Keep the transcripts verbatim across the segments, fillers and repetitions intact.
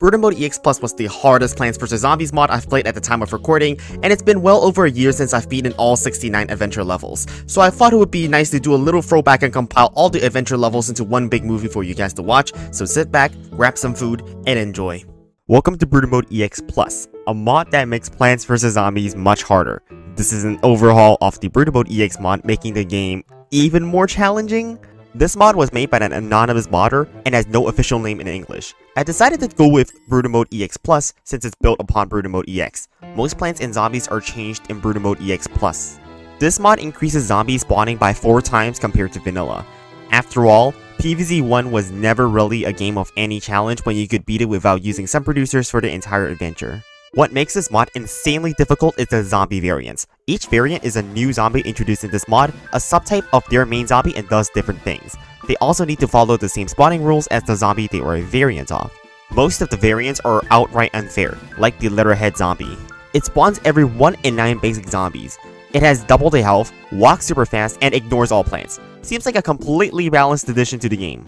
Brutal Mode E X Plus was the hardest Plants versus Zombies mod I've played at the time of recording, and it's been well over a year since I've beaten all sixty-nine adventure levels, so I thought it would be nice to do a little throwback and compile all the adventure levels into one big movie for you guys to watch, so sit back, grab some food, and enjoy. Welcome to Brutal Mode E X Plus, a mod that makes Plants versus Zombies much harder. This is an overhaul of the Brutal Mode E X mod, making the game even more challenging. This mod was made by an anonymous modder and has no official name in English. I decided to go with Brutal Mode E X Plus since it's built upon Brutal Mode E X. Most plants and zombies are changed in Brutal Mode E X Plus. This mod increases zombie spawning by four times compared to vanilla. After all, P V Z one was never really a game of any challenge when you could beat it without using some producers for the entire adventure. What makes this mod insanely difficult is the zombie variants. Each variant is a new zombie introduced in this mod, a subtype of their main zombie, and does different things. They also need to follow the same spawning rules as the zombie they were a variant of. Most of the variants are outright unfair, like the letterhead zombie. It spawns every one in nine basic zombies. It has double the health, walks super fast, and ignores all plants. Seems like a completely balanced addition to the game.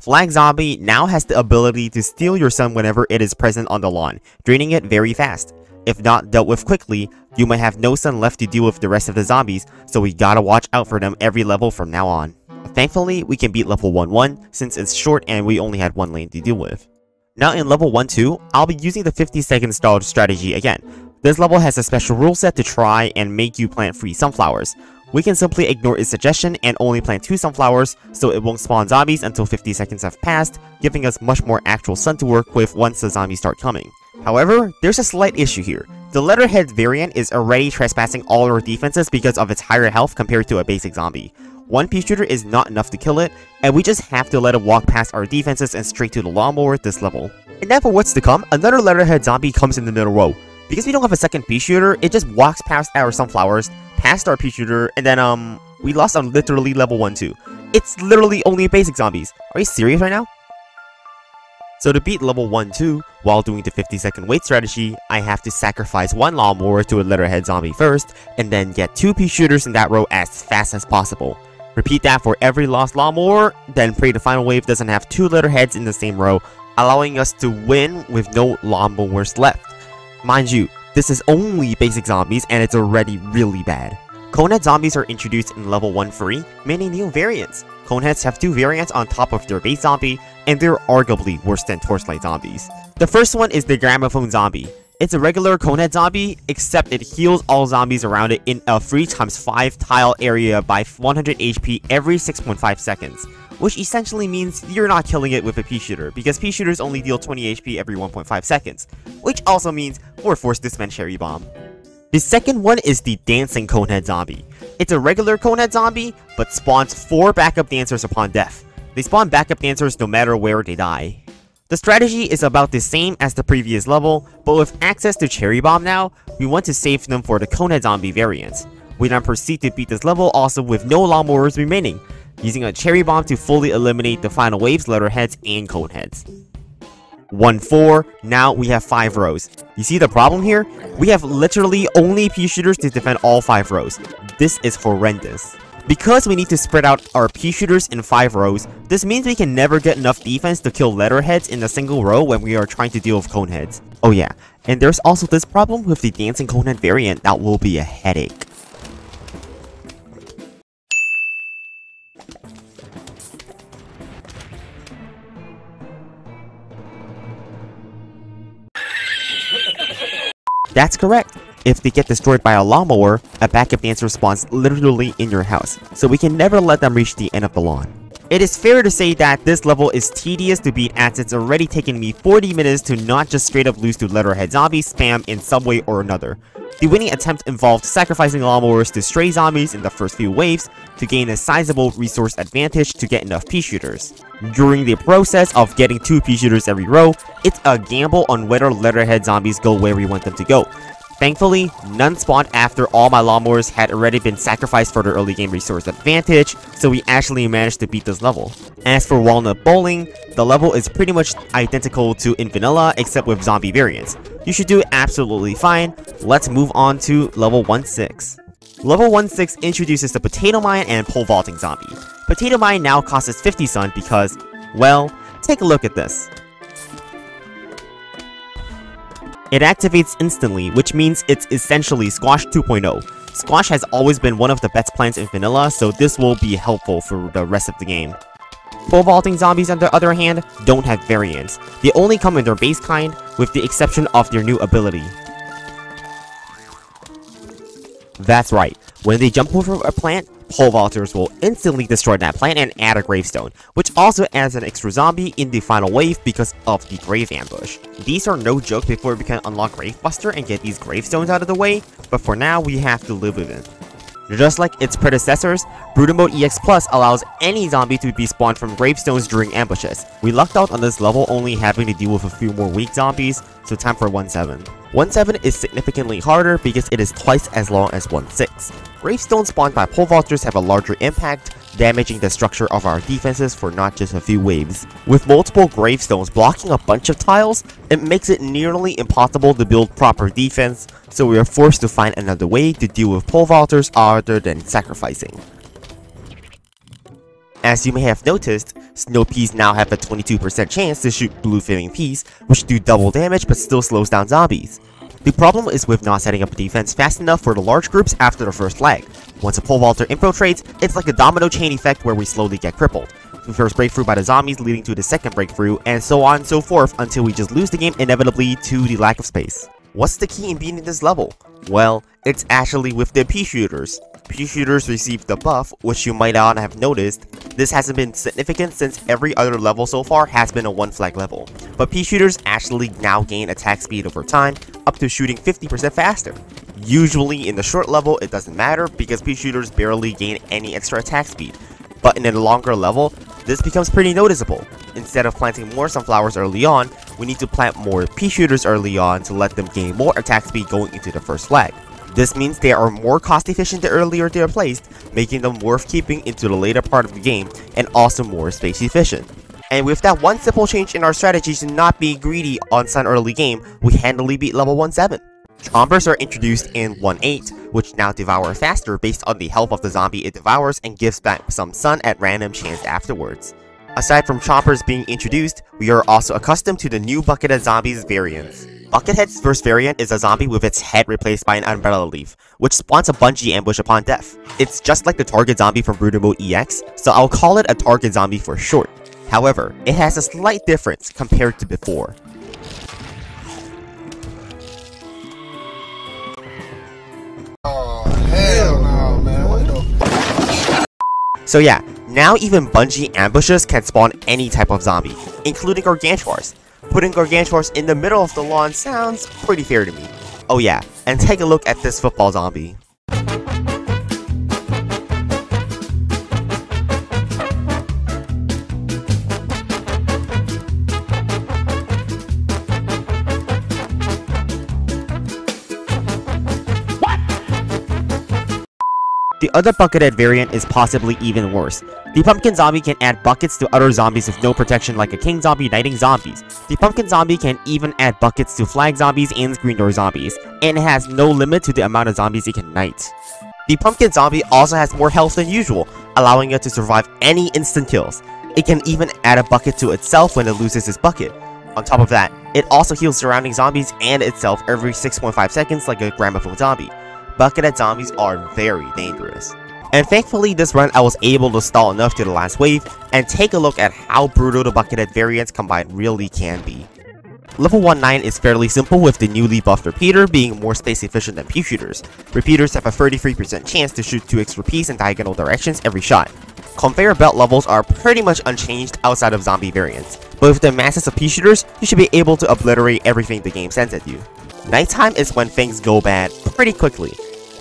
Flag Zombie now has the ability to steal your sun whenever it is present on the lawn, draining it very fast. If not dealt with quickly, you might have no sun left to deal with the rest of the zombies, so we gotta watch out for them every level from now on. Thankfully, we can beat level one one since it's short and we only had one lane to deal with. Now in level one two, I'll be using the fifty second stall strategy again. This level has a special rule set to try and make you plant free sunflowers. We can simply ignore its suggestion and only plant two sunflowers, so it won't spawn zombies until fifty seconds have passed, giving us much more actual sun to work with once the zombies start coming. However, there's a slight issue here. The letterhead variant is already trespassing all our defenses because of its higher health compared to a basic zombie. One pea shooter is not enough to kill it, and we just have to let it walk past our defenses and straight to the lawnmower at this level. And now for what's to come, another letterhead zombie comes in the middle row. Because we don't have a second pea shooter, it just walks past our sunflowers, past our pea shooter, and then um, we lost on literally level one two. It's literally only basic zombies. Are you serious right now? So to beat level one two, while doing the fifty second wait strategy, I have to sacrifice one lawnmower to a letterhead zombie first, and then get two pea shooters in that row as fast as possible. Repeat that for every lost lawnmower, then pray the final wave doesn't have two letterheads in the same row, allowing us to win with no lawnmowers left. Mind you, this is only basic zombies and it's already really bad. Conehead zombies are introduced in level one three, many new variants. Coneheads have two variants on top of their base zombie, and they're arguably worse than torchlight zombies. The first one is the gramophone zombie. It's a regular conehead zombie, except it heals all zombies around it in a three times five tile area by one hundred H P every six point five seconds. Which essentially means you're not killing it with a pea shooter, because pea shooters only deal twenty H P every one point five seconds, which also means we're forced to spend cherry bomb. The second one is the dancing conehead zombie. It's a regular conehead zombie, but spawns four backup dancers upon death. They spawn backup dancers no matter where they die. The strategy is about the same as the previous level, but with access to cherry bomb now, we want to save them for the conehead zombie variants. We then proceed to beat this level also with no lawnmowers remaining, using a cherry bomb to fully eliminate the final waves, letterheads, and coneheads. one four, now we have five rows. You see the problem here? We have literally only pea shooters to defend all five rows. This is horrendous. Because we need to spread out our pea shooters in five rows, this means we can never get enough defense to kill letterheads in a single row when we are trying to deal with coneheads. Oh yeah, and there's also this problem with the dancing conehead variant that will be a headache. That's correct. If they get destroyed by a lawnmower, a backup dancer spawns literally in your house, so we can never let them reach the end of the lawn. It is fair to say that this level is tedious to beat as it's already taken me forty minutes to not just straight up lose to letterhead zombie spam in some way or another. The winning attempt involved sacrificing lawnmowers to stray zombies in the first few waves to gain a sizable resource advantage to get enough pea shooters. During the process of getting two pea shooters every row, it's a gamble on whether letterhead zombies go where we want them to go. Thankfully, none spawned after all my lawnmowers had already been sacrificed for the early game resource advantage, so we actually managed to beat this level. As for Walnut Bowling, the level is pretty much identical to in vanilla except with zombie variants. You should do absolutely fine. Let's move on to level one six. Level one six introduces the Potato Mine and Pole Vaulting Zombie. Potato Mine now costs us fifty sun because, well, take a look at this. It activates instantly, which means it's essentially Squash two point oh. Squash has always been one of the best plants in vanilla, so this will be helpful for the rest of the game. Pole vaulting zombies, on the other hand, don't have variants. They only come in their base kind, with the exception of their new ability. That's right, when they jump over a plant, pole vaulters will instantly destroy that plant and add a gravestone, which also adds an extra zombie in the final wave because of the grave ambush. These are no joke before we can unlock Gravebuster and get these gravestones out of the way, but for now we have to live with it. Just like its predecessors, Brutal Mode E X Plus allows any zombie to be spawned from gravestones during ambushes. We lucked out on this level only having to deal with a few more weak zombies, so time for one seven. one seven is significantly harder because it is twice as long as one six. Gravestones spawned by pole vaulters have a larger impact, damaging the structure of our defenses for not just a few waves. With multiple gravestones blocking a bunch of tiles, it makes it nearly impossible to build proper defense, so we are forced to find another way to deal with pole vaulters other than sacrificing. As you may have noticed, snow peas now have a twenty-two percent chance to shoot blue flaming peas, which do double damage but still slows down zombies. The problem is with not setting up a defense fast enough for the large groups after the first lag. Once a pole vaulter infiltrates, it's like a domino chain effect where we slowly get crippled. The first breakthrough by the zombies leading to the second breakthrough, and so on and so forth until we just lose the game inevitably to the lack of space. What's the key in beating this level? Well, it's actually with the pea shooters. Pea shooters received the buff, which you might not have noticed. This hasn't been significant since every other level so far has been a one flag level, but pea shooters actually now gain attack speed over time, up to shooting fifty percent faster. Usually in the short level it doesn't matter because pea shooters barely gain any extra attack speed, but in a longer level this becomes pretty noticeable. Instead of planting more sunflowers early on, we need to plant more pea shooters early on to let them gain more attack speed going into the first flag. This means they are more cost efficient the earlier they are placed, making them worth keeping into the later part of the game and also more space efficient. And with that one simple change in our strategy to not be greedy on some early game, we handily beat level one seven. Chompers are introduced in one eight, which now devour faster based on the health of the zombie it devours and gives back some sun at random chance afterwards. Aside from chompers being introduced, we are also accustomed to the new Buckethead Zombies variants. Buckethead's first variant is a zombie with its head replaced by an umbrella leaf, which spawns a bungee ambush upon death. It's just like the target zombie from Brutal Mode E X, so I'll call it a target zombie for short. However, it has a slight difference compared to before. Oh, hell no, man. What the f so yeah, now even bungee ambushes can spawn any type of zombie, including gargantuars. Putting gargantuars in the middle of the lawn sounds pretty fair to me. Oh yeah, and take a look at this football zombie. The other Buckethead variant is possibly even worse. The Pumpkin Zombie can add buckets to other zombies with no protection, like a King Zombie knighting zombies. The Pumpkin Zombie can even add buckets to Flag Zombies and Screen Door Zombies, and it has no limit to the amount of zombies it can knight. The Pumpkin Zombie also has more health than usual, allowing it to survive any instant kills. It can even add a bucket to itself when it loses its bucket. On top of that, it also heals surrounding zombies and itself every six point five seconds like a gramophone zombie. Buckethead zombies are very dangerous. And thankfully this run I was able to stall enough to the last wave and take a look at how brutal the Buckethead variants combined really can be. Level one nine is fairly simple with the newly buffed Repeater being more space efficient than pea shooters. Repeaters have a thirty-three percent chance to shoot two extra peas in diagonal directions every shot. Conveyor belt levels are pretty much unchanged outside of zombie variants, but with the masses of pea shooters you should be able to obliterate everything the game sends at you. Nighttime is when things go bad pretty quickly.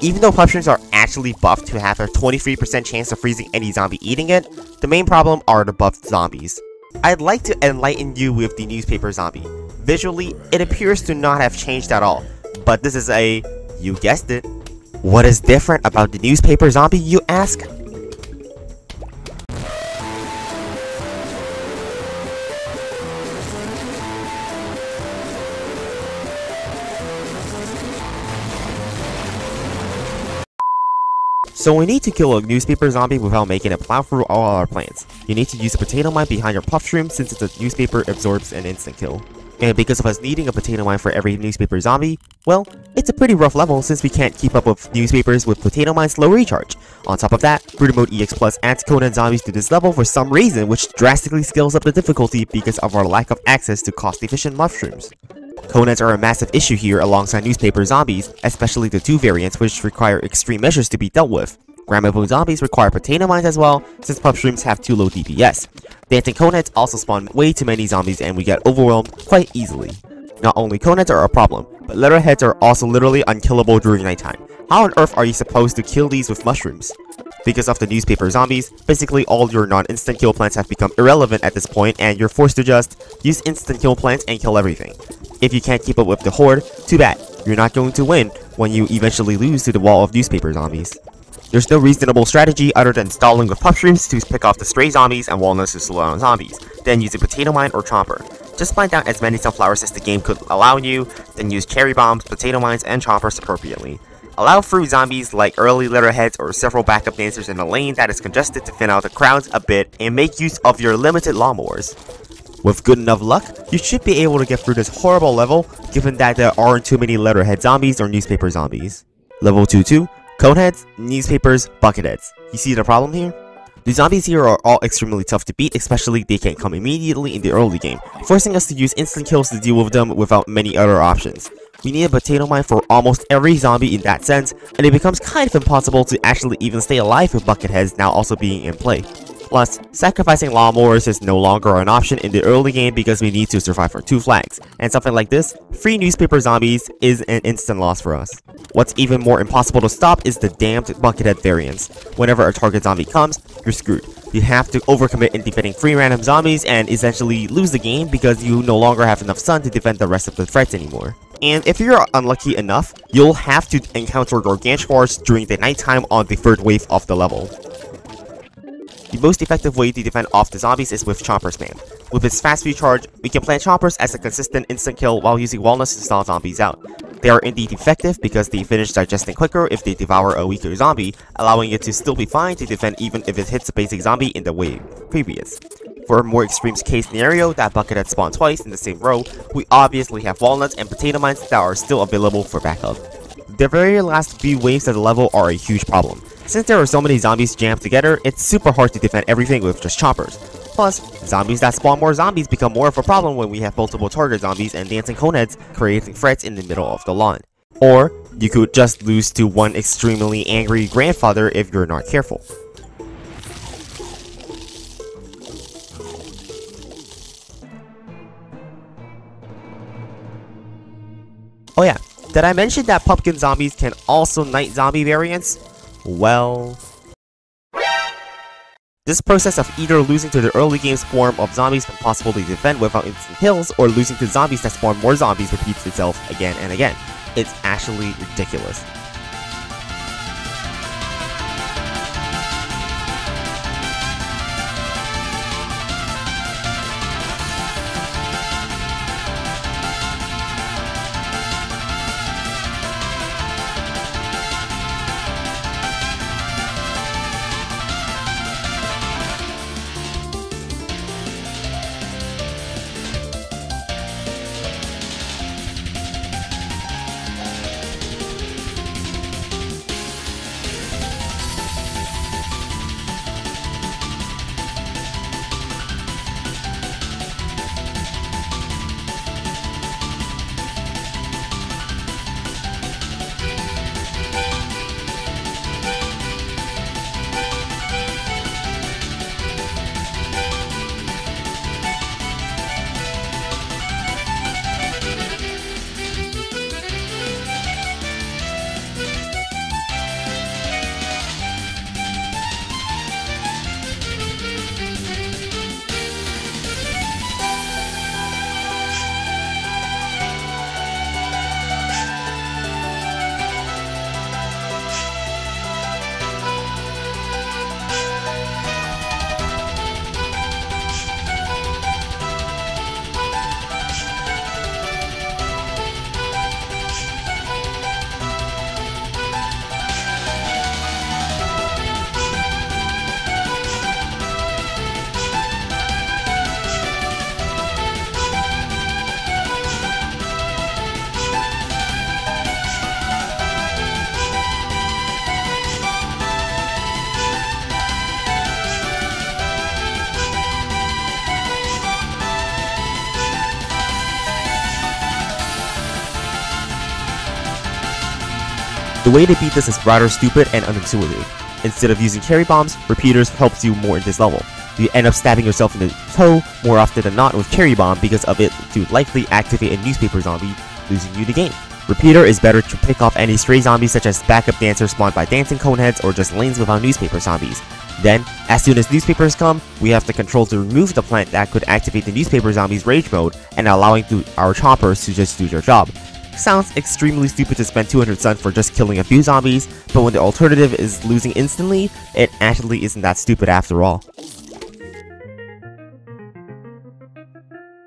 Even though pumpkins are actually buffed to have a twenty-three percent chance of freezing any zombie eating it, the main problem are the buffed zombies. I'd like to enlighten you with the newspaper zombie. Visually, it appears to not have changed at all, but this is a, you guessed it. What is different about the newspaper zombie, you ask? So we need to kill a newspaper zombie without making it plow through all our plants. You need to use a potato mine behind your puff shroom since it's a newspaper absorbs an instant kill. And because of us needing a potato mine for every newspaper zombie, well, it's a pretty rough level since we can't keep up with newspapers with potato mine's low recharge. On top of that, Brutal Mode E X Plus adds Conan zombies to this level for some reason, which drastically scales up the difficulty because of our lack of access to cost-efficient mushrooms. Conans are a massive issue here alongside newspaper zombies, especially the two variants which require extreme measures to be dealt with. Gramophone zombies require potato mines as well, since mushrooms have too low D P S. Dancing Conans also spawn way too many zombies and we get overwhelmed quite easily. Not only Conans are a problem, but letterheads are also literally unkillable during nighttime. How on earth are you supposed to kill these with mushrooms? Because of the newspaper zombies, basically all your non-instant kill plans have become irrelevant at this point and you're forced to just use instant kill plans and kill everything. If you can't keep up with the horde, too bad, you're not going to win when you eventually lose to the wall of newspaper zombies. There's no reasonable strategy other than stalling with mushrooms to pick off the stray zombies and walnuts to slow down zombies, then use a potato mine or chomper. Just plant down as many sunflowers as the game could allow you, then use cherry bombs, potato mines, and chompers appropriately. Allow fruit zombies like early letterheads or several backup dancers in a lane that is congested to thin out the crowds a bit and make use of your limited lawnmowers. With good enough luck, you should be able to get through this horrible level given that there aren't too many letterhead zombies or newspaper zombies. Level two two. Coneheads, newspapers, bucketheads. You see the problem here? The zombies here are all extremely tough to beat, especially they can't come immediately in the early game, forcing us to use instant kills to deal with them without many other options. We need a potato mine for almost every zombie in that sense, and it becomes kind of impossible to actually even stay alive with bucketheads now also being in play. Plus, sacrificing lawnmowers is no longer an option in the early game because we need to survive for two flags, and something like this, free newspaper zombies is an instant loss for us. What's even more impossible to stop is the damned buckethead variants. Whenever a target zombie comes, you're screwed. You have to overcommit in defending three random zombies and essentially lose the game because you no longer have enough sun to defend the rest of the threats anymore. And if you're unlucky enough, you'll have to encounter gargantuars during the nighttime on the third wave of the level. The most effective way to defend off the zombies is with chomper spam. With its fast recharge, we can plant chompers as a consistent instant kill while using walnuts to stall zombies out. They are indeed effective because they finish digesting quicker if they devour a weaker zombie, allowing it to still be fine to defend even if it hits a basic zombie in the wave previous. For a more extreme case scenario that buckethead spawned twice in the same row, we obviously have walnuts and potato mines that are still available for backup. The very last few waves of the level are a huge problem. Since there are so many zombies jammed together, it's super hard to defend everything with just chompers. Plus, zombies that spawn more zombies become more of a problem when we have multiple target zombies and dancing coneheads creating threats in the middle of the lawn. Or, you could just lose to one extremely angry grandfather if you're not careful. Oh yeah, did I mention that pumpkin zombies can also night zombie variants? Well... This process of either losing to the early game's form of zombies that possible to defend without instant kills, or losing to zombies that spawn more zombies repeats itself again and again. It's actually ridiculous. The way to beat this is rather stupid and unintuitive. Instead of using cherry bombs, repeaters helps you more in this level. You end up stabbing yourself in the toe more often than not with cherry bomb because of it to likely activate a newspaper zombie, losing you the game. Repeater is better to pick off any stray zombies such as backup dancers spawned by dancing coneheads or just lanes without newspaper zombies. Then, as soon as newspapers come, we have the control to remove the plant that could activate the newspaper zombies rage mode and allowing our choppers to just do their job. Sounds extremely stupid to spend two hundred sun for just killing a few zombies, but when the alternative is losing instantly, it actually isn't that stupid after all.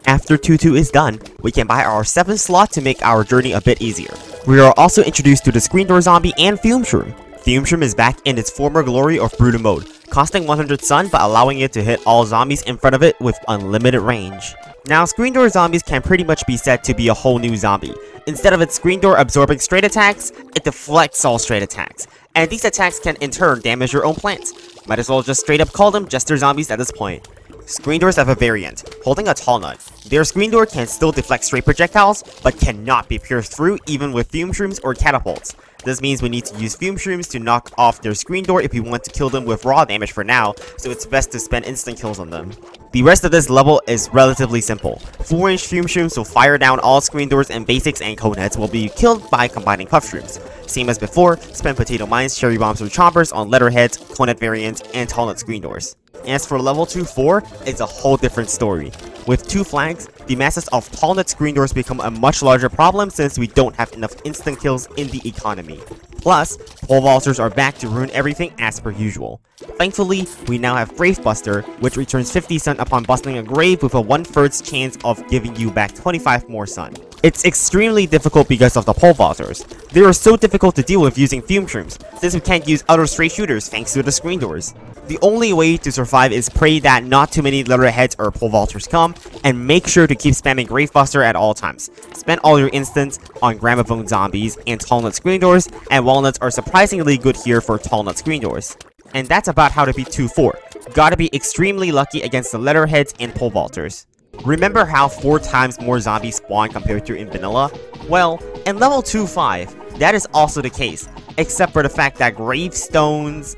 After two two is done, we can buy our seventh slot to make our journey a bit easier. We are also introduced to the Screen Door Zombie and Fume Shroom. Fume Shroom is back in its former glory of Brutal Mode, costing one hundred sun but allowing it to hit all zombies in front of it with unlimited range. Now, Screen Door Zombies can pretty much be said to be a whole new zombie. Instead of its screen door absorbing straight attacks, it deflects all straight attacks, and these attacks can in turn damage your own plants. Might as well just straight up call them jester zombies at this point. Screen doors have a variant, holding a tall nut. Their screen door can still deflect straight projectiles, but cannot be pierced through even with fume shrooms or catapults. This means we need to use fume shrooms to knock off their screen door if we want to kill them with raw damage for now, so it's best to spend instant kills on them. The rest of this level is relatively simple. four inch fume shrooms will fire down all screen doors, and basics and coneheads will be killed by combining puff shrooms. Same as before, spend potato mines, cherry bombs, or chompers on letterheads, conehead variants, and tall nut screen doors. As for level two four, it's a whole different story. With two flags, the masses of tall nut screen doors become a much larger problem since we don't have enough instant kills in the economy. Plus, pole vaulters are back to ruin everything as per usual. Thankfully, we now have Grave Buster, which returns fifty sun upon busting a grave with a one-third chance of giving you back twenty-five more sun. It's extremely difficult because of the pole vaulters. They are so difficult to deal with using fume shrooms, since we can't use other stray shooters thanks to the screen doors. The only way to survive is pray that not too many letterheads or pole vaulters come, and make sure to keep spamming Grave Buster at all times. Spend all your instants on gramophone zombies and tall nut screen doors, and walnuts are surprisingly good here for tall nut screen doors. And that's about how to beat two four. Gotta be extremely lucky against the letterheads and pole vaulters. Remember how four times more zombies spawn compared to in vanilla? Well, in level two five, that is also the case, except for the fact that gravestones...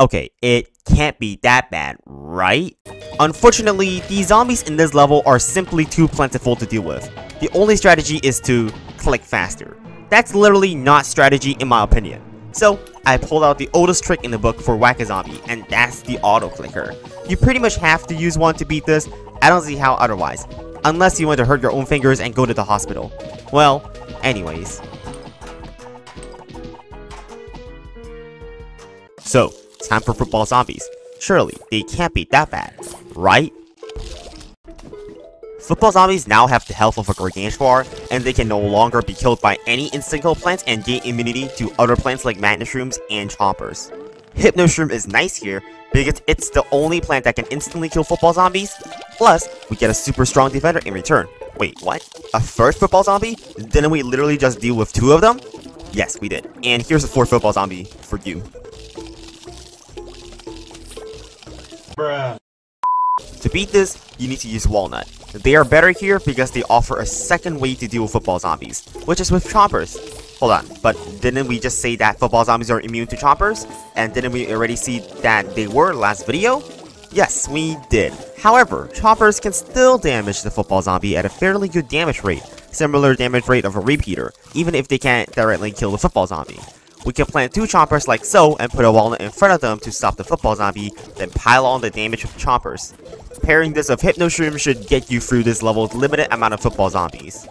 Okay, it can't be that bad, right? Unfortunately, the zombies in this level are simply too plentiful to deal with. The only strategy is to click faster. That's literally not strategy in my opinion. So, I pulled out the oldest trick in the book for Whack-A-Zombie, and that's the auto-clicker. You pretty much have to use one to beat this, I don't see how otherwise. Unless you want to hurt your own fingers and go to the hospital. Well, anyways. So, time for football zombies. Surely, they can't be that bad, right? Football zombies now have the health of a gargantuar, and they can no longer be killed by any instant kill plants and gain immunity to other plants like madness shrooms and chompers. Hypno shroom is nice here because it's the only plant that can instantly kill football zombies, plus we get a super strong defender in return. Wait, what? A third football zombie? Didn't we literally just deal with two of them? Yes, we did. And here's a fourth football zombie for you. Bruh. To beat this, you need to use walnut. They are better here because they offer a second way to deal with football zombies, which is with chompers. Hold on, but didn't we just say that football zombies are immune to chompers? And didn't we already see that they were last video? Yes, we did. However, chompers can still damage the football zombie at a fairly good damage rate, similar damage rate of a repeater, even if they can't directly kill the football zombie. We can plant two chompers like so and put a walnut in front of them to stop the football zombie, then pile on the damage with chompers. Pairing this with Hypno Shroom should get you through this level's limited amount of football zombies.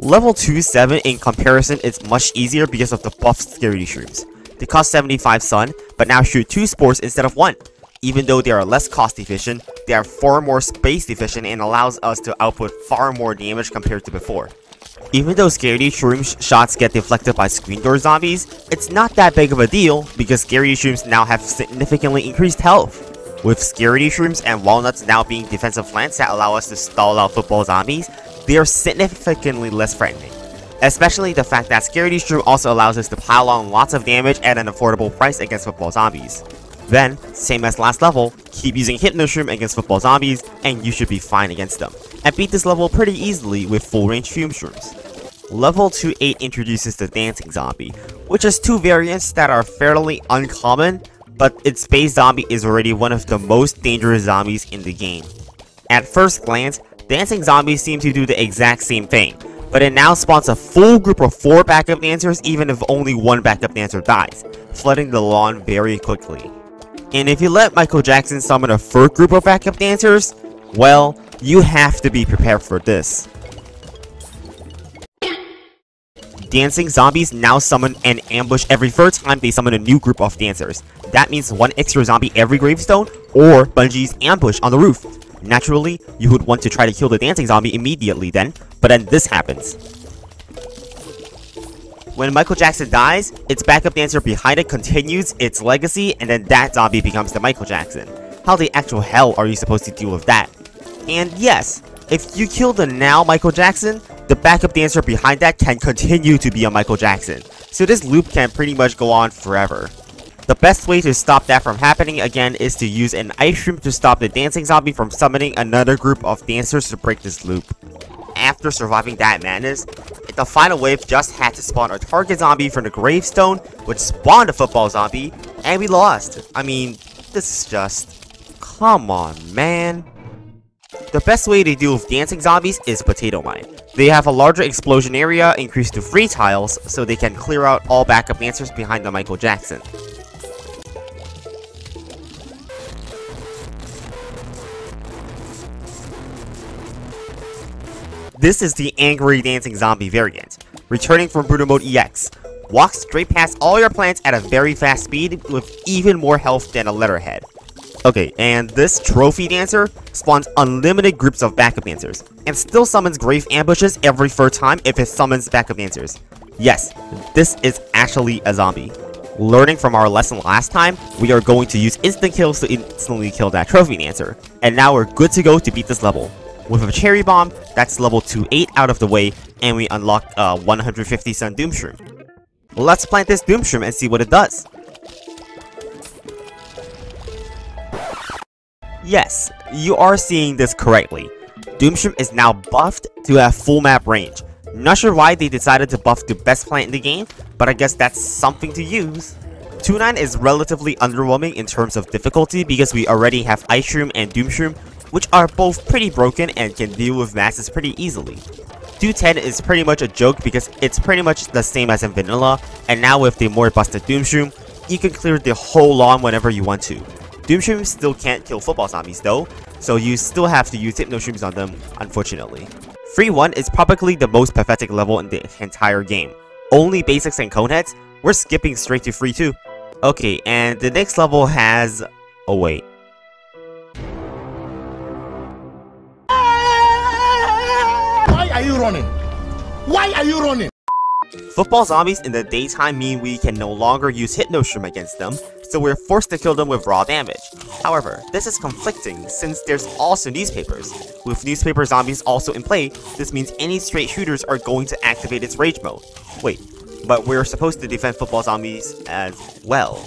Level two seven in comparison is much easier because of the buffed Scary Shrooms. They cost seventy-five sun, but now shoot two spores instead of one. Even though they are less cost efficient, they are far more space efficient and allows us to output far more damage compared to before. Even though Scary Shroom's shots get deflected by screen door zombies, it's not that big of a deal because Scary Shrooms now have significantly increased health. With Scary Shrooms and walnuts now being defensive plants that allow us to stall out football zombies, they are significantly less frightening. Especially the fact that Scary Shroom also allows us to pile on lots of damage at an affordable price against football zombies. Then, same as last level, keep using Hypno Shroom against football zombies and you should be fine against them. And beat this level pretty easily with full range fume shrooms. Level two eight introduces the Dancing Zombie, which has two variants that are fairly uncommon, but its base zombie is already one of the most dangerous zombies in the game. At first glance, Dancing Zombies seem to do the exact same thing, but it now spawns a full group of four backup dancers even if only one backup dancer dies, flooding the lawn very quickly. And if you let Michael Jackson summon a third group of backup dancers, well, you have to be prepared for this. Dancing Zombies now summon an ambush every third time they summon a new group of dancers. That means one extra zombie every gravestone, or Bungie's ambush on the roof. Naturally, you would want to try to kill the Dancing Zombie immediately then, but then this happens. When Michael Jackson dies, its backup dancer behind it continues its legacy, and then that zombie becomes the Michael Jackson. How the actual hell are you supposed to deal with that? And yes, if you kill the now Michael Jackson, the backup dancer behind that can continue to be a Michael Jackson, so this loop can pretty much go on forever. The best way to stop that from happening again is to use an ice cream to stop the Dancing Zombie from summoning another group of dancers to break this loop. After surviving that madness, the final wave just had to spawn a target zombie from the gravestone, which spawned a football zombie, and we lost. I mean, this is just... come on, man. The best way to deal with Dancing Zombies is Potato Mine. They have a larger explosion area increased to three tiles, so they can clear out all backup dancers behind the Michael Jackson. This is the Angry Dancing Zombie variant, returning from Brutal Mode E X. Walk straight past all your plants at a very fast speed with even more health than a letterhead. Okay, and this trophy dancer spawns unlimited groups of backup dancers, and still summons grave ambushes every third time if it summons backup dancers. Yes, this is actually a zombie. Learning from our lesson last time, we are going to use instant kills to instantly kill that trophy dancer, and now we're good to go to beat this level. With a cherry bomb, that's level two eight out of the way, and we unlock a one hundred fifty Sun Doom Shroom. Let's plant this Doom Shroom and see what it does. Yes, you are seeing this correctly. Doomshroom is now buffed to have full map range. Not sure why they decided to buff the best plant in the game, but I guess that's something to use. two nine is relatively underwhelming in terms of difficulty because we already have Ice Shroom and Doomshroom, which are both pretty broken and can deal with masses pretty easily. two ten is pretty much a joke because it's pretty much the same as in vanilla, and now with the more busted Doomshroom, you can clear the whole lawn whenever you want to. Doomshroom still can't kill football zombies though, so you still have to use Hypnoshooms on them, unfortunately. three one is probably the most pathetic level in the entire game. Only basics and coneheads, we're skipping straight to three two. Okay, and the next level has... oh wait. Why are you running? Why are you running? Football zombies in the daytime mean we can no longer use Hypnoshroom against them, so we're forced to kill them with raw damage. However, this is conflicting since there's also newspapers. With newspaper zombies also in play, this means any straight shooters are going to activate its rage mode. Wait, but we're supposed to defend football zombies as well.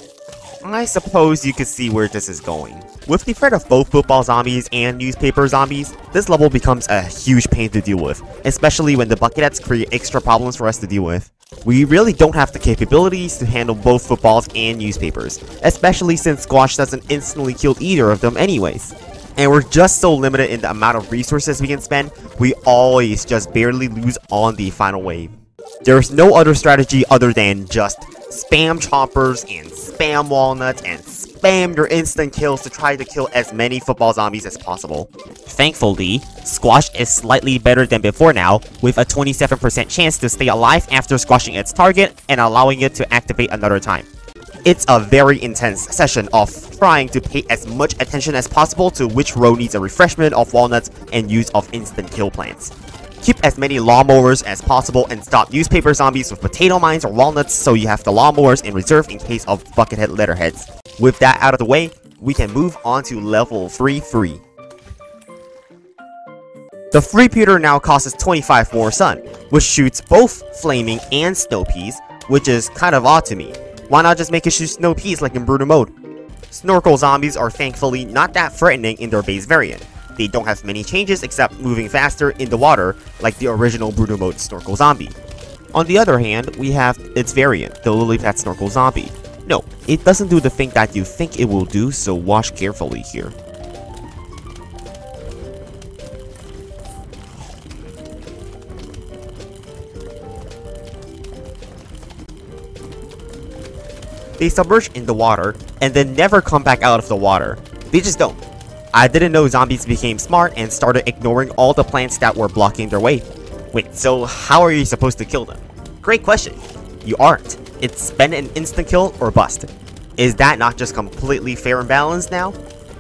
I suppose you can see where this is going. With the threat of both football zombies and newspaper zombies, this level becomes a huge pain to deal with, especially when the bucketheads create extra problems for us to deal with. We really don't have the capabilities to handle both footballs and newspapers, especially since Squash doesn't instantly kill either of them anyways. And we're just so limited in the amount of resources we can spend, we always just barely lose on the final wave. There's no other strategy other than just spam choppers and spam walnuts and spam your instant kills to try to kill as many football zombies as possible. Thankfully, Squash is slightly better than before now, with a twenty-seven percent chance to stay alive after squashing its target and allowing it to activate another time. It's a very intense session of trying to pay as much attention as possible to which row needs a refreshment of walnuts and use of instant kill plants. Keep as many lawnmowers as possible and stop newspaper zombies with potato mines or walnuts so you have the lawnmowers in reserve in case of buckethead letterheads. With that out of the way, we can move on to level three three. The free pewter now costs twenty-five more sun, which shoots both flaming and snow peas, which is kind of odd to me. Why not just make it shoot snow peas like in Brutal Mode? Snorkel zombies are thankfully not that threatening in their base variant. They don't have many changes except moving faster in the water like the original Brutal Mode Snorkel Zombie. On the other hand, we have its variant, the Lilypad Snorkel Zombie. No, it doesn't do the thing that you think it will do, so watch carefully here. They submerge in the water, and then never come back out of the water. They just don't. I didn't know zombies became smart and started ignoring all the plants that were blocking their way. Wait, so how are you supposed to kill them? Great question. You aren't. It's spend an instant kill or bust. Is that not just completely fair and balanced now?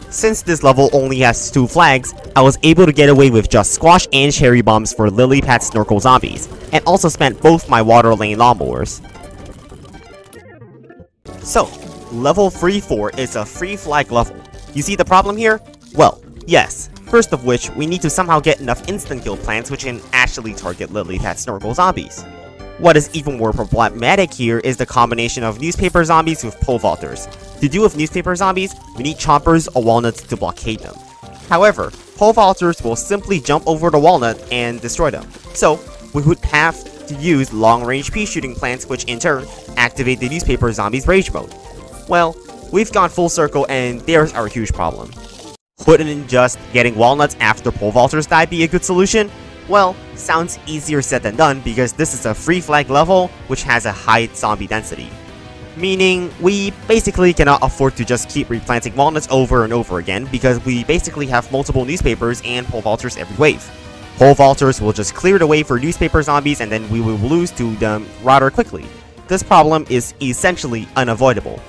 Since this level only has two flags, I was able to get away with just squash and cherry bombs for Lilypad Snorkel Zombies, and also spent both my water lane lawnmowers. So, level three four is a free flag level. You see the problem here? Well, yes. First of which, we need to somehow get enough instant kill plants which can actually target Lilypad Snorkel Zombies. What is even more problematic here is the combination of newspaper zombies with pole vaulters. To deal with newspaper zombies, we need chompers or walnuts to blockade them. However, pole vaulters will simply jump over the walnut and destroy them. So, we would have to use long-range pea shooting plants, which in turn activate the newspaper zombies rage mode. Well, we've gone full circle and there's our huge problem. Wouldn't just getting walnuts after pole vaulters die be a good solution? Well, sounds easier said than done because this is a free flag level which has a high zombie density. Meaning, we basically cannot afford to just keep replanting walnuts over and over again because we basically have multiple newspapers and pole vaulters every wave. Pole vaulters will just clear the way for newspaper zombies and then we will lose to them rather quickly. This problem is essentially unavoidable.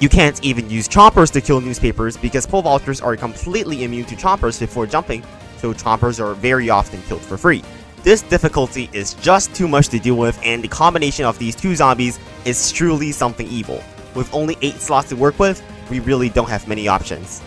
You can't even use chompers to kill newspapers because pole vaulters are completely immune to chompers before jumping, so chompers are very often killed for free. This difficulty is just too much to deal with and the combination of these two zombies is truly something evil. With only eight slots to work with, we really don't have many options.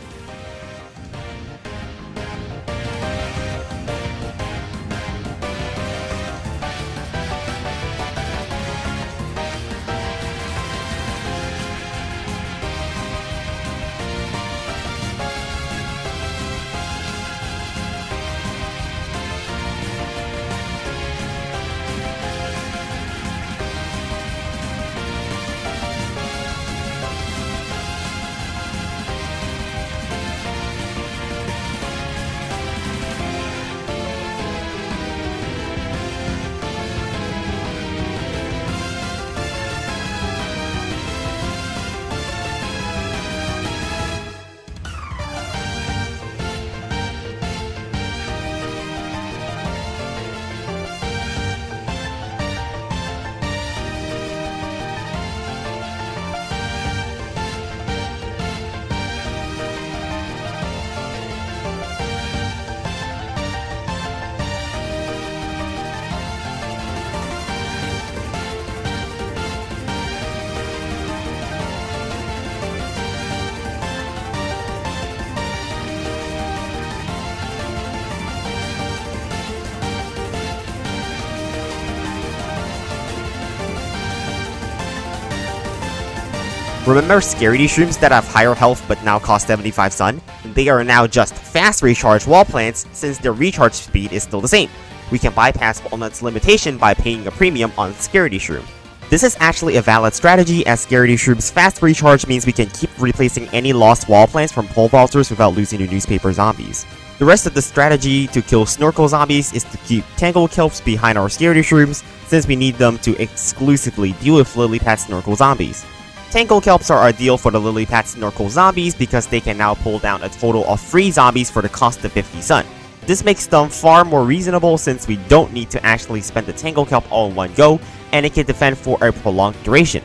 Remember Scaredy Shrooms that have higher health but now cost seventy-five sun? They are now just fast recharge wall plants since their recharge speed is still the same. We can bypass Walnut's limitation by paying a premium on Scaredy Shroom. This is actually a valid strategy as Scaredy Shroom's fast recharge means we can keep replacing any lost wall plants from pole vaulters without losing to newspaper zombies. The rest of the strategy to kill snorkel zombies is to keep Tangle Kelps behind our Scaredy Shrooms since we need them to exclusively deal with Lilypad Snorkel Zombies. Tangle Kelps are ideal for the Lilypad Snorkel Zombies because they can now pull down a total of three zombies for the cost of fifty sun. This makes them far more reasonable since we don't need to actually spend the Tangle Kelp all in one go, and it can defend for a prolonged duration.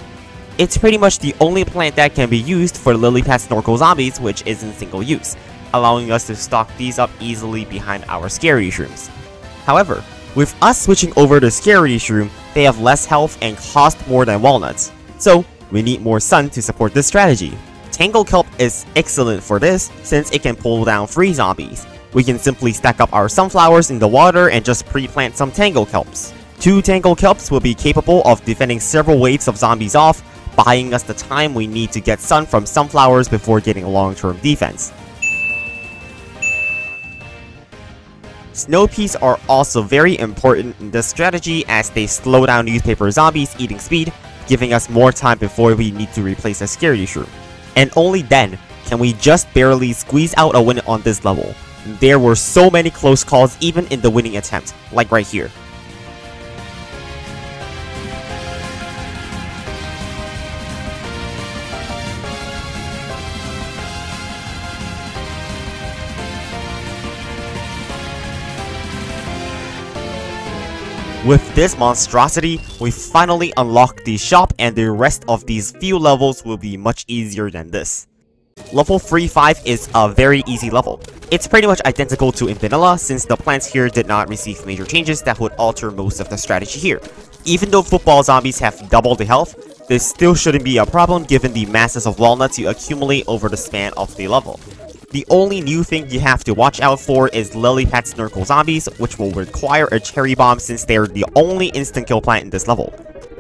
It's pretty much the only plant that can be used for Lilypad Snorkel Zombies which isn't single use, allowing us to stock these up easily behind our Scaredy Shrooms. However, with us switching over to Scaredy Shroom, they have less health and cost more than walnuts. So, we need more sun to support this strategy. Tangle Kelp is excellent for this since it can pull down three zombies. We can simply stack up our sunflowers in the water and just pre-plant some Tangle Kelps. Two Tangle Kelps will be capable of defending several waves of zombies off, buying us the time we need to get sun from sunflowers before getting long-term defense. Snow peas are also very important in this strategy as they slow down newspaper zombies' eating speed, giving us more time before we need to replace a scary shroom. And only then can we just barely squeeze out a win on this level. There were so many close calls even in the winning attempt, like right here. With this monstrosity, we finally unlock the shop and the rest of these few levels will be much easier than this. Level three five is a very easy level. It's pretty much identical to in vanilla since the plants here did not receive major changes that would alter most of the strategy here. Even though football zombies have double the health, this still shouldn't be a problem given the masses of walnuts you accumulate over the span of the level. The only new thing you have to watch out for is lily pad snorkel zombies, which will require a cherry bomb since they are the only instant kill plant in this level.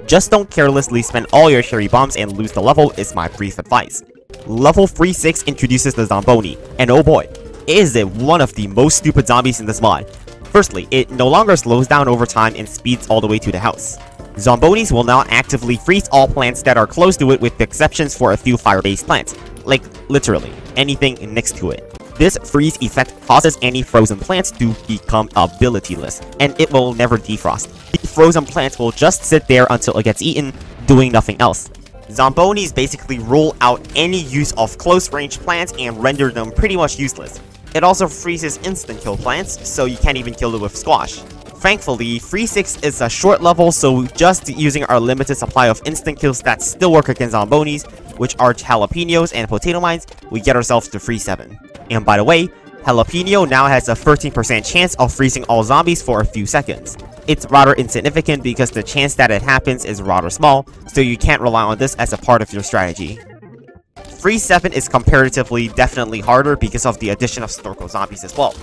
Just don't carelessly spend all your cherry bombs and lose the level is my brief advice. Level three six introduces the Zomboni, and oh boy, is it one of the most stupid zombies in this mod. Firstly, it no longer slows down over time and speeds all the way to the house. Zombonis will now actively freeze all plants that are close to it with the exceptions for a few fire-based plants. Like, literally, anything next to it. This freeze effect causes any frozen plants to become abilityless, and it will never defrost. The frozen plant will just sit there until it gets eaten, doing nothing else. Zombonis basically rule out any use of close-range plants and render them pretty much useless. It also freezes instant kill plants, so you can't even kill it with squash. Thankfully, three six is a short level, so just using our limited supply of instant kills that still work against Zombonis, which are jalapenos and potato mines, we get ourselves to three seven. And by the way, jalapeno now has a thirteen percent chance of freezing all zombies for a few seconds. It's rather insignificant because the chance that it happens is rather small, so you can't rely on this as a part of your strategy. three seven is comparatively definitely harder because of the addition of snorkel zombies as well.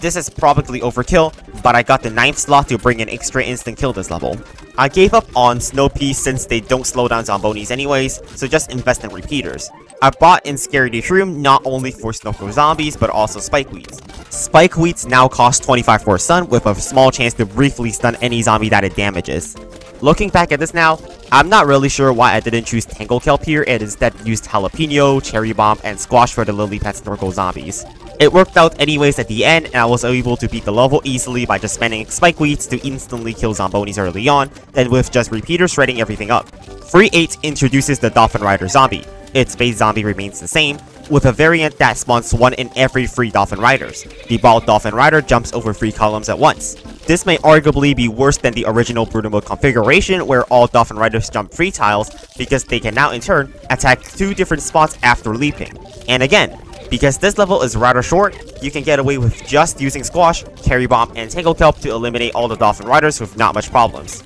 This is probably overkill, but I got the ninth slot to bring an extra instant kill this level. I gave up on snow peas since they don't slow down Zombonis anyways, so just invest in repeaters. I bought in Scaredy Shroom not only for snorkel zombies, but also spikeweeds. Spikeweeds now cost twenty-five for a stun, with a small chance to briefly stun any zombie that it damages. Looking back at this now, I'm not really sure why I didn't choose Tangle Kelp here and instead used Jalapeno, Cherry Bomb, and Squash for the Lily Pad Snorkel Zombies. It worked out anyways at the end, and I was able to beat the level easily by just spamming Spikeweeds to instantly kill Zombonis early on, then with just repeaters shredding everything up. three eight introduces the Dolphin Rider Zombie. Its base zombie remains the same, with a variant that spawns one in every three Dolphin Riders. The bald Dolphin Rider jumps over three columns at once. This may arguably be worse than the original Brutal Mode configuration where all Dolphin Riders jump three tiles because they can now in turn attack two different spots after leaping. And again, because this level is rather short, you can get away with just using Squash, Cherry Bomb, and Tangle Kelp to eliminate all the Dolphin Riders with not much problems.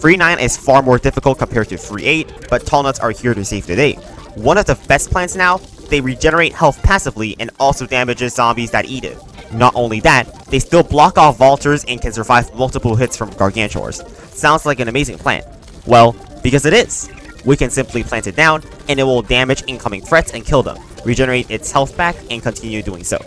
three nine is far more difficult compared to three eight, but Tall Nuts are here to save the day. One of the best plants now, they regenerate health passively and also damages zombies that eat it. Not only that, they still block off vultures and can survive multiple hits from gargantors. Sounds like an amazing plant. Well, because it is. We can simply plant it down, and it will damage incoming threats and kill them, regenerate its health back, and continue doing so.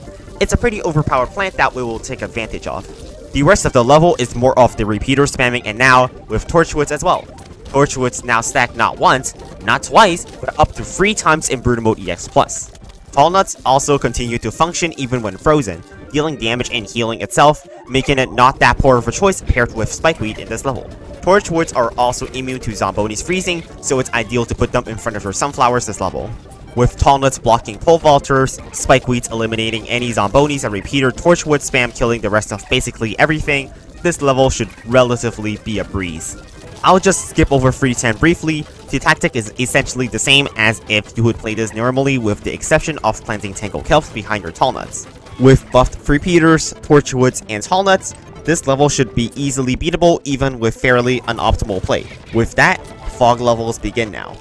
It's a pretty overpowered plant that we will take advantage of. The rest of the level is more of the repeater spamming and now with Torchwoods as well. Torchwoods now stack not once, not twice, but up to three times in Brutal Mode E X Plus. Tall Nuts also continue to function even when frozen, dealing damage and healing itself, making it not that poor of a choice paired with Spikeweed in this level. Torchwoods are also immune to Zombonis freezing, so it's ideal to put them in front of your sunflowers this level. With Tall Nuts blocking pole vaulters, Spikeweeds eliminating any Zombonis and repeater Torchwood spam killing the rest of basically everything, this level should relatively be a breeze. I'll just skip over three ten briefly. The tactic is essentially the same as if you would play this normally with the exception of planting Tangle Kelps behind your Tall Nuts. With buffed repeaters, Torchwoods, and Tall Nuts, this level should be easily beatable even with fairly unoptimal play. With that, fog levels begin now.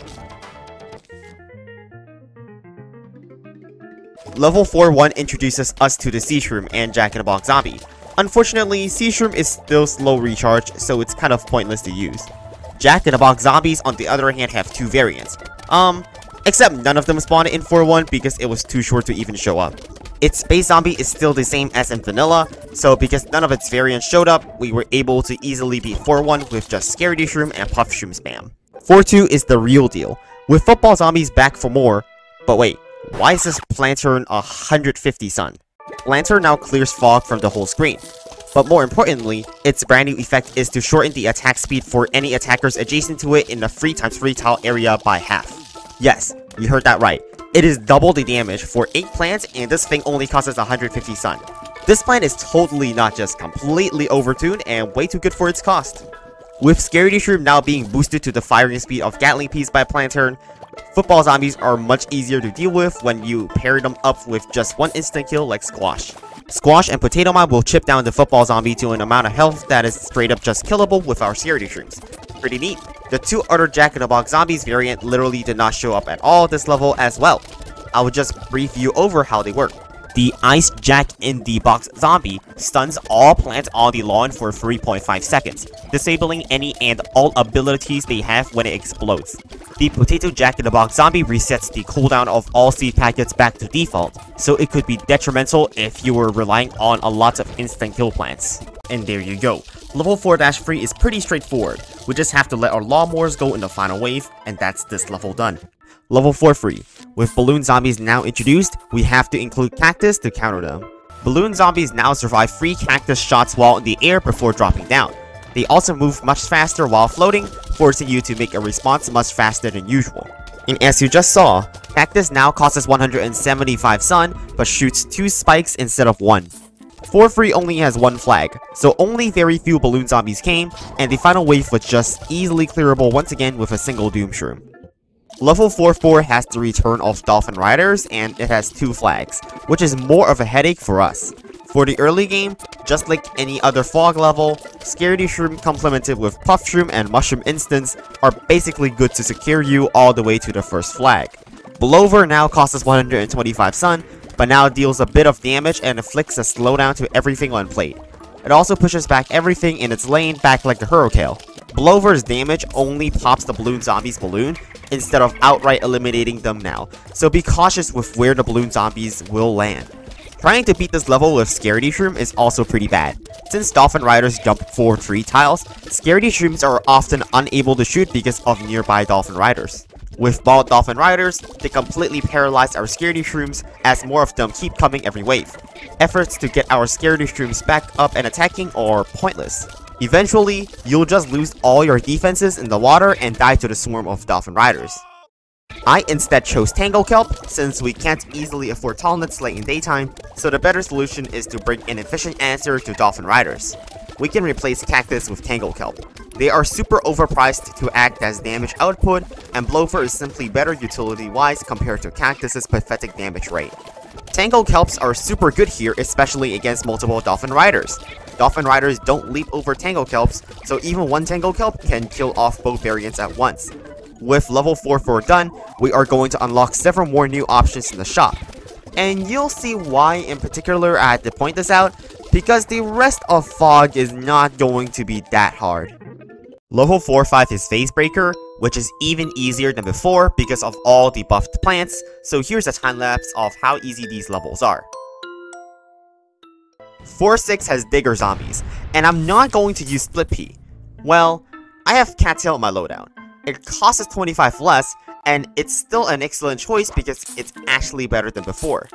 Level four one introduces us to the Sea Shroom and Jack-in-the-Box Zombie. Unfortunately, Sea Shroom is still slow recharge, so it's kind of pointless to use. Jack-in-the-Box Zombies, on the other hand, have two variants. Um, except none of them spawned in four one because it was too short to even show up. Its Space Zombie is still the same as in Vanilla, so because none of its variants showed up, we were able to easily beat four one with just Scary Dish Room and Puff Shroom spam. four two is the real deal, with Football Zombies back for more, but wait, why is this Lantern one hundred fifty Sun? Lantern now clears fog from the whole screen, but more importantly, its brand new effect is to shorten the attack speed for any attackers adjacent to it in the three by three tile area by half. Yes, you heard that right. It is double the damage for eight plants, and this thing only costs us one hundred fifty sun. This plant is totally not just completely overtuned and way too good for its cost. With Scary Dish Room now being boosted to the firing speed of Gatling Peas by Plantern, Football Zombies are much easier to deal with when you pair them up with just one instant kill like Squash. Squash and Potato Mine will chip down the Football Zombie to an amount of health that is straight up just killable with our Scary Dish Rooms. Pretty neat. The two other Jack-in-the-Box Zombies variant literally did not show up at all this level as well. I will just brief you over how they work. The Ice Jack-in-the-Box Zombie stuns all plants on the lawn for three point five seconds, disabling any and all abilities they have when it explodes. The Potato Jack-in-the-Box Zombie resets the cooldown of all seed packets back to default, so it could be detrimental if you were relying on a lot of instant kill plants. And there you go. Level four dash three is pretty straightforward. We just have to let our lawnmowers go in the final wave, and that's this level done. Level four three. With Balloon Zombies now introduced, we have to include Cactus to counter them. Balloon Zombies now survive free Cactus shots while in the air before dropping down. They also move much faster while floating, forcing you to make a response much faster than usual. And as you just saw, Cactus now costs one hundred seventy-five sun, but shoots two spikes instead of one. four three only has one flag, so only very few Balloon Zombies came, and the final wave was just easily clearable once again with a single Doom Shroom. Level four four has the return of Dolphin Riders, and it has two flags, which is more of a headache for us. For the early game, just like any other fog level, Scary Dish Room complemented with Puff Shroom and Mushroom Instants are basically good to secure you all the way to the first flag. Blover now costs one hundred twenty-five sun, but now deals a bit of damage and inflicts a slowdown to everything on plate. It also pushes back everything in its lane back like the Hurricane. Blover's damage only pops the Balloon Zombies' balloon instead of outright eliminating them now, so be cautious with where the Balloon Zombies will land. Trying to beat this level with Scary Dish Room is also pretty bad. Since Dolphin Riders jump four three tiles, Scary Dish Rooms are often unable to shoot because of nearby Dolphin Riders. With Bald Dolphin Riders, they completely paralyze our Scary Dish Rooms as more of them keep coming every wave. Efforts to get our Scary Dish Rooms back up and attacking are pointless. Eventually, you'll just lose all your defenses in the water and die to the swarm of Dolphin Riders. I instead chose Tango Kelp since we can't easily afford tall nuts late in daytime, so the better solution is to bring an efficient answer to Dolphin Riders. We can replace Cactus with Tango Kelp. They are super overpriced to act as damage output, and Blover is simply better utility-wise compared to Cactus's pathetic damage rate. Tango Kelps are super good here, especially against multiple Dolphin Riders. Dolphin Riders don't leap over Tango Kelps, so even one Tango Kelp can kill off both variants at once. With level four four done, we are going to unlock several more new options in the shop. And you'll see why in particular I had to point this out, because the rest of Fog is not going to be that hard. Level four five is Phase Breaker, which is even easier than before because of all the buffed plants, so here's a time lapse of how easy these levels are. four six has Digger Zombies, and I'm not going to use Split Pea. Well, I have Cattail in my lowdown. It costs us twenty-five less, and it's still an excellent choice because it's actually better than before.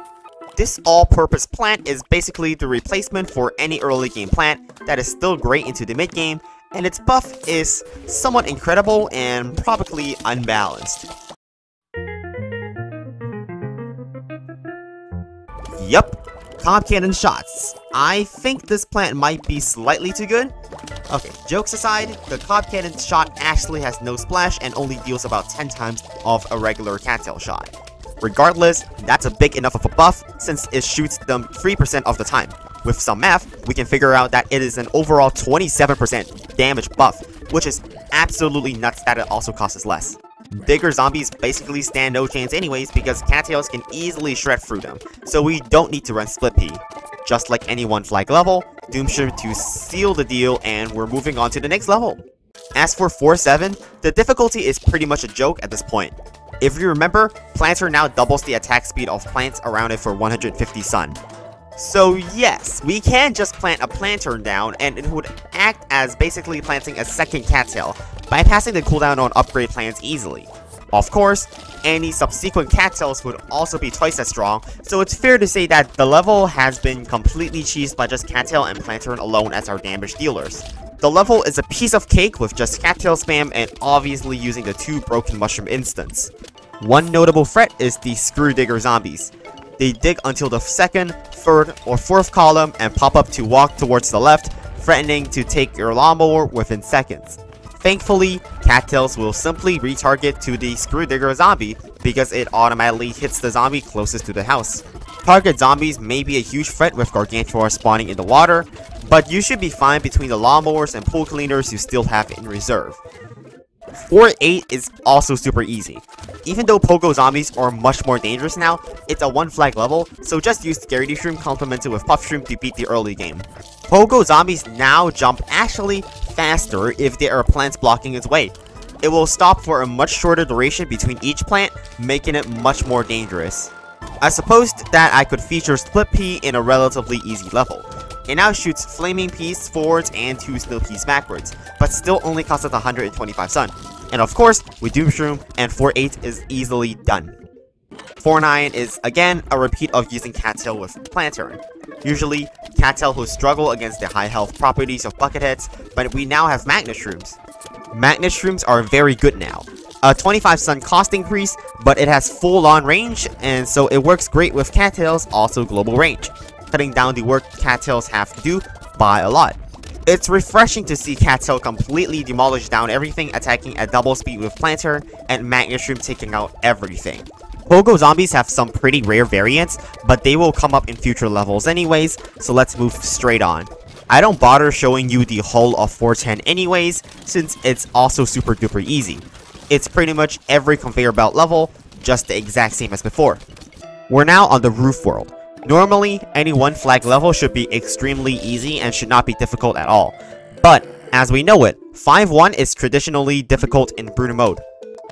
This all-purpose plant is basically the replacement for any early game plant that is still great into the mid game, and its buff is somewhat incredible and probably unbalanced. Yup, Cob Cannon Shots. I think this plant might be slightly too good. Okay, jokes aside, the Cob Cannon Shot actually has no splash and only deals about ten times of a regular Cattail Shot. Regardless, that's a big enough of a buff since it shoots them three percent of the time. With some math, we can figure out that it is an overall twenty-seven percent damage buff, which is absolutely nuts that it also costs less. Digger Zombies basically stand no chance anyways because Cattails can easily shred through them, so we don't need to run Split Pea. Just like any one flag level, Doom Shroom to seal the deal, and we're moving on to the next level. As for four seven, the difficulty is pretty much a joke at this point. If you remember, Planter now doubles the attack speed of plants around it for one hundred fifty sun. So yes, we can just plant a planter down, and it would act as basically planting a second cattail, bypassing the cooldown on upgrade plants easily. Of course, any subsequent cattails would also be twice as strong, so it's fair to say that the level has been completely cheesed by just cattail and planter alone as our damage dealers. The level is a piece of cake with just cattail spam and obviously using the two broken mushroom instants. One notable threat is the Screwdigger Zombies. They dig until the second, third, or fourth column and pop up to walk towards the left, threatening to take your lawnmower within seconds. Thankfully, cattails will simply retarget to the Screwdigger Zombie because it automatically hits the zombie closest to the house. Target zombies may be a huge threat with Gargantua spawning in the water, but you should be fine between the lawnmowers and pool cleaners you still have in reserve. four eight is also super easy. Even though Pogo Zombies are much more dangerous now, it's a one flag level, so just use Scaredy Shroom complemented with Puff Shroom to beat the early game. Pogo Zombies now jump actually faster if there are plants blocking its way. It will stop for a much shorter duration between each plant, making it much more dangerous. I supposed that I could feature Split Pea in a relatively easy level. It now shoots Flaming Peas forwards and two Snow Peas backwards, but still only costs us one hundred twenty-five sun. And of course, with Doom Shroom, and four eight is easily done. four nine is again a repeat of using Cattail with Planter. Usually, Cattail will struggle against the high health properties of Bucketheads, but we now have Magnet Shrooms. Magnet Shrooms are very good now. A twenty-five sun cost increase, but it has full on range, and so it works great with Cattail's also global range, cutting down the work cattails have to do by a lot. It's refreshing to see Cattail completely demolish down everything, attacking at double speed with Planter, and Magnet Shroom taking out everything. Pogo Zombies have some pretty rare variants, but they will come up in future levels anyways, so let's move straight on. I don't bother showing you the whole of four ten anyways, since it's also super duper easy. It's pretty much every conveyor belt level, just the exact same as before. We're now on the roof world. Normally, any one flag level should be extremely easy and should not be difficult at all. But, as we know it, five one is traditionally difficult in Brutal Mode.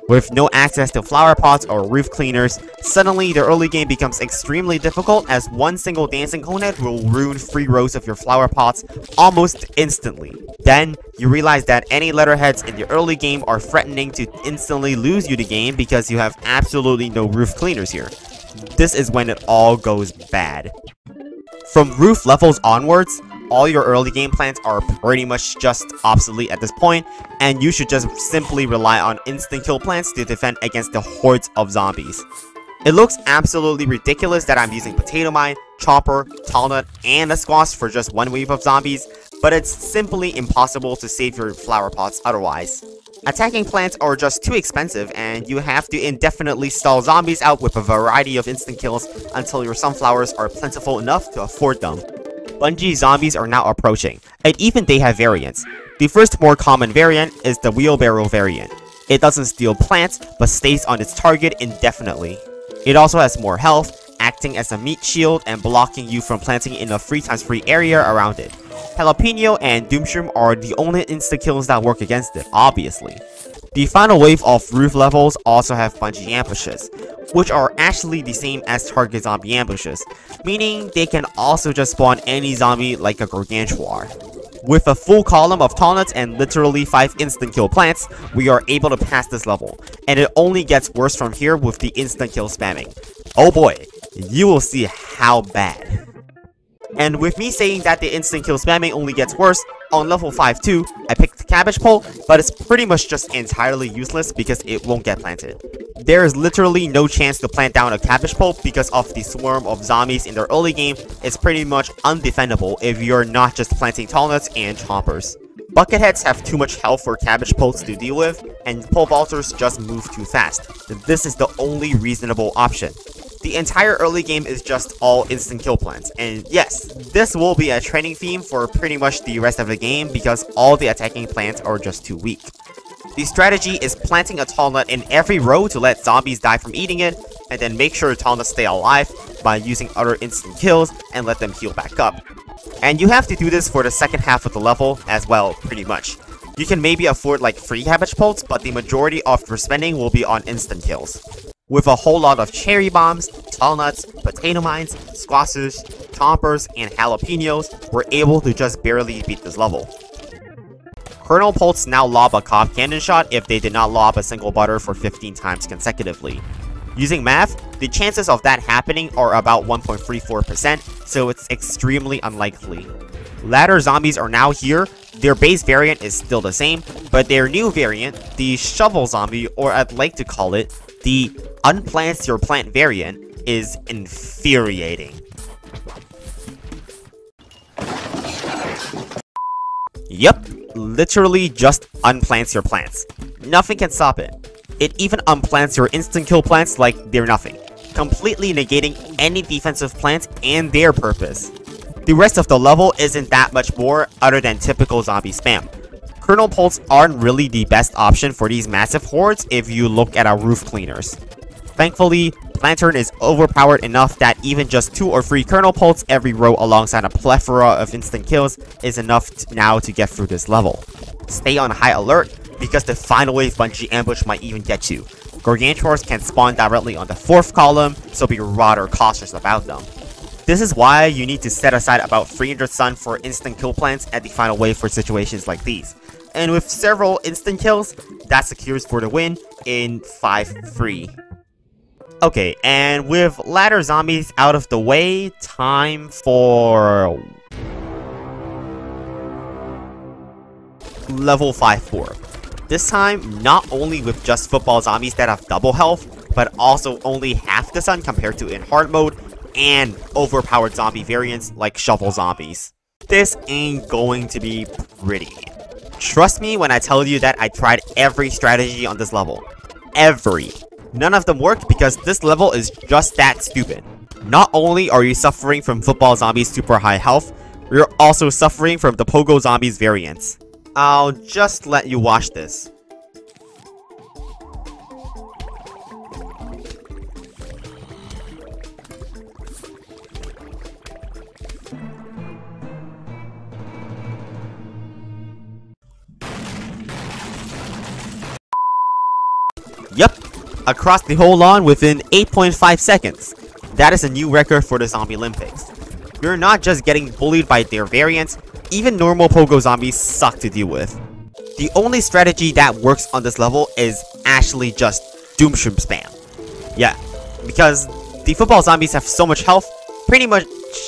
With no access to flower pots or roof cleaners, suddenly the early game becomes extremely difficult as one single dancing conehead will ruin three rows of your flower pots almost instantly. Then, you realize that any letterheads in the early game are threatening to instantly lose you the game because you have absolutely no roof cleaners here. This is when it all goes bad. From roof levels onwards, all your early game plans are pretty much just obsolete at this point, and you should just simply rely on instant kill plans to defend against the hordes of zombies. It looks absolutely ridiculous that I'm using Potato Mine, Chopper, Talnut, and a Squash for just one wave of zombies, but it's simply impossible to save your flower pots otherwise. Attacking plants are just too expensive, and you have to indefinitely stall zombies out with a variety of instant kills until your sunflowers are plentiful enough to afford them. Bungee Zombies are now approaching, and even they have variants. The first more common variant is the Wheelbarrow variant. It doesn't steal plants, but stays on its target indefinitely. It also has more health, acting as a meat shield and blocking you from planting in a three times three area around it. Jalapeno and Doomshroom are the only insta-kills that work against it, obviously. The final wave of roof levels also have Bungee Ambushes, which are actually the same as target zombie ambushes, meaning they can also just spawn any zombie like a Gargantua. With a full column of Talnuts and literally five instant kill plants, we are able to pass this level, and it only gets worse from here with the instant kill spamming. Oh boy, you will see how bad. And with me saying that the instant kill spamming only gets worse, on level five two, I picked the Cabbage Pole, but it's pretty much just entirely useless because it won't get planted. There is literally no chance to plant down a Cabbage Pole because of the swarm of zombies in the early game. It's pretty much undefendable if you're not just planting Talnuts and Chompers. Bucketheads have too much health for Cabbage Poles to deal with, and Pole Vaulters just move too fast. This is the only reasonable option. The entire early game is just all instant kill plants, and yes, this will be a training theme for pretty much the rest of the game because all the attacking plants are just too weak. The strategy is planting a Talnut in every row to let zombies die from eating it, and then make sure Talnuts stay alive by using other instant kills and let them heal back up. And you have to do this for the second half of the level as well, pretty much. You can maybe afford like free cabbage pulse, but the majority of your spending will be on instant kills. With a whole lot of cherry bombs, tall nuts, potato mines, squashes, chompers, and jalapenos, we're able to just barely beat this level. Colonel Pulse now lob a Cobb Cannon Shot if they did not lob a single butter for fifteen times consecutively. Using math, the chances of that happening are about one point three four percent, so it's extremely unlikely. Ladder zombies are now here. Their base variant is still the same, but their new variant, the Shovel Zombie, or I'd like to call it, the Unplants Your Plant variant, is infuriating. Yep, literally just unplants your plants. Nothing can stop it. It even unplants your instant kill plants like they're nothing, completely negating any defensive plants and their purpose. The rest of the level isn't that much more other than typical zombie spam. Colonel Pulse aren't really the best option for these massive hordes if you look at our roof cleaners. Thankfully, Lantern is overpowered enough that even just two or three Colonel Pulse every row alongside a plethora of instant kills is enough t now to get through this level. Stay on high alert, because the final wave bungee ambush might even get you. Gargantuars can spawn directly on the fourth column, so be rather cautious about them. This is why you need to set aside about three hundred sun for instant kill plants at the final wave for situations like these. And with several instant kills, that secures for the win in five three. Okay, and with ladder zombies out of the way, time for level five four. This time, not only with just football zombies that have double health, but also only half the sun compared to in hard mode, and overpowered zombie variants like shovel zombies. This ain't going to be pretty. Trust me when I tell you that I tried every strategy on this level. Every. None of them work because this level is just that stupid. Not only are you suffering from football zombies' super high health, you're also suffering from the pogo zombies variants. I'll just let you watch this. Yep. Across the whole lawn within eight point five seconds. That is a new record for the Zombie Olympics. You're not just getting bullied by their variants, even normal pogo zombies suck to deal with. The only strategy that works on this level is actually just Doomshroom spam. Yeah, because the football zombies have so much health, pretty much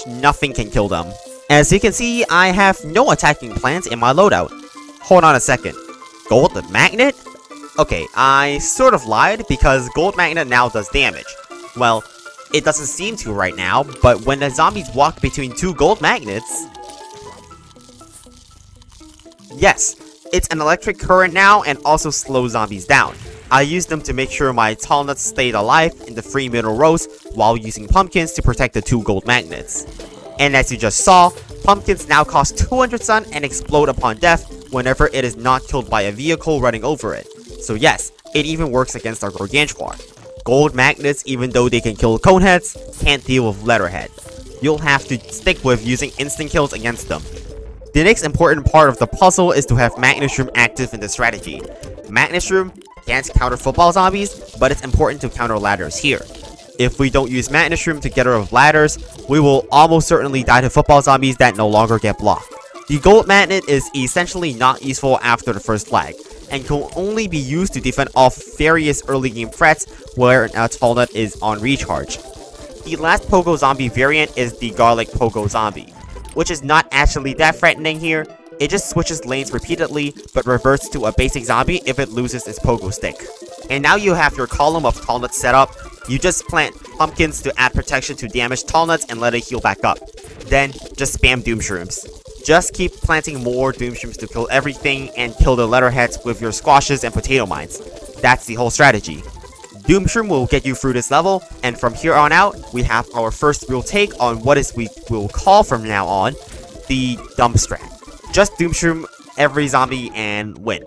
nothing can kill them. As you can see, I have no attacking plans in my loadout. Hold on a second. Golden Magnet? Okay, I sort of lied because Gold Magnet now does damage. Well, it doesn't seem to right now, but when the zombies walk between two Gold Magnets... Yes, it's an electric current now and also slows zombies down. I use them to make sure my tall nuts stayed alive in the three middle rows while using pumpkins to protect the two Gold Magnets. And as you just saw, pumpkins now cost two hundred sun and explode upon death whenever it is not killed by a vehicle running over it. So yes, it even works against our Gargantuar. Gold Magnets, even though they can kill Coneheads, can't deal with Letterhead. You'll have to stick with using instant kills against them. The next important part of the puzzle is to have Magnetshroom active in the strategy. Magnetshroom can't counter football zombies, but it's important to counter ladders here. If we don't use Magnetshroom to get rid of ladders, we will almost certainly die to football zombies that no longer get blocked. The Gold Magnet is essentially not useful after the first flag, and can only be used to defend off various early game threats where an Alternate is on recharge. The last Pogo Zombie variant is the Garlic Pogo Zombie, which is not actually that threatening here. It just switches lanes repeatedly, but reverts to a basic zombie if it loses its Pogo Stick. And now you have your column of tall nuts set up. You just plant pumpkins to add protection to damage tall nuts and let it heal back up. Then, just spam Doomshrooms. Just keep planting more Doomshrooms to kill everything and kill the letterheads with your squashes and potato mines. That's the whole strategy. Doomshroom will get you through this level, and from here on out, we have our first real take on what is we will call from now on, the dump strat. Just Doomshroom every zombie and win.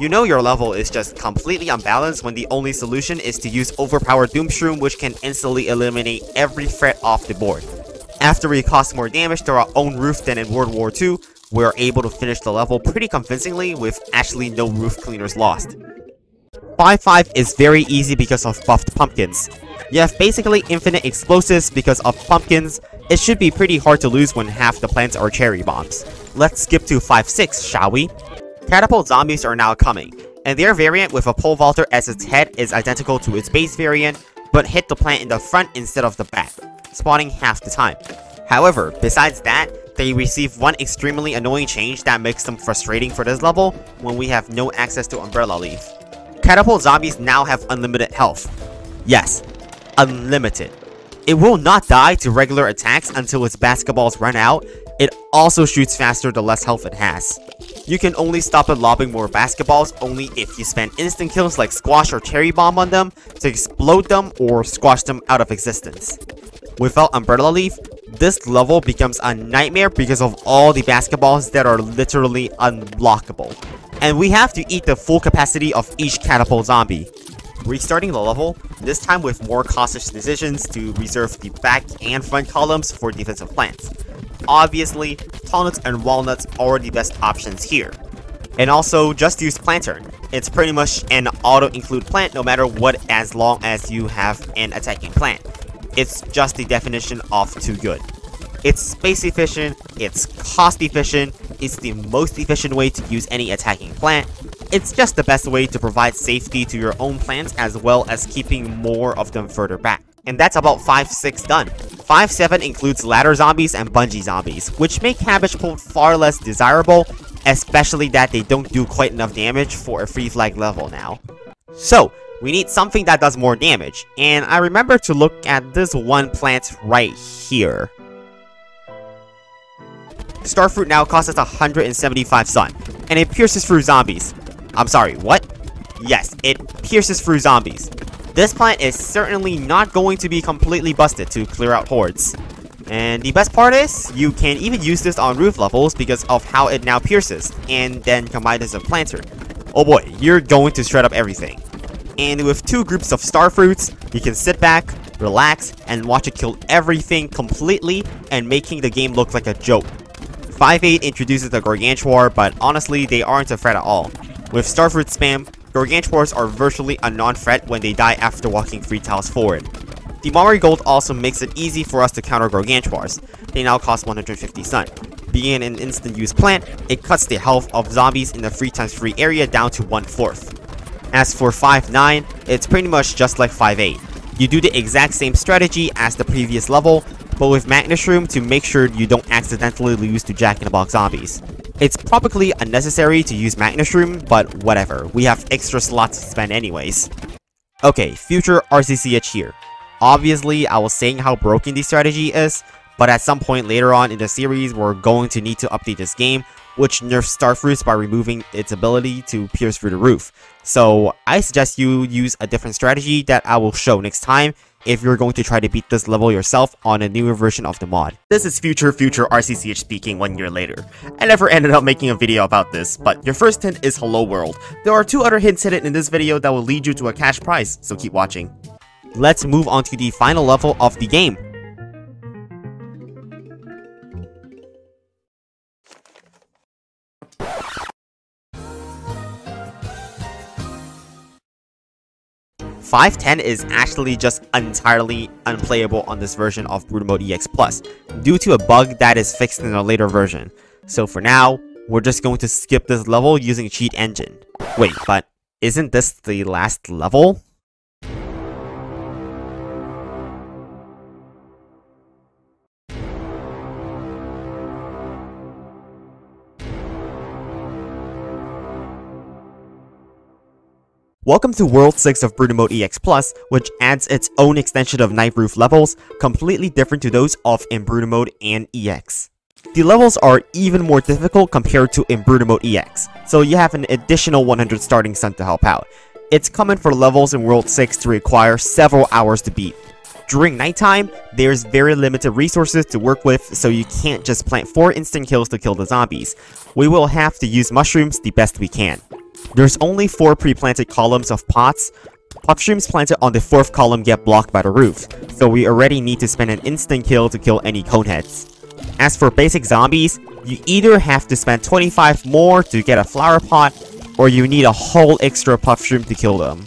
You know your level is just completely unbalanced when the only solution is to use overpowered Doomshroom, which can instantly eliminate every threat off the board. After we cause more damage to our own roof than in World War Two, we are able to finish the level pretty convincingly with actually no roof cleaners lost. five five is very easy because of buffed pumpkins. You have basically infinite explosives because of pumpkins. It should be pretty hard to lose when half the plants are cherry bombs. Let's skip to five six, shall we? Catapult zombies are now coming, and their variant with a pole vaulter as its head is identical to its base variant, but hit the plant in the front instead of the back, spawning half the time. However, besides that, they receive one extremely annoying change that makes them frustrating for this level when we have no access to Umbrella Leaf. Catapult zombies now have unlimited health. Yes, unlimited. It will not die to regular attacks until its basketballs run out. It also shoots faster the less health it has. You can only stop it lobbing more basketballs only if you spend instant kills like Squash or Cherry Bomb on them to explode them or squash them out of existence. Without Umbrella Leaf, this level becomes a nightmare because of all the basketballs that are literally unblockable. And we have to eat the full capacity of each catapult zombie. Restarting the level, this time with more cautious decisions to reserve the back and front columns for defensive plants. Obviously, walnuts and walnuts are the best options here. And also, just use Plantern. It's pretty much an auto-include plant no matter what as long as you have an attacking plant. It's just the definition of too good. It's space efficient, it's cost efficient, it's the most efficient way to use any attacking plant. It's just the best way to provide safety to your own plants as well as keeping more of them further back. And that's about five six done. five seven includes ladder zombies and bungee zombies, which make Cabbage Pole far less desirable, especially that they don't do quite enough damage for a free flag level now. So, we need something that does more damage, and I remember to look at this one plant right here. Starfruit now costs us one hundred seventy-five sun, and it pierces through zombies. I'm sorry, what? Yes, it pierces through zombies. This plant is certainly not going to be completely busted to clear out hordes. And the best part is, you can even use this on roof levels because of how it now pierces, and then combined as a planter. Oh boy, you're going to shred up everything. And with two groups of starfruits, you can sit back, relax, and watch it kill everything completely and making the game look like a joke. five eight introduces the Gargantuar, but honestly, they aren't a threat at all. With Starfruit spam, Gargantuars are virtually a non-threat when they die after walking three tiles forward. The Marigold also makes it easy for us to counter Gargantuars. They now cost one hundred fifty sun. Being an instant use plant, it cuts the health of zombies in the three times three area down to one fourth. As for five nine, it's pretty much just like five eight. You do the exact same strategy as the previous level, but with Magnashroom to make sure you don't accidentally lose to Jack-in-the-Box zombies. It's probably unnecessary to use Magnashroom, but whatever, we have extra slots to spend anyways. Okay, future R C C H here. Obviously, I was saying how broken the strategy is, but at some point later on in the series, we're going to need to update this game, which nerfs Starfruits by removing its ability to pierce through the roof. So, I suggest you use a different strategy that I will show next time, if you're going to try to beat this level yourself on a newer version of the mod. This is future future R C C H speaking one year later. I never ended up making a video about this, but your first hint is hello world. There are two other hints hidden in this video that will lead you to a cash prize, so keep watching. Let's move on to the final level of the game. five ten is actually just entirely unplayable on this version of Brutal Mode E X Plus due to a bug that is fixed in a later version. So for now, we're just going to skip this level using Cheat Engine. Wait, but isn't this the last level? Welcome to World six of Brutal Mode E X Plus, which adds its own extension of night roof levels, completely different to those of in Brutal Mode and E X. The levels are even more difficult compared to in Brutal Mode E X, so you have an additional one hundred starting sun to help out. It's common for levels in World six to require several hours to beat. During nighttime, there's very limited resources to work with, so you can't just plant four instant kills to kill the zombies. We will have to use mushrooms the best we can. There's only four pre-planted columns of pots. Mushrooms planted on the fourth column get blocked by the roof, so we already need to spend an instant kill to kill any coneheads. As for basic zombies, you either have to spend twenty-five more to get a flower pot, or you need a whole extra puff shroom to kill them.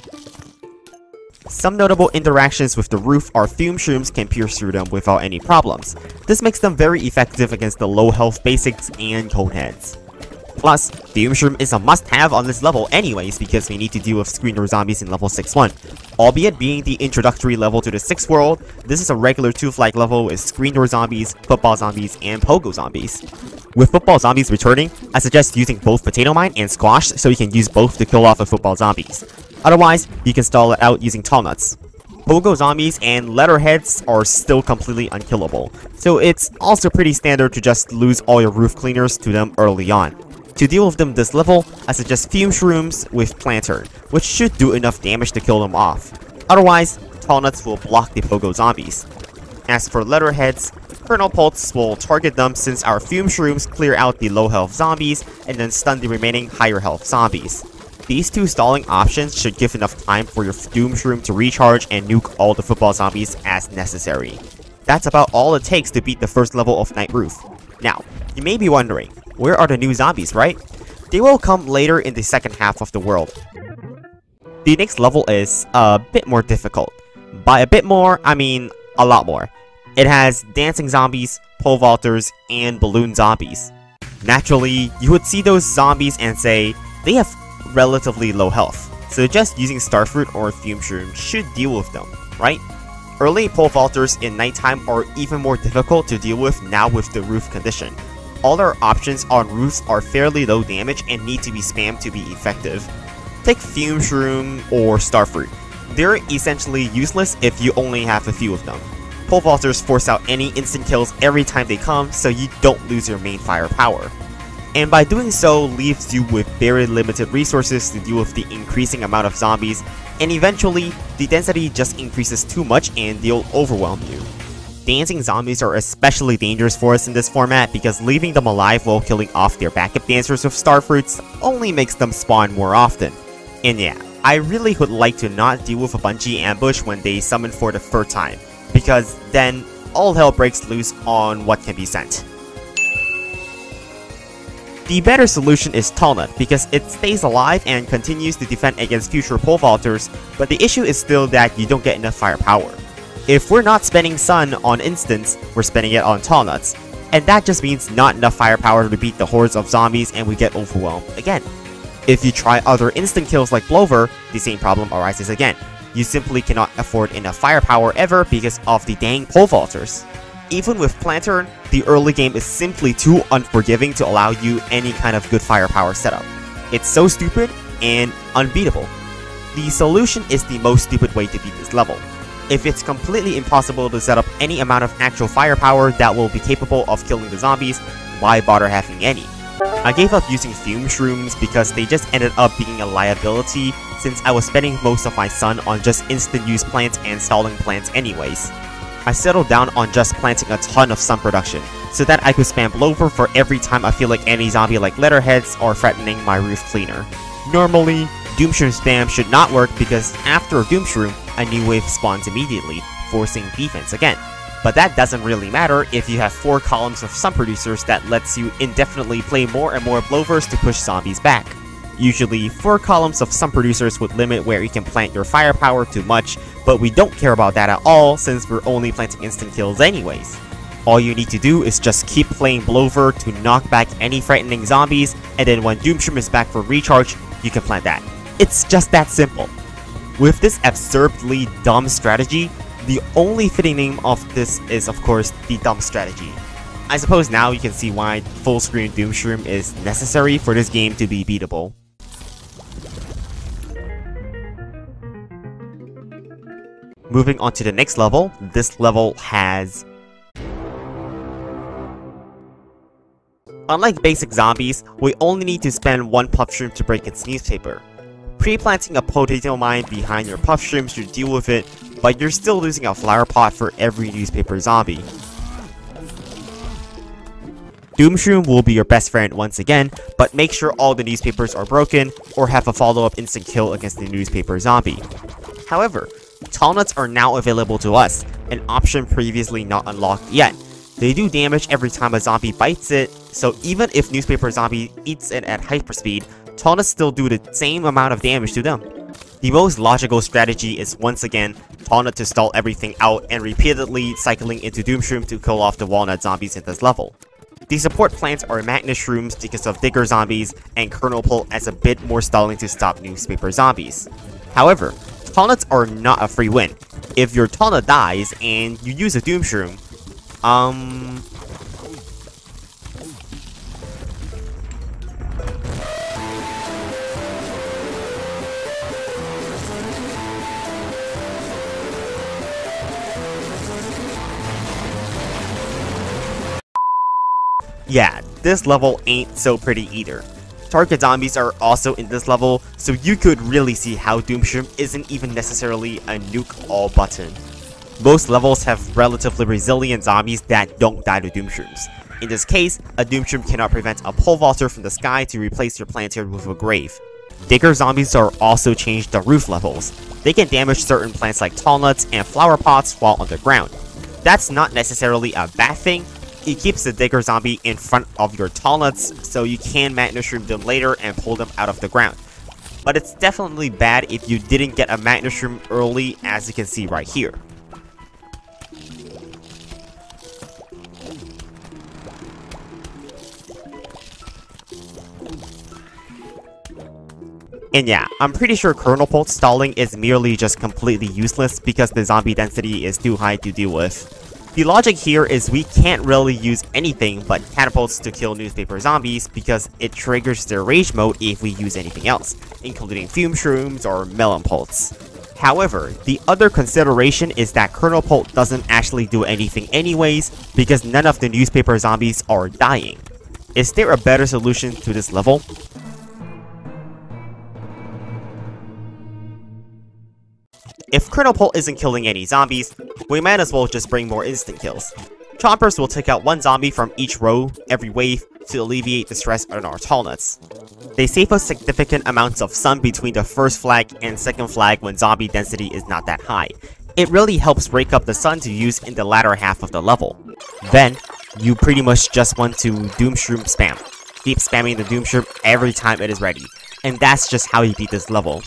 Some notable interactions with the roof are fume shrooms can pierce through them without any problems. This makes them very effective against the low health basics and coneheads. Plus, fume shroom is a must-have on this level anyways because we need to deal with screener zombies in level six one. Albeit being the introductory level to the sixth world, this is a regular two-flag level with screener zombies, football zombies, and pogo zombies. With football zombies returning, I suggest using both potato mine and squash so you can use both to kill off the football zombies. Otherwise, you can stall it out using tall nuts. Pogo zombies and letterheads are still completely unkillable, so it's also pretty standard to just lose all your roof cleaners to them early on. To deal with them this level, I suggest fume shrooms with Planter, which should do enough damage to kill them off. Otherwise, tall nuts will block the pogo zombies. As for letterheads, Colonel Pulse will target them since our fume shrooms clear out the low health zombies and then stun the remaining higher health zombies. These two stalling options should give enough time for your Doom Shroom to recharge and nuke all the football zombies as necessary. That's about all it takes to beat the first level of Night Roof. Now, you may be wondering, where are the new zombies, right? They will come later in the second half of the world. The next level is a bit more difficult. By a bit more, I mean a lot more. It has dancing zombies, pole vaulters, and balloon zombies. Naturally, you would see those zombies and say, they have relatively low health, so just using Starfruit or Fume Shroom should deal with them, right? Early pole vaulters in nighttime are even more difficult to deal with now with the roof condition. All our options on roofs are fairly low damage and need to be spammed to be effective. Take Fume Shroom or Starfruit. They're essentially useless if you only have a few of them. Pole vaulters force out any instant kills every time they come, so you don't lose your main firepower. And by doing so leaves you with very limited resources to deal with the increasing amount of zombies, and eventually the density just increases too much and they'll overwhelm you. Dancing zombies are especially dangerous for us in this format because leaving them alive while killing off their backup dancers with starfruits only makes them spawn more often. And yeah, I really would like to not deal with a Bungie ambush when they summon for the third time, because then all hell breaks loose on what can be sent. The better solution is Tall Nut because it stays alive and continues to defend against future pole vaulters, but the issue is still that you don't get enough firepower. If we're not spending Sun on instance, we're spending it on Tall Nuts, and that just means not enough firepower to beat the hordes of zombies and we get overwhelmed again. If you try other instant kills like Blover, the same problem arises again. You simply cannot afford enough firepower ever because of the dang pole vaulters. Even with Plantern, the early game is simply too unforgiving to allow you any kind of good firepower setup. It's so stupid and unbeatable. The solution is the most stupid way to beat this level. If it's completely impossible to set up any amount of actual firepower that will be capable of killing the zombies, why bother having any? I gave up using Fume Shrooms because they just ended up being a liability since I was spending most of my sun on just instant use plants and stalling plants anyways. I settled down on just planting a ton of sun production, so that I could spam Blover for every time I feel like any zombie like letterheads are threatening my roof cleaner. Normally, Doom Shroom spam should not work because after Doom Shroom, a new wave spawns immediately, forcing defense again. But that doesn't really matter if you have four columns of sun producers that lets you indefinitely play more and more Blovers to push zombies back. Usually, four columns of sun producers would limit where you can plant your firepower too much, but we don't care about that at all since we're only planting instant kills anyways. All you need to do is just keep playing Blover to knock back any frightening zombies, and then when Doomshroom is back for recharge, you can plant that. It's just that simple. With this absurdly dumb strategy, the only fitting name of this is of course the dumb strategy. I suppose now you can see why full screen Doomshroom is necessary for this game to be beatable. Moving on to the next level, this level has... Unlike basic zombies, we only need to spend one puff shroom to break its newspaper. Pre-planting a potato mine behind your puff shroom should deal with it, but you're still losing a flower pot for every newspaper zombie. Doom Shroom will be your best friend once again, but make sure all the newspapers are broken or have a follow-up instant kill against the newspaper zombie. However, Tall Nuts are now available to us, an option previously not unlocked yet. They do damage every time a zombie bites it, so even if Newspaper Zombie eats it at hyperspeed, Tauntauns still do the same amount of damage to them. The most logical strategy is once again Taunt to stall everything out and repeatedly cycling into Doom Shroom to kill off the Walnut Zombies in this level. The support plants are Magnet Shrooms because of Digger Zombies and Kernel Pole as a bit more stalling to stop Newspaper Zombies. However, Tauntauns are not a free win. If your Taunt dies and you use a Doom Shroom, um... yeah, this level ain't so pretty either. Target zombies are also in this level, so you could really see how Doom Shroom isn't even necessarily a nuke all button. Most levels have relatively resilient zombies that don't die to Doom Shrooms. In this case, a Doom Shroom cannot prevent a Pole Vaulter from the sky to replace your Planetary with a grave. Digger zombies are also changed to roof levels. They can damage certain plants like tall nuts and flower pots while underground. That's not necessarily a bad thing. It keeps the Digger Zombie in front of your Tall Nuts, so you can Magnet Shroom them later and pull them out of the ground. But it's definitely bad if you didn't get a Magnet Shroom early, as you can see right here. And yeah, I'm pretty sure Kernel Pole stalling is merely just completely useless because the zombie density is too high to deal with. The logic here is we can't really use anything but catapults to kill Newspaper Zombies because it triggers their rage mode if we use anything else, including Fume Shrooms or Melon Pulse. However, the other consideration is that Kernel Pole doesn't actually do anything anyways because none of the Newspaper Zombies are dying. Is there a better solution to this level? If Kernel Pole isn't killing any zombies, we might as well just bring more instant kills. Chompers will take out one zombie from each row every wave to alleviate the stress on our Tall Nuts. They save us significant amounts of sun between the first flag and second flag when zombie density is not that high. It really helps break up the sun to use in the latter half of the level. Then, you pretty much just want to Doom Shroom spam. Keep spamming the Doom Shroom every time it is ready, and that's just how you beat this level.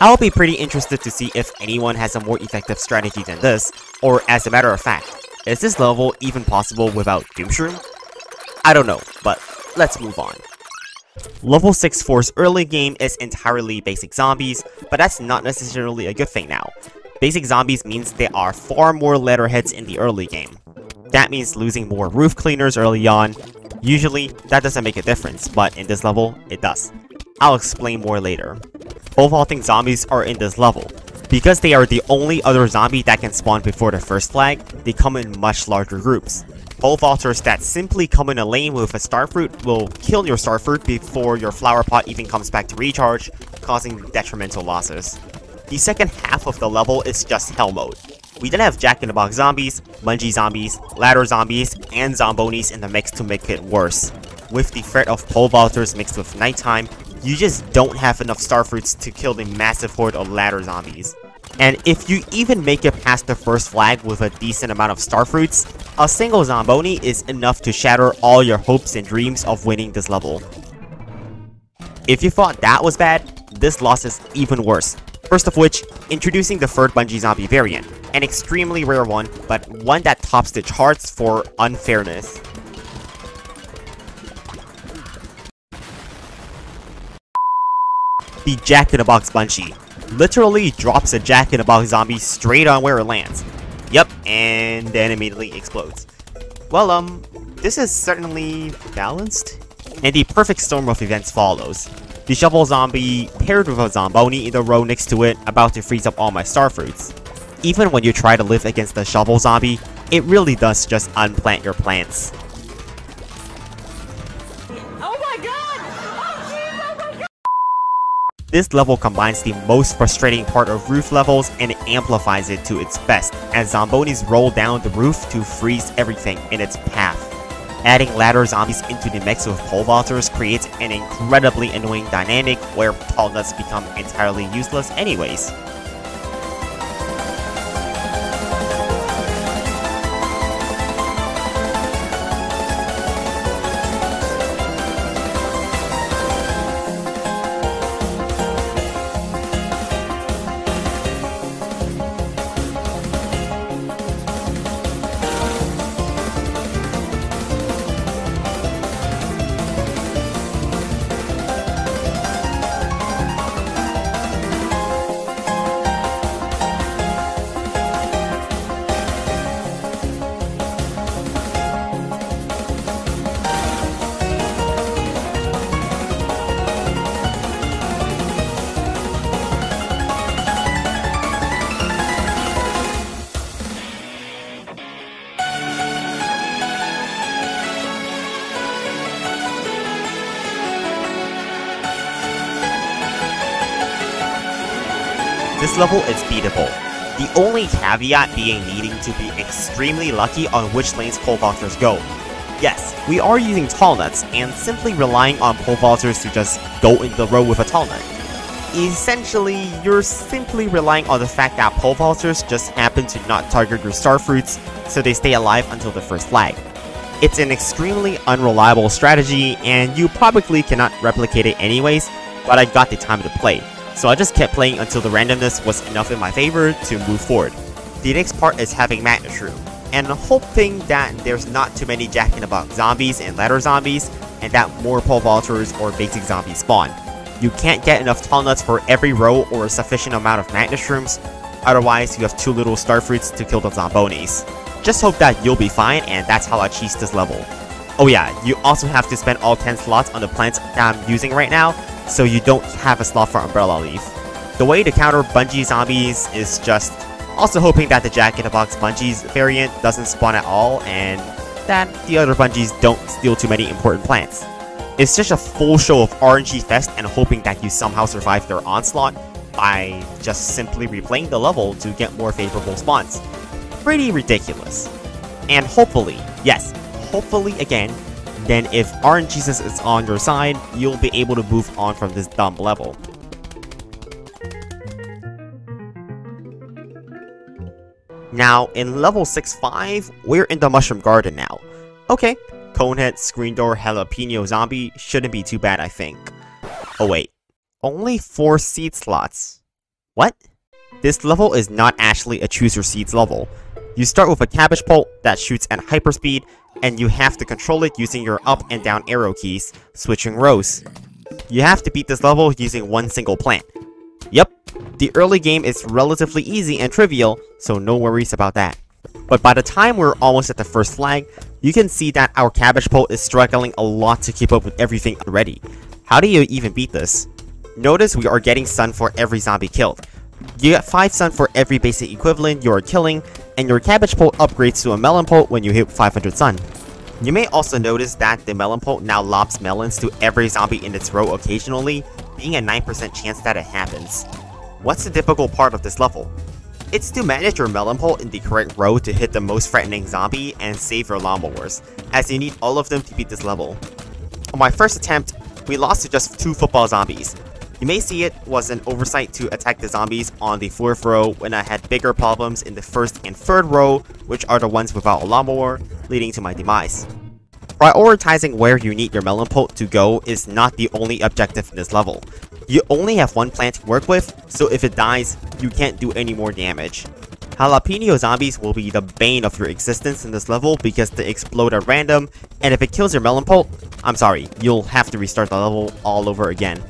I'll be pretty interested to see if anyone has a more effective strategy than this, or as a matter of fact, is this level even possible without Doom Shroom? I don't know, but let's move on. Level six four's early game is entirely basic zombies, but that's not necessarily a good thing now. Basic zombies means there are far more letterheads in the early game. That means losing more roof cleaners early on. Usually, that doesn't make a difference, but in this level, it does. I'll explain more later. Pole vaulting zombies are in this level. Because they are the only other zombie that can spawn before the first flag, they come in much larger groups. Pole vaulters that simply come in a lane with a starfruit will kill your starfruit before your flower pot even comes back to recharge, causing detrimental losses. The second half of the level is just hell mode. We then have jack-in-the-box zombies, bungee zombies, ladder zombies, and zombonis in the mix to make it worse. With the threat of pole vaulters mixed with nighttime, you just don't have enough starfruits to kill the massive horde of ladder zombies. And if you even make it past the first flag with a decent amount of starfruits, a single zomboni is enough to shatter all your hopes and dreams of winning this level. If you thought that was bad, this loss is even worse. First of which, introducing the third bungee zombie variant, an extremely rare one, but one that tops the charts for unfairness. The jack-in-the-box bungee literally drops a jack-in-the-box zombie straight on where it lands. Yep, and then immediately explodes. Well, um, this is certainly balanced. And the perfect storm of events follows. The shovel zombie paired with a zomboni in the row next to it, about to freeze up all my starfruits. Even when you try to live against the shovel zombie, it really does just unplant your plants. This level combines the most frustrating part of roof levels and amplifies it to its best, as zombonis roll down the roof to freeze everything in its path. Adding ladder zombies into the mix with pole vaulters creates an incredibly annoying dynamic where tall nuts become entirely useless anyways. This level is beatable. The only caveat being needing to be extremely lucky on which lanes pole vaulters go. Yes, we are using tall nuts, and simply relying on pole vaulters to just go in the row with a tall nut. Essentially, you're simply relying on the fact that pole vaulters just happen to not target your star fruits, so they stay alive until the first flag. It's an extremely unreliable strategy, and you probably cannot replicate it anyways, but I got the time to play, so I just kept playing until the randomness was enough in my favor to move forward. The next part is having Madness Room, and hoping that there's not too many jack-in-the-box zombies and ladder zombies, and that more pole vaulters or basic zombies spawn. You can't get enough tall nuts for every row or a sufficient amount of Madness Shrooms, otherwise you have too little star fruits to kill the zombonis. Just hope that you'll be fine, and that's how I cheesed this level. Oh yeah, you also have to spend all ten slots on the plants that I'm using right now, so you don't have a slot for Umbrella Leaf. The way to counter bungee zombies is just also hoping that the jack-in-the-box bungees variant doesn't spawn at all, and that the other bungees don't steal too many important plants. It's just a full show of R N G fest, and hoping that you somehow survive their onslaught by just simply replaying the level to get more favorable spawns. Pretty ridiculous. And hopefully, yes, hopefully again, then if R N G is on your side, you'll be able to move on from this dumb level. Now, in level six five, we're in the Mushroom Garden now. Okay, Conehead, Screen Door, Jalapeno Zombie shouldn't be too bad, I think. Oh wait, only four seed slots. What? This level is not actually a choose your seeds level. You start with a cabbage pole that shoots at hyperspeed, and you have to control it using your up and down arrow keys, switching rows. You have to beat this level using one single plant. Yep, the early game is relatively easy and trivial, so no worries about that. But by the time we're almost at the first flag, you can see that our cabbage pole is struggling a lot to keep up with everything already. How do you even beat this? Notice we are getting sun for every zombie killed. You get five sun for every basic equivalent you are killing, and your cabbage pole upgrades to a melon pole when you hit five hundred sun. You may also notice that the melon pole now lobs melons to every zombie in its row occasionally, being a nine percent chance that it happens. What's the difficult part of this level? It's to manage your melon pole in the correct row to hit the most threatening zombie and save your lawnmowers, as you need all of them to beat this level. On my first attempt, we lost to just two football zombies. You may see it was an oversight to attack the zombies on the fourth row when I had bigger problems in the first and third row, which are the ones without a lawnmower, leading to my demise. Prioritizing where you need your melon pole to go is not the only objective in this level. You only have one plant to work with, so if it dies, you can't do any more damage. Jalapeno zombies will be the bane of your existence in this level because they explode at random, and if it kills your melon pole, I'm sorry, you'll have to restart the level all over again.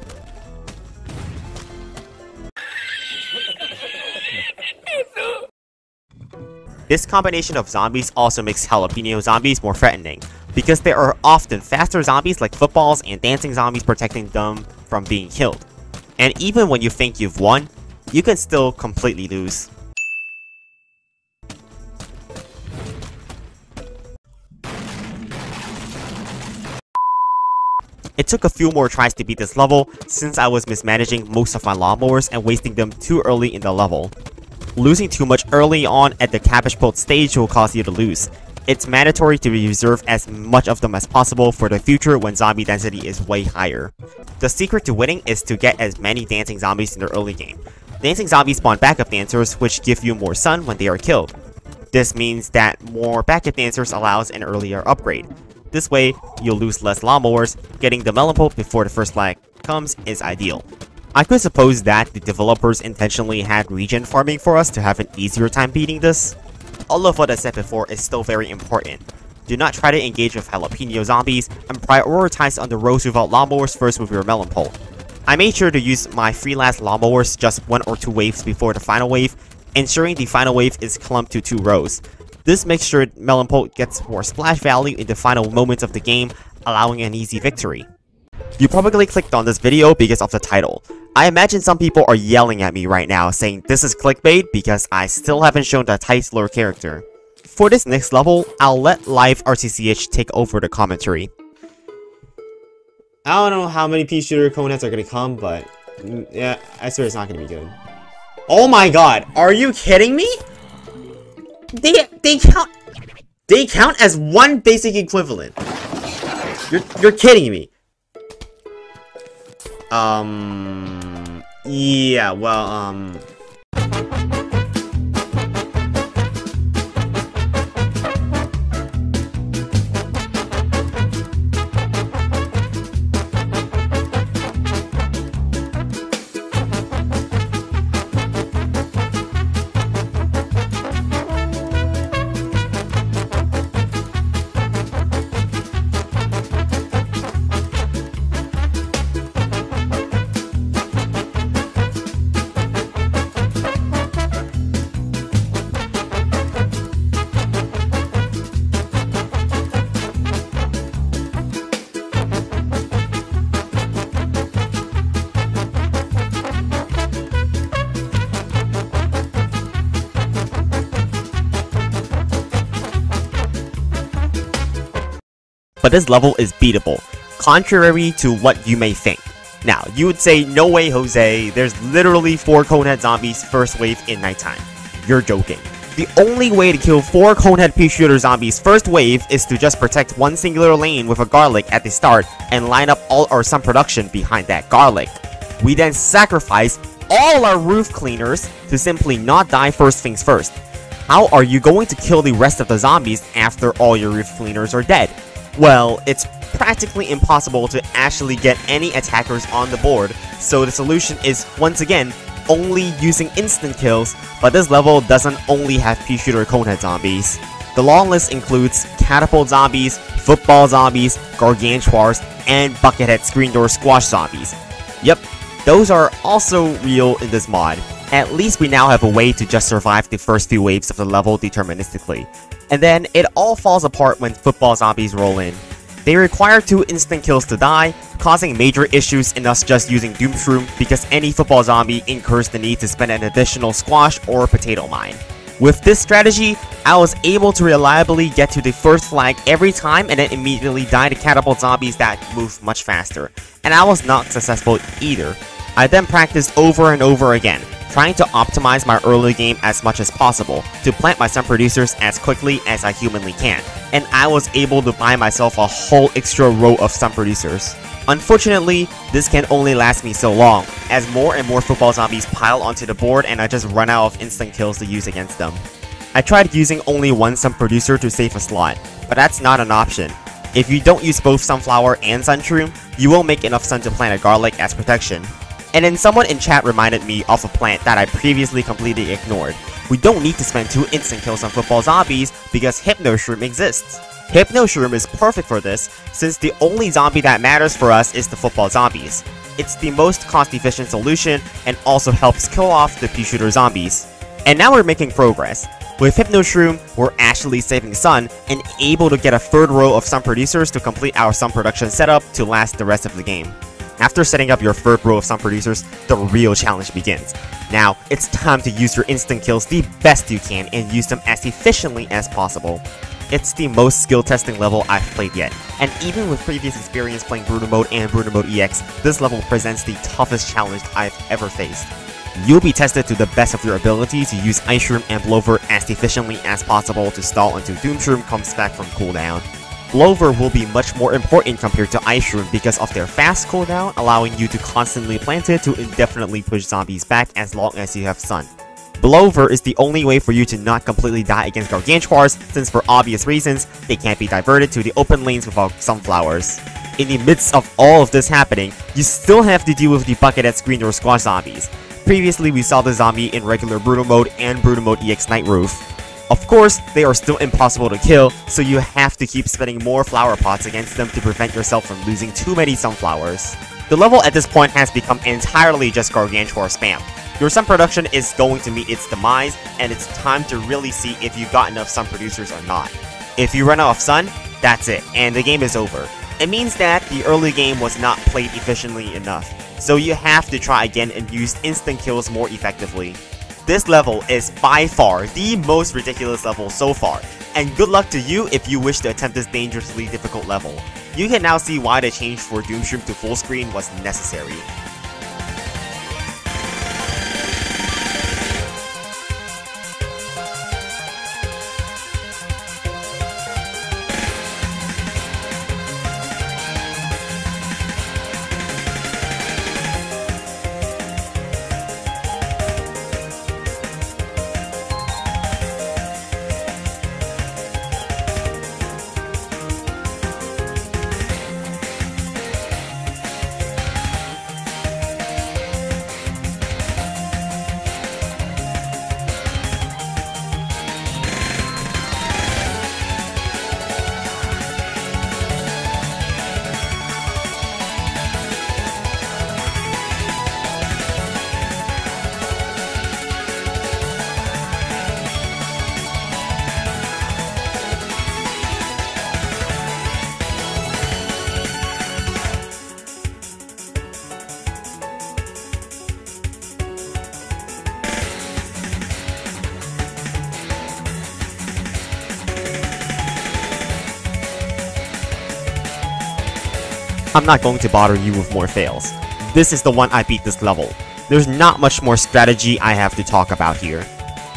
This combination of zombies also makes jalapeno zombies more threatening, because there are often faster zombies like footballs and dancing zombies protecting them from being killed. And even when you think you've won, you can still completely lose. It took a few more tries to beat this level, since I was mismanaging most of my lawnmowers and wasting them too early in the level. Losing too much early on at the cabbage pole stage will cause you to lose. It's mandatory to reserve as much of them as possible for the future when zombie density is way higher. The secret to winning is to get as many dancing zombies in the early game. Dancing zombies spawn backup dancers, which give you more sun when they are killed. This means that more backup dancers allows an earlier upgrade. This way, you'll lose less lawnmowers. Getting the melon pole before the first flag comes is ideal. I could suppose that the developers intentionally had regen farming for us to have an easier time beating this. All of what I said before is still very important. Do not try to engage with jalapeno zombies, and prioritize on the rows without lawnmowers first with your melon pole. I made sure to use my three last lawnmowers just one or two waves before the final wave, ensuring the final wave is clumped to two rows. This makes sure melon pole gets more splash value in the final moments of the game, allowing an easy victory. You probably clicked on this video because of the title. I imagine some people are yelling at me right now saying this is clickbait because I still haven't shown the title or character. For this next level, I'll let Live R C C H take over the commentary. I don't know how many pea shooter Coneheads are gonna come, but yeah, I swear it's not gonna be good. Oh my god, are you kidding me? They they count they count as one basic equivalent. You're you're kidding me. Um yeah, well um But this level is beatable, contrary to what you may think. Now, you would say, no way Jose, there's literally four Conehead zombies first wave in nighttime. You're joking. The only way to kill four Conehead pea shooter zombies first wave is to just protect one singular lane with a garlic at the start and line up all our sun production behind that garlic. We then sacrifice all our roof cleaners to simply not die first things first. How are you going to kill the rest of the zombies after all your roof cleaners are dead? Well, it's practically impossible to actually get any attackers on the board, so the solution is, once again, only using instant kills, but this level doesn't only have pea shooter conehead zombies. The long list includes catapult zombies, football zombies, gargantuars, and buckethead screen door squash zombies. Yep, those are also real in this mod. At least we now have a way to just survive the first few waves of the level deterministically. And then it all falls apart when football zombies roll in. They require two instant kills to die, causing major issues in us just using Doom Shroom because any football zombie incurs the need to spend an additional squash or potato mine. With this strategy, I was able to reliably get to the first flag every time and then immediately die to catapult zombies that move much faster. And I was not successful either. I then practiced over and over again, trying to optimize my early game as much as possible, to plant my sun producers as quickly as I humanly can, and I was able to buy myself a whole extra row of sun producers. Unfortunately, this can only last me so long, as more and more football zombies pile onto the board and I just run out of instant kills to use against them. I tried using only one sun producer to save a slot, but that's not an option. If you don't use both sunflower and sun shroom, you won't make enough sun to plant a garlic as protection. And then someone in chat reminded me of a plant that I previously completely ignored. We don't need to spend two instant kills on football zombies because Hypno Shroom exists. Hypno Shroom is perfect for this since the only zombie that matters for us is the football zombies. It's the most cost efficient solution and also helps kill off the pea shooter zombies. And now we're making progress. With Hypno Shroom, we're actually saving sun and able to get a third row of sun producers to complete our sun production setup to last the rest of the game. After setting up your third row of sun producers, the real challenge begins. Now, it's time to use your instant kills the best you can and use them as efficiently as possible. It's the most skill testing level I've played yet, and even with previous experience playing Brutal Mode and Brutal Mode E X, this level presents the toughest challenge I've ever faced. You'll be tested to the best of your ability to use Ice Shroom and Blover as efficiently as possible to stall until Doom Shroom comes back from cooldown. Blover will be much more important compared to Ice Shroom because of their fast cooldown, allowing you to constantly plant it to indefinitely push zombies back as long as you have sun. Blover is the only way for you to not completely die against gargantuars since for obvious reasons, they can't be diverted to the open lanes without sunflowers. In the midst of all of this happening, you still have to deal with the buckethead screen door squash zombies. Previously we saw the zombie in regular Brutal Mode and Brutal Mode E X Night Roof. Of course, they are still impossible to kill, so you have to keep spending more flower pots against them to prevent yourself from losing too many sunflowers. The level at this point has become entirely just gargantuan spam. Your sun production is going to meet its demise, and it's time to really see if you got enough sun producers or not. If you run out of sun, that's it, and the game is over. It means that the early game was not played efficiently enough, so you have to try again and use instant kills more effectively. This level is by far the most ridiculous level so far, and good luck to you if you wish to attempt this dangerously difficult level. You can now see why the change for Doom Shroom to full screen was necessary. I'm not going to bother you with more fails. This is the one I beat this level. There's not much more strategy I have to talk about here.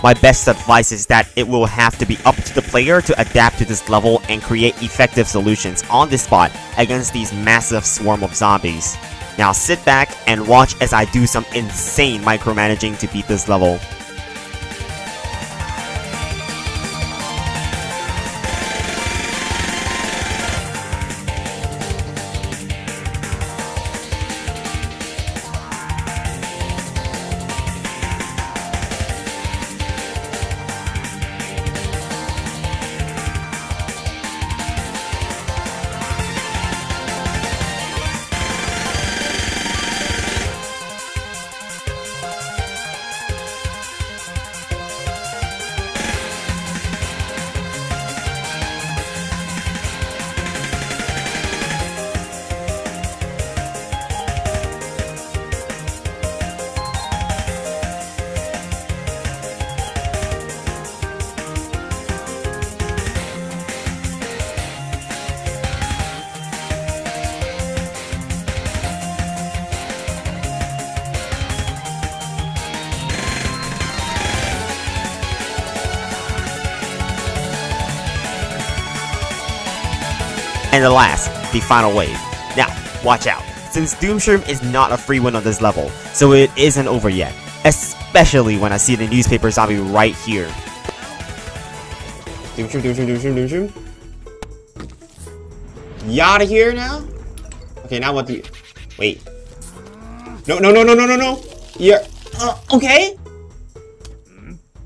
My best advice is that it will have to be up to the player to adapt to this level and create effective solutions on the spot against these massive swarm of zombies. Now sit back and watch as I do some insane micromanaging to beat this level. And the last, the final wave. Now, watch out, since Doomsherm is not a free win on this level, so it isn't over yet, especially when I see the newspaper zombie right here. Doomsherm, Doomsherm, Doomsherm, Doomsherm. You out of here now? Okay, now what do you... Wait. No, no, no, no, no, no, no! You're... Uh, okay!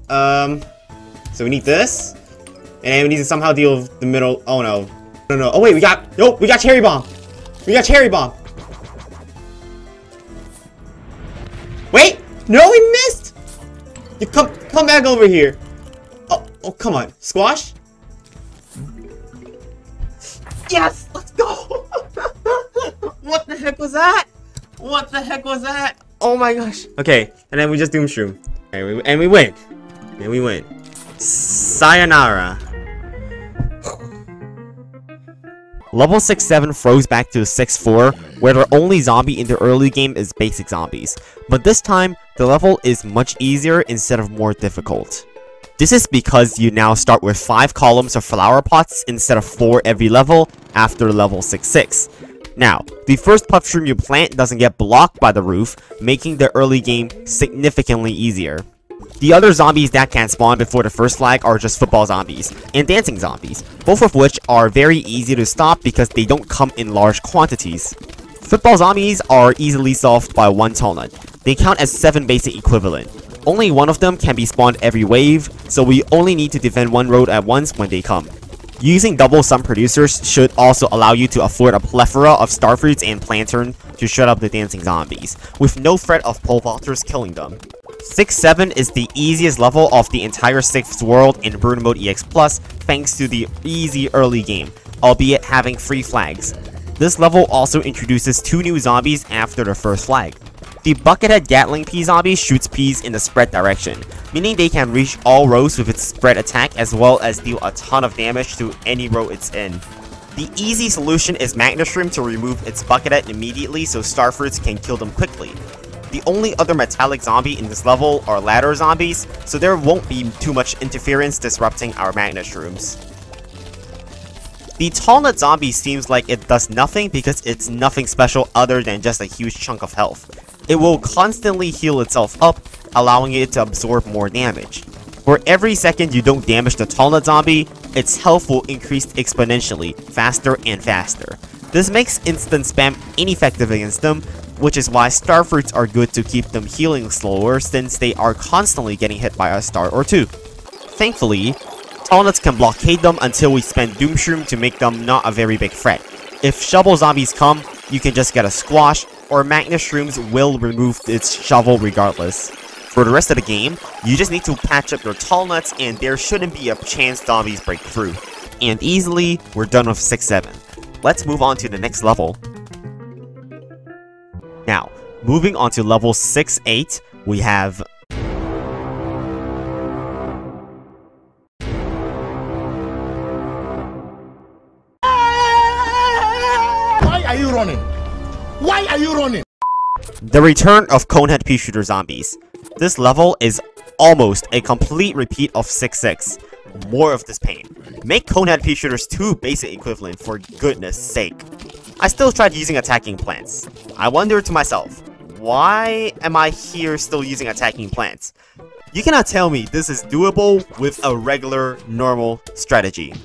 Um... So we need this, and we need to somehow deal with the middle... Oh no. No, no, oh wait, we got, nope, we got cherry bomb. We got cherry bomb. Wait, no, we missed. You come, come back over here. Oh, oh, come on, squash. Yes, let's go. What the heck was that? What the heck was that? Oh my gosh. Okay, and then we just Doomshroom. And we, and we win. And we win. Sayonara. Level six seven throws back to six four, where the only zombie in the early game is basic zombies, but this time, the level is much easier instead of more difficult. This is because you now start with five columns of flower pots instead of four every level after level six six. Now, the first puffshroom you plant doesn't get blocked by the roof, making the early game significantly easier. The other zombies that can spawn before the first flag are just football zombies and dancing zombies, both of which are very easy to stop because they don't come in large quantities. Football zombies are easily solved by one Tallnut. They count as seven basic equivalent. Only one of them can be spawned every wave, so we only need to defend one road at once when they come. Using double some producers should also allow you to afford a plethora of starfruits and plantain to shut up the dancing zombies, with no threat of pole vaulters killing them. six seven is the easiest level of the entire sixth world in Brutal Mode E X Plus thanks to the easy early game, albeit having three flags. This level also introduces two new zombies after the first flag. The Buckethead Gatling Pea zombie shoots peas in the spread direction, meaning they can reach all rows with its spread attack as well as deal a ton of damage to any row it's in. The easy solution is Magnashroom to remove its Buckethead immediately so starfruits can kill them quickly. The only other metallic zombie in this level are ladder zombies, so there won't be too much interference disrupting our Magnatrooms. The Tallnut zombie seems like it does nothing because it's nothing special other than just a huge chunk of health. It will constantly heal itself up, allowing it to absorb more damage. For every second you don't damage the Tallnut zombie, its health will increase exponentially, faster and faster. This makes instant spam ineffective against them, which is why starfruits are good to keep them healing slower since they are constantly getting hit by a star or two. Thankfully, Tallnuts can blockade them until we spend Doomshroom to make them not a very big threat. If shovel zombies come, you can just get a squash, or Magnatrooms will remove its shovel regardless. For the rest of the game, you just need to patch up your Tallnuts and there shouldn't be a chance zombies break through. And easily, we're done with six seven. Let's move on to the next level. Now, moving on to level six eight, we have... Why are you running? The return of Conehead pea shooter zombies. This level is almost a complete repeat of six six. More of this pain. Make Conehead pea shooters two basic equivalent, for goodness sake. I still tried using attacking plants. I wonder to myself, why am I here still using attacking plants? You cannot tell me this is doable with a regular, normal strategy.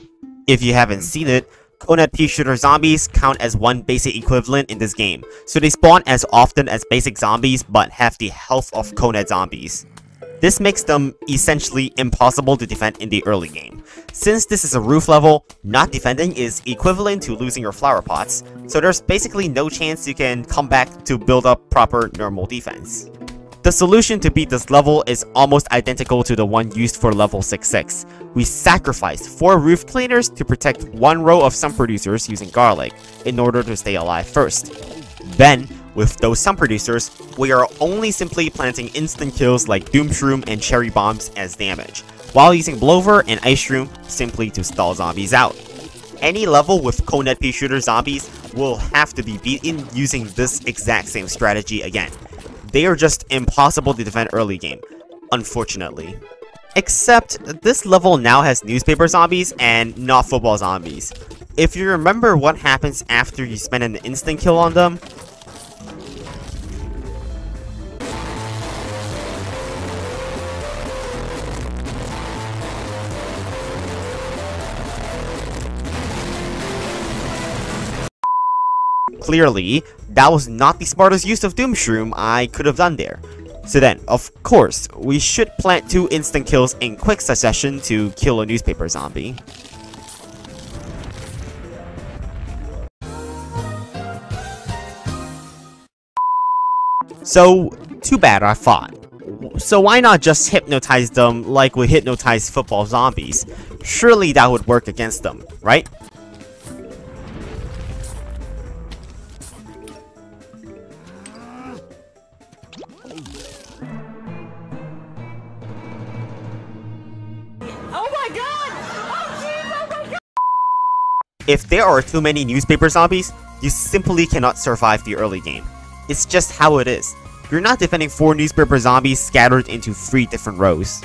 If you haven't seen it, Conehead pea shooter zombies count as one basic equivalent in this game, so they spawn as often as basic zombies but have the health of Conehead zombies. This makes them essentially impossible to defend in the early game. Since this is a roof level, not defending is equivalent to losing your flower pots, so there's basically no chance you can come back to build up proper normal defense. The solution to beat this level is almost identical to the one used for level six six. We sacrificed four roof cleaners to protect one row of sun producers using garlic in order to stay alive first. Then, with those sun producers, we are only simply planting instant kills like Doom Shroom and Cherry Bombs as damage, while using Blover and Ice Shroom simply to stall zombies out. Any level with Conehead pea shooter zombies will have to be beaten using this exact same strategy again. They are just impossible to defend early game, unfortunately. Except, this level now has newspaper zombies and not football zombies. If you remember what happens after you spend an instant kill on them, clearly, that was not the smartest use of Doom Shroom I could have done there. So then, of course, we should plant two instant kills in quick succession to kill a newspaper zombie. So, too bad I thought. So why not just hypnotize them like we hypnotize football zombies? Surely that would work against them, right? If there are too many newspaper zombies, you simply cannot survive the early game. It's just how it is. You're not defending four newspaper zombies scattered into three different rows.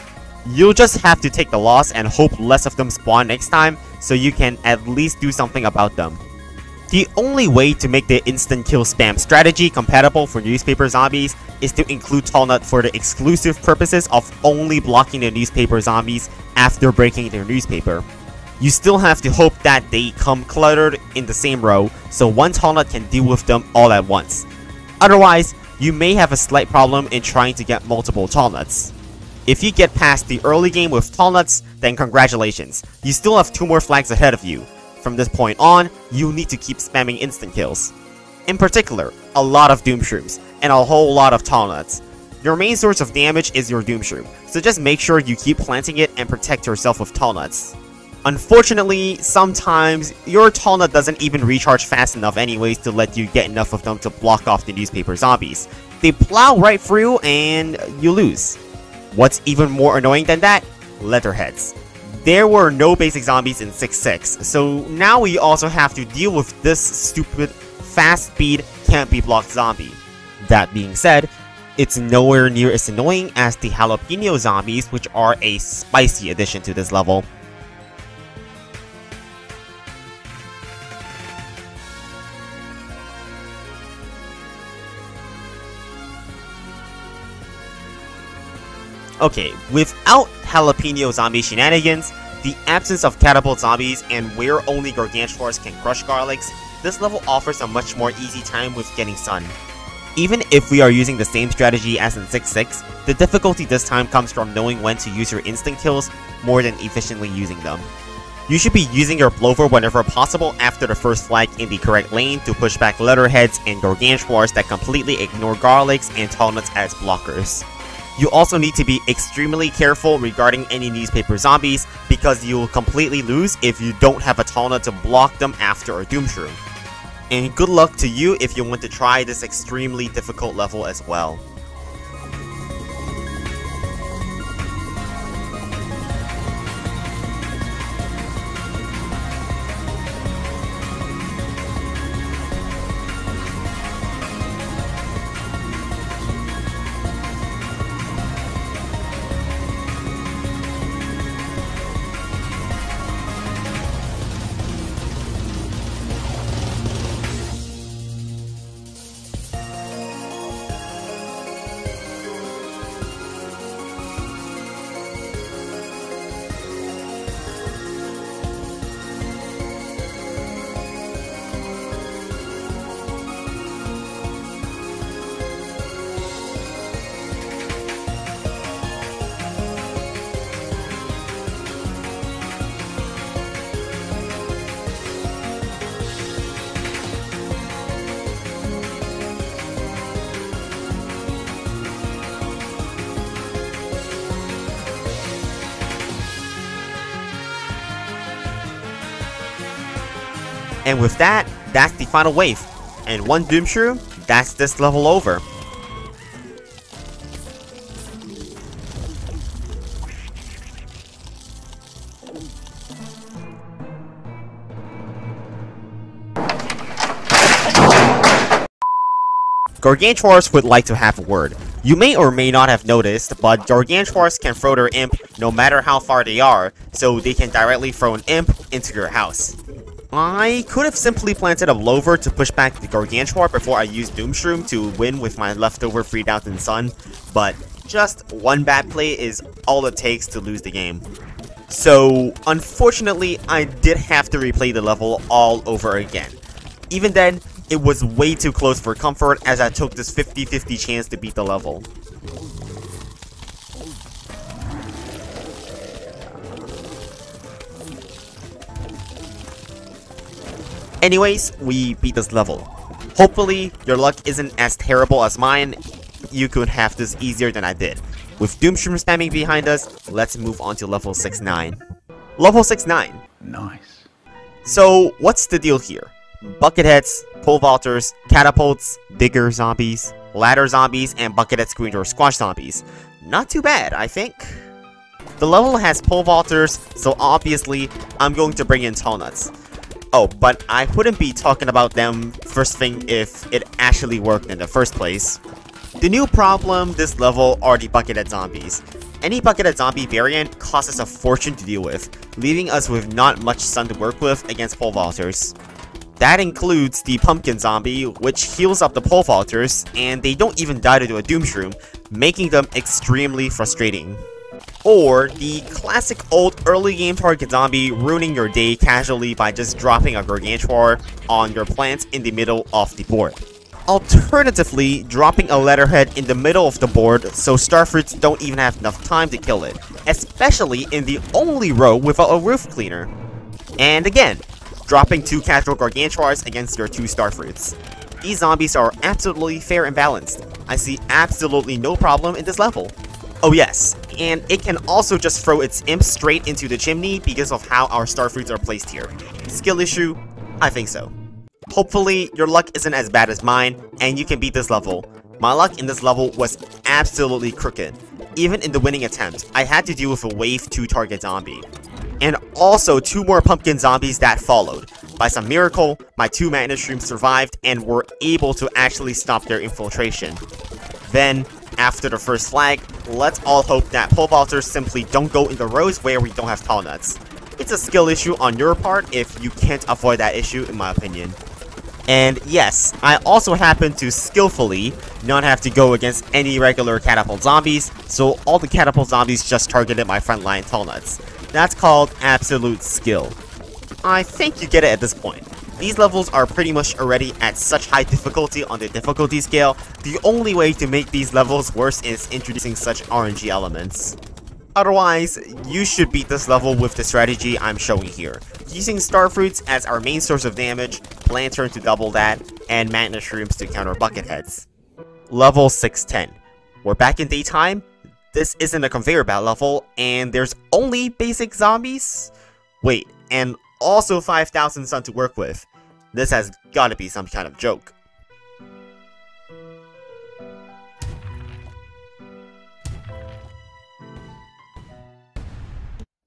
You'll just have to take the loss and hope less of them spawn next time so you can at least do something about them. The only way to make the instant kill spam strategy compatible for newspaper zombies is to include Tallnut for the exclusive purposes of only blocking the newspaper zombies after breaking their newspaper. You still have to hope that they come cluttered in the same row, so one Tallnut can deal with them all at once. Otherwise, you may have a slight problem in trying to get multiple Tallnuts. If you get past the early game with Tallnuts, then congratulations, you still have two more flags ahead of you. From this point on, you'll need to keep spamming instant kills. In particular, a lot of Doom Shrooms, and a whole lot of Tallnuts. Your main source of damage is your Doom Shroom, so just make sure you keep planting it and protect yourself with Tallnuts. Unfortunately, sometimes your Tallnut doesn't even recharge fast enough anyways to let you get enough of them to block off the newspaper zombies. They plow right through and you lose. What's even more annoying than that? Letterheads. There were no basic zombies in six six, so now we also have to deal with this stupid, fast speed, can't be blocked zombie. That being said, it's nowhere near as annoying as the jalapeno zombies, which are a spicy addition to this level. Okay, without jalapeno zombie shenanigans, the absence of catapult zombies, and where only gargantuars can crush garlics, this level offers a much more easy time with getting sun. Even if we are using the same strategy as in six six, the difficulty this time comes from knowing when to use your instant kills more than efficiently using them. You should be using your Blover whenever possible after the first flag in the correct lane to push back letterheads and gargantuars that completely ignore garlics and Tallnuts as blockers. You also need to be extremely careful regarding any newspaper zombies, because you'll completely lose if you don't have a Tallnut to block them after a Doom Shroom. And good luck to you if you want to try this extremely difficult level as well. And with that, that's the final wave. And one Doom Shroom, that's this level over. Gargantuars would like to have a word. You may or may not have noticed, but Gargantuars can throw their imp no matter how far they are, so they can directly throw an imp into your house. I could have simply planted a Lover to push back the Gargantuar before I used Doom Shroom to win with my leftover three thousand Sun, but just one bad play is all it takes to lose the game. So unfortunately, I did have to replay the level all over again. Even then, it was way too close for comfort, as I took this fifty fifty chance to beat the level. Anyways, we beat this level. Hopefully, your luck isn't as terrible as mine. You could have this easier than I did. With Doom Shroom spamming behind us, let's move on to level six nine. Level six nine. Nice. So, what's the deal here? Bucketheads, pole vaulters, catapults, digger zombies, ladder zombies, and buckethead screen door squash zombies. Not too bad, I think. The level has pole vaulters, so obviously I'm going to bring in tall nuts. Oh, but I wouldn't be talking about them first thing if it actually worked in the first place. The new problem this level are the buckethead zombies. Any buckethead zombie variant costs us a fortune to deal with, leaving us with not much sun to work with against pole vaulters. That includes the Pumpkin Zombie, which heals up the Pole Vaulters, and they don't even die to a Doom Shroom, making them extremely frustrating. Or the classic old early game target zombie ruining your day casually by just dropping a Gargantuar on your plants in the middle of the board. Alternatively, dropping a letterhead in the middle of the board so starfruits don't even have enough time to kill it, especially in the only row without a roof cleaner. And again, dropping two casual Gargantuars against your two starfruits. These zombies are absolutely fair and balanced. I see absolutely no problem in this level. Oh yes, and it can also just throw its imp straight into the chimney because of how our starfruits are placed here. Skill issue? I think so. Hopefully, your luck isn't as bad as mine, and you can beat this level. My luck in this level was absolutely crooked. Even in the winning attempt, I had to deal with a wave two target zombie. And also two more pumpkin zombies that followed. By some miracle, my two mana shrooms survived and were able to actually stop their infiltration. Then, after the first flag, let's all hope that pole vaulters simply don't go in the rows where we don't have tall nuts. It's a skill issue on your part if you can't avoid that issue, in my opinion. And yes, I also happen to skillfully not have to go against any regular catapult zombies, so all the catapult zombies just targeted my frontline tall nuts. That's called absolute skill. I think you get it at this point. These levels are pretty much already at such high difficulty on the difficulty scale, the only way to make these levels worse is introducing such R N G elements. Otherwise, you should beat this level with the strategy I'm showing here. Using starfruits as our main source of damage, lantern to double that, and Magna Shrooms to counter bucketheads. Level six ten. We're back in daytime. This isn't a conveyor belt level, and there's only basic zombies? Wait, and also five thousand sun to work with. This has gotta be some kind of joke.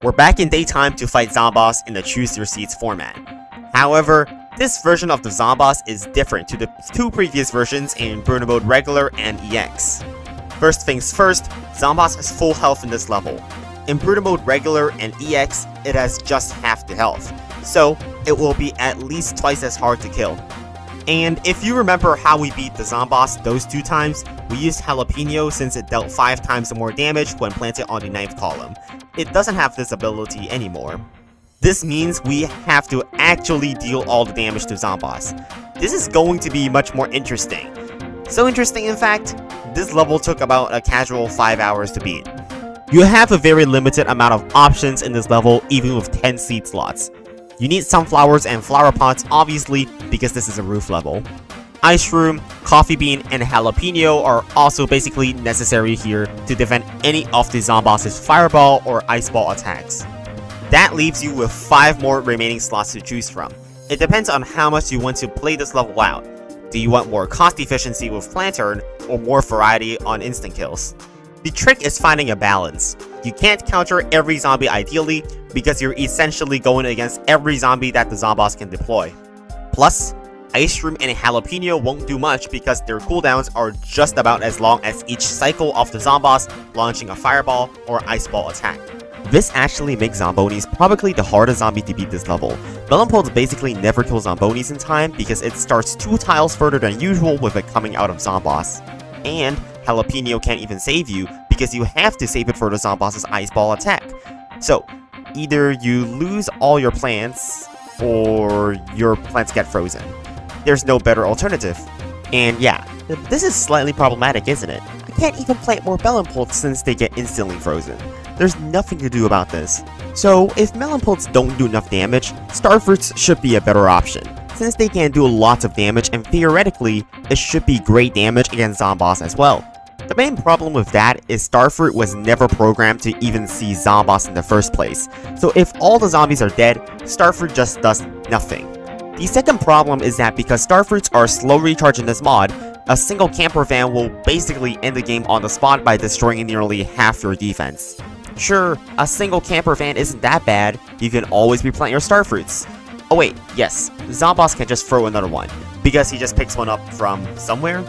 We're back in daytime to fight Zomboss in the Choose Your Seats format. However, this version of the Zomboss is different to the two previous versions in Brutal Mode Regular and E X. First things first, Zomboss has full health in this level. In Brutal Mode Regular and E X, it has just half the health, so it will be at least twice as hard to kill. And if you remember how we beat the Zomboss those two times, we used Jalapeno since it dealt five times more damage when planted on the ninth column. It doesn't have this ability anymore. This means we have to actually deal all the damage to Zomboss. This is going to be much more interesting. So interesting, in fact, this level took about a casual five hours to beat. You have a very limited amount of options in this level, even with ten seed slots. You need sunflowers and flower pots, obviously, because this is a roof level. Ice Room, Coffee Bean, and Jalapeno are also basically necessary here to defend any of the Zomboss's fireball or ice ball attacks. That leaves you with five more remaining slots to choose from. It depends on how much you want to play this level out. Do you want more cost efficiency with Plantern, or more variety on instant kills? The trick is finding a balance. You can't counter every zombie ideally, because you're essentially going against every zombie that the Zomboss can deploy. Plus, Ice Shroom and Jalapeno won't do much because their cooldowns are just about as long as each cycle of the Zomboss launching a Fireball or Ice Ball attack. This actually makes Zombonis probably the hardest zombie to beat this level. Melonpods basically never kills Zombonis in time because it starts two tiles further than usual with it coming out of Zomboss. And Jalapeno can't even save you because you have to save it for the Zomboss's Ice Ball attack. So, either you lose all your plants, or your plants get frozen. There's no better alternative. And yeah, this is slightly problematic, isn't it? I can't even plant more Melonpods since they get instantly frozen. There's nothing to do about this. So, if Melonpods don't do enough damage, Starfruits should be a better option, since they can do lots of damage and theoretically, it should be great damage against Zomboss as well. The main problem with that is Starfruit was never programmed to even see Zomboss in the first place, so if all the zombies are dead, Starfruit just does nothing. The second problem is that because Starfruits are slow recharge in this mod, a single camper van will basically end the game on the spot by destroying nearly half your defense. Sure, a single camper van isn't that bad, you can always replant your Starfruits. Oh wait, yes, Zomboss can just throw another one, because he just picks one up from somewhere.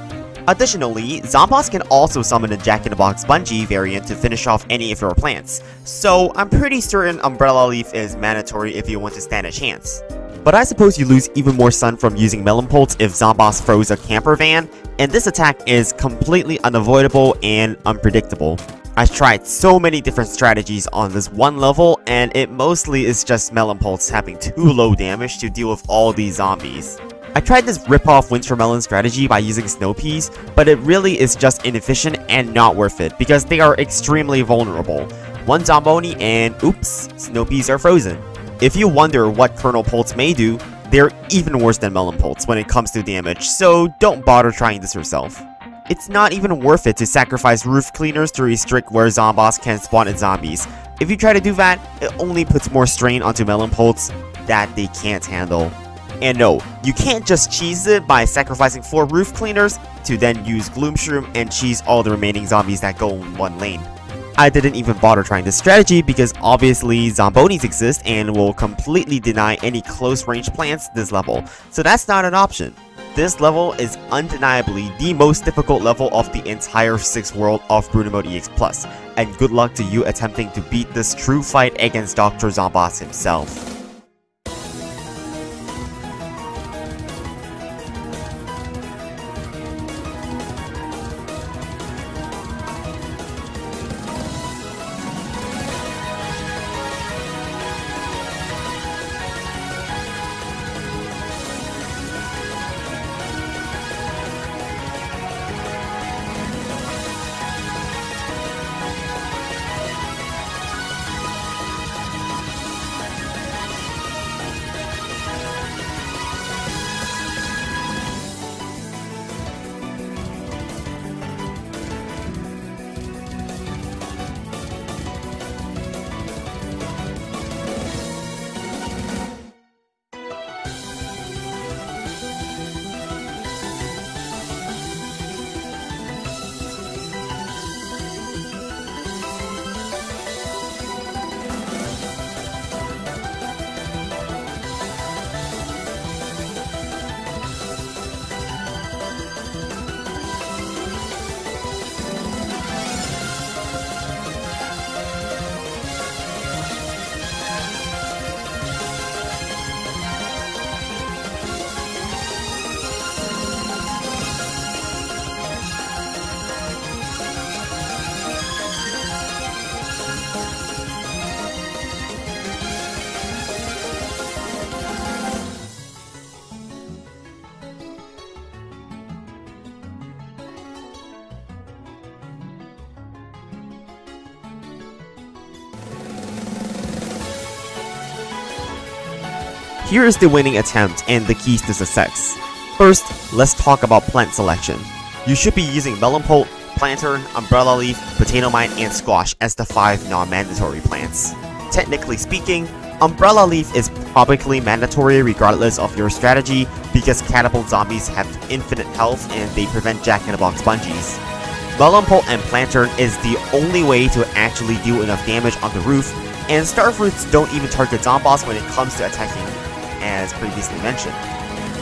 Additionally, Zomboss can also summon a Jack-in-the-Box Bungee variant to finish off any of your plants, so I'm pretty certain Umbrella Leaf is mandatory if you want to stand a chance. But I suppose you lose even more sun from using Melonpods if Zomboss froze a camper van, and this attack is completely unavoidable and unpredictable. I've tried so many different strategies on this one level, and it mostly is just Melonpods having too low damage to deal with all these zombies. I tried this ripoff Wintermelon strategy by using Snow Peas, but it really is just inefficient and not worth it because they are extremely vulnerable. One Zomboni and oops, Snow Peas are frozen. If you wonder what Colonel Polts may do, they're even worse than Melonpods when it comes to damage, so don't bother trying this yourself. It's not even worth it to sacrifice Roof Cleaners to restrict where Zomboss can spawn in zombies. If you try to do that, it only puts more strain onto Melonpods that they can't handle. And no, you can't just cheese it by sacrificing four Roof Cleaners to then use Gloom Shroom and cheese all the remaining zombies that go in one lane. I didn't even bother trying this strategy because obviously Zombonis exist and will completely deny any close range plants this level, so that's not an option. This level is undeniably the most difficult level of the entire sixth world of Brutal Mode E X Plus, and good luck to you attempting to beat this true fight against Doctor Zomboss himself. Here is the winning attempt and the keys to success. First, let's talk about plant selection. You should be using Melonpot, Plantern, Umbrella Leaf, Potato Mine, and Squash as the five non-mandatory plants. Technically speaking, Umbrella Leaf is probably mandatory regardless of your strategy, because catapult zombies have infinite health and they prevent jack-in-the-box bungees. Melonpole and Planturn is the only way to actually do enough damage on the roof, and Starfruits don't even target Zomboss when it comes to attacking, as previously mentioned.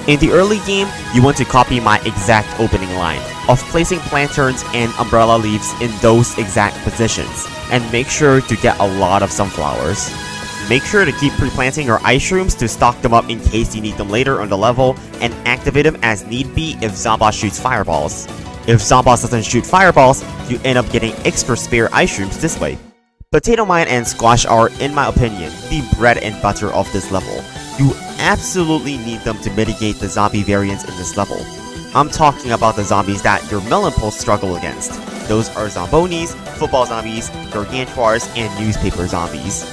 In the early game, you want to copy my exact opening line of placing Planturns and Umbrella Leaves in those exact positions, and make sure to get a lot of sunflowers. Make sure to keep pre-planting your ice shrooms to stock them up in case you need them later on the level, and activate them as need be if Zomboss shoots fireballs. If Zomboss doesn't shoot fireballs, you end up getting extra spare ice shrooms this way. Potato Mine and Squash are, in my opinion, the bread and butter of this level. You absolutely need them to mitigate the zombie variants in this level. I'm talking about the zombies that your Melonpoles struggle against. Those are Zombonis, Football Zombies, Gargantuars, and Newspaper Zombies.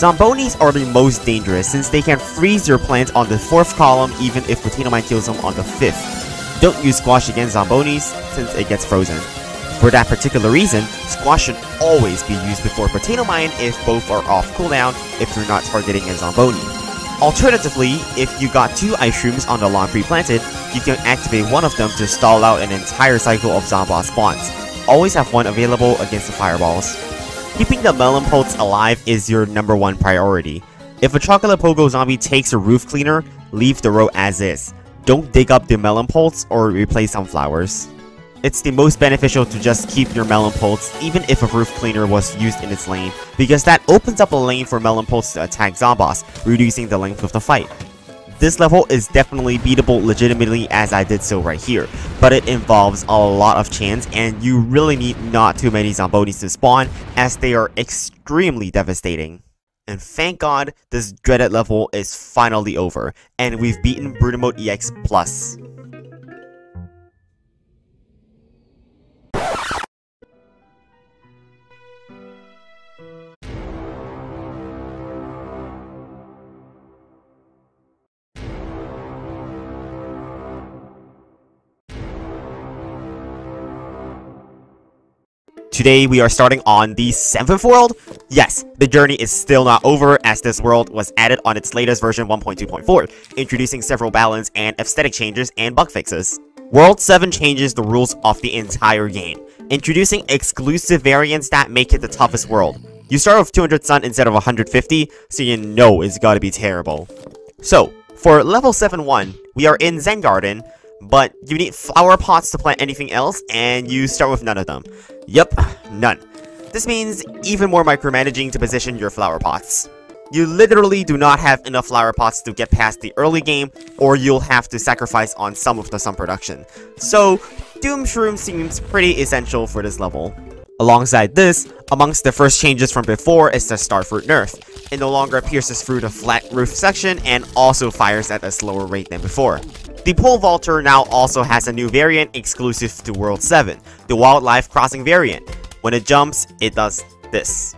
Zombonis are the most dangerous since they can freeze your plants on the fourth column even if Potato Mine kills them on the fifth. Don't use Squash against Zombonis, since it gets frozen. For that particular reason, Squash should always be used before Potato Mine if both are off cooldown if you're not targeting a Zomboni. Alternatively, if you got two Ice Shrooms on the lawn pre-planted, you can activate one of them to stall out an entire cycle of Zomboss spawns. Always have one available against the Fireballs. Keeping the Melonpoles alive is your number one priority. If a Chocolate Pogo Zombie takes a Roof Cleaner, leave the row as is. Don't dig up the Melonpoles or replace sunflowers. It's the most beneficial to just keep your Melonpoles even if a Roof Cleaner was used in its lane, because that opens up a lane for Melonpoles to attack Zomboss, reducing the length of the fight. This level is definitely beatable legitimately as I did so right here, but it involves a lot of chance and you really need not too many Zombonis to spawn as they are extremely devastating. And thank God, this dreaded level is finally over, and we've beaten Brutal Mode E X Plus. Today we are starting on the seventh world. Yes, the journey is still not over as this world was added on its latest version one point two point four, introducing several balance and aesthetic changes and bug fixes. World seven changes the rules of the entire game, introducing exclusive variants that make it the toughest world. You start with two hundred sun instead of one hundred fifty, so you know it's gotta be terrible. So, for level seven one, we are in Zen Garden, but you need flower pots to plant anything else, and you start with none of them. Yep, none. This means even more micromanaging to position your flower pots. You literally do not have enough flower pots to get past the early game, or you'll have to sacrifice on some of the sun production. So, Doom Shroom seems pretty essential for this level. Alongside this, amongst the first changes from before is the Starfruit nerf. It no longer pierces through the flat roof section and also fires at a slower rate than before. The Pole Vaulter now also has a new variant exclusive to World seven, the Wildlife Crossing variant. When it jumps, it does this.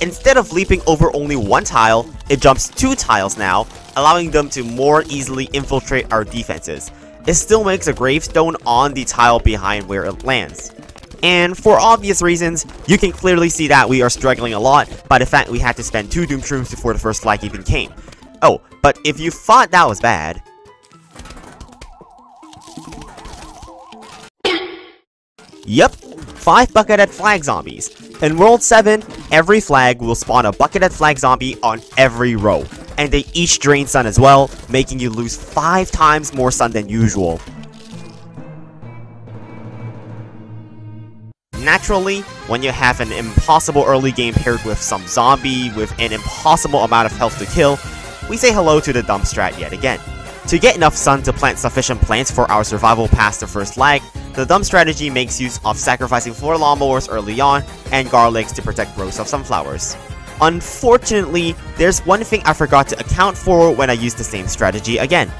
Instead of leaping over only one tile, it jumps two tiles now, allowing them to more easily infiltrate our defenses. It still makes a gravestone on the tile behind where it lands. And for obvious reasons, you can clearly see that we are struggling a lot by the fact we had to spend two Doom Shrooms before the first flag even came. Oh, but if you thought that was bad... Yep, five buckethead flag zombies. In World seven, every flag will spawn a buckethead flag zombie on every row, and they each drain sun as well, making you lose five times more sun than usual. Naturally, when you have an impossible early game paired with some zombie with an impossible amount of health to kill, we say hello to the dump strat yet again. To get enough sun to plant sufficient plants for our survival past the first lag, the dump strategy makes use of sacrificing floor lawnmowers early on and garlics to protect rows of sunflowers. Unfortunately, there's one thing I forgot to account for when I used the same strategy again.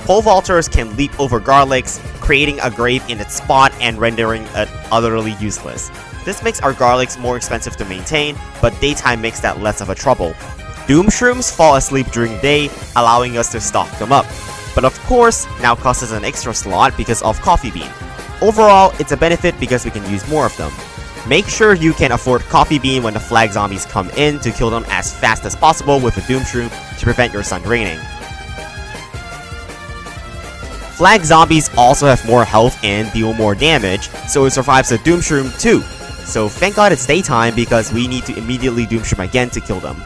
Pole vaulters can leap over garlics, creating a grave in its spot and rendering it utterly useless. This makes our garlics more expensive to maintain, but daytime makes that less of a trouble. Doom Shrooms fall asleep during day, allowing us to stock them up. But of course, now costs us an extra slot because of Coffee Bean. Overall, it's a benefit because we can use more of them. Make sure you can afford Coffee Bean when the flag zombies come in to kill them as fast as possible with a Doom Shroom to prevent your sun draining. Flag zombies also have more health and deal more damage, so it survives a Doom Shroom too. So thank god it's daytime because we need to immediately Doom Shroom again to kill them.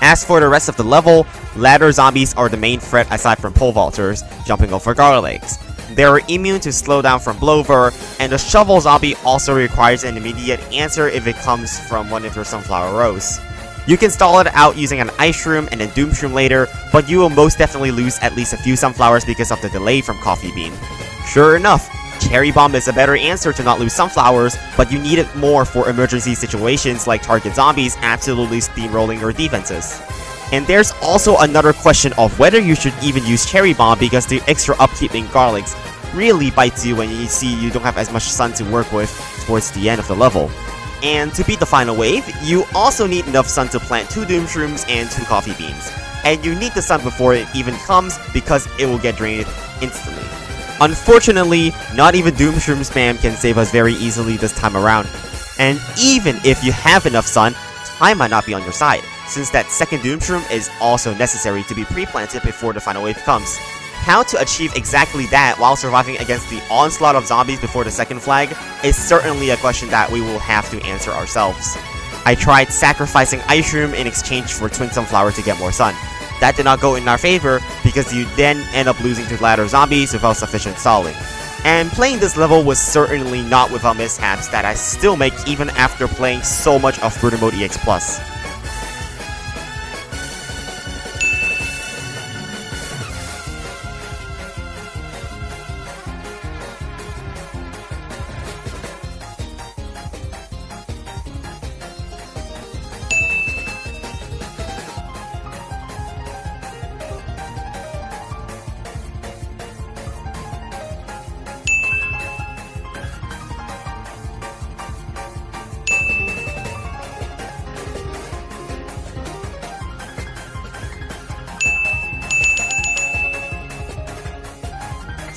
As for the rest of the level, ladder zombies are the main threat aside from pole vaulters, jumping over garlics. They are immune to slowdown from Blover, and the shovel zombie also requires an immediate answer if it comes from one of your sunflower rows. You can stall it out using an ice shroom and a doom shroom later, but you will most definitely lose at least a few sunflowers because of the delay from Coffee Bean. Sure enough, Cherry Bomb is a better answer to not lose sunflowers, but you need it more for emergency situations like target zombies absolutely steamrolling your defenses. And there's also another question of whether you should even use Cherry Bomb because the extra upkeep in garlics really bites you when you see you don't have as much sun to work with towards the end of the level. And to beat the final wave, you also need enough sun to plant two Doom Shrooms and two Coffee Beans. And you need the sun before it even comes because it will get drained instantly. Unfortunately, not even Doom Shroom spam can save us very easily this time around. And even if you have enough sun, time might not be on your side, since that second Doom Shroom is also necessary to be pre-planted before the final wave comes. How to achieve exactly that while surviving against the onslaught of zombies before the second flag is certainly a question that we will have to answer ourselves. I tried sacrificing Ice Shroom in exchange for Twin Sunflower to get more sun. That did not go in our favor because you then end up losing to ladder zombies without sufficient stalling. And playing this level was certainly not without mishaps that I still make even after playing so much of Brutal Mode E X Plus.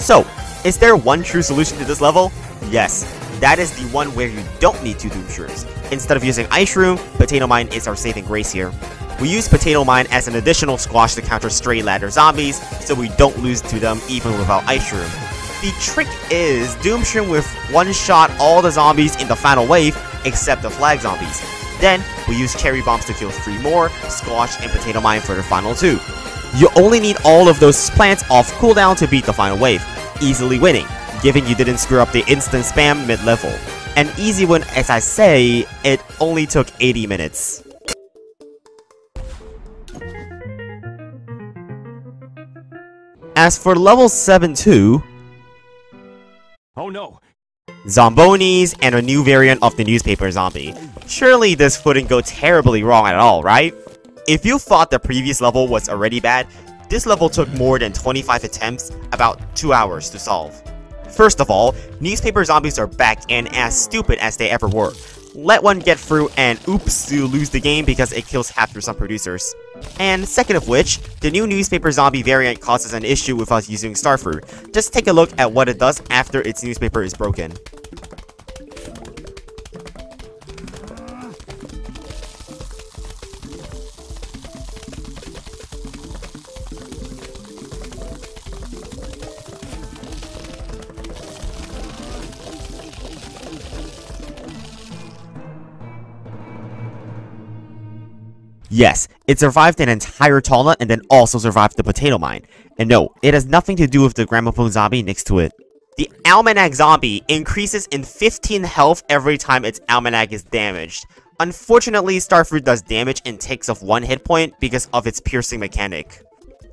So, is there one true solution to this level? Yes, that is the one where you don't need two Doom Shrooms. Instead of using Ice Shroom, Potato Mine is our saving grace here. We use Potato Mine as an additional squash to counter stray ladder zombies, so we don't lose to them even without Ice Shroom. The trick is Doom Shroom with one shot all the zombies in the final wave, except the flag zombies. Then, we use Cherry Bombs to kill three more, Squash and Potato Mine for the final two. You only need all of those plants off cooldown to beat the final wave, easily winning, given you didn't screw up the instant spam mid-level. An easy win, as I say, it only took eighty minutes. As for level seven two... Oh no! Zombonis and a new variant of the newspaper zombie. Surely this wouldn't go terribly wrong at all, right? If you thought the previous level was already bad, this level took more than twenty-five attempts, about two hours to solve. First of all, newspaper zombies are back and as stupid as they ever were. Let one get through and oops, you lose the game because it kills half your sun producers. And second of which, the new newspaper zombie variant causes an issue with us using starfruit. Just take a look at what it does after its newspaper is broken. Yes, it survived an entire tall nut and then also survived the potato mine. And no, it has nothing to do with the gramophone zombie next to it. The almanac zombie increases in fifteen health every time its almanac is damaged. Unfortunately, starfruit does damage and takes off one hit point because of its piercing mechanic.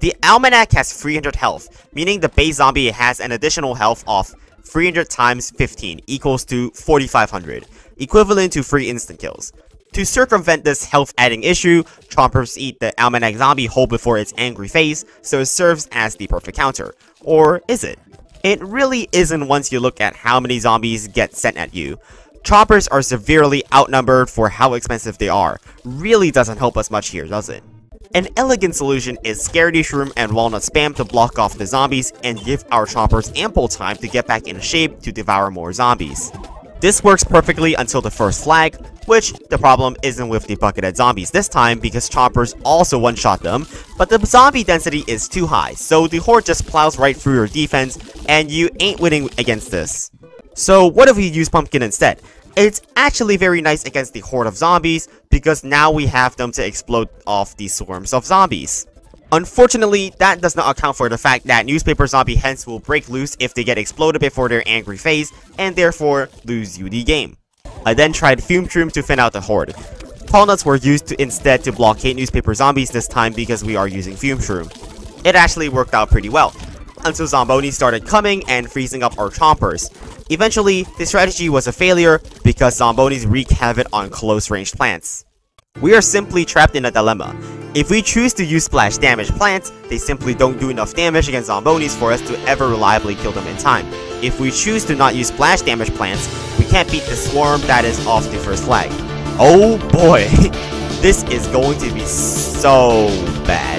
The almanac has three hundred health, meaning the base zombie has an additional health of three hundred times fifteen equals to forty-five hundred, equivalent to three instant kills. To circumvent this health-adding issue, chompers eat the almanac zombie whole before its angry face, so it serves as the perfect counter. Or is it? It really isn't once you look at how many zombies get sent at you. Chompers are severely outnumbered for how expensive they are. Really doesn't help us much here, does it? An elegant solution is Scaredy Shroom and Walnut Spam to block off the zombies and give our choppers ample time to get back in shape to devour more zombies. This works perfectly until the first flag, which the problem isn't with the buckethead zombies this time because choppers also one-shot them, but the zombie density is too high, so the horde just plows right through your defense and you ain't winning against this. So what if we use Pumpkin instead? It's actually very nice against the horde of zombies because now we have them to explode off the swarms of zombies. Unfortunately, that does not account for the fact that newspaper zombie hens will break loose if they get exploded before their angry phase and therefore lose you the game. I then tried Fume Shroom to thin out the horde. Walnuts were used to instead to blockade newspaper zombies this time because we are using Fume Shroom. It actually worked out pretty well, until Zombonis started coming and freezing up our chompers. Eventually, this strategy was a failure because Zombonis wreak havoc on close-range plants. We are simply trapped in a dilemma. If we choose to use splash damage plants, they simply don't do enough damage against Zombonis for us to ever reliably kill them in time. If we choose to not use splash damage plants, we can't beat the swarm that is off the first flag. Oh boy, this is going to be so bad.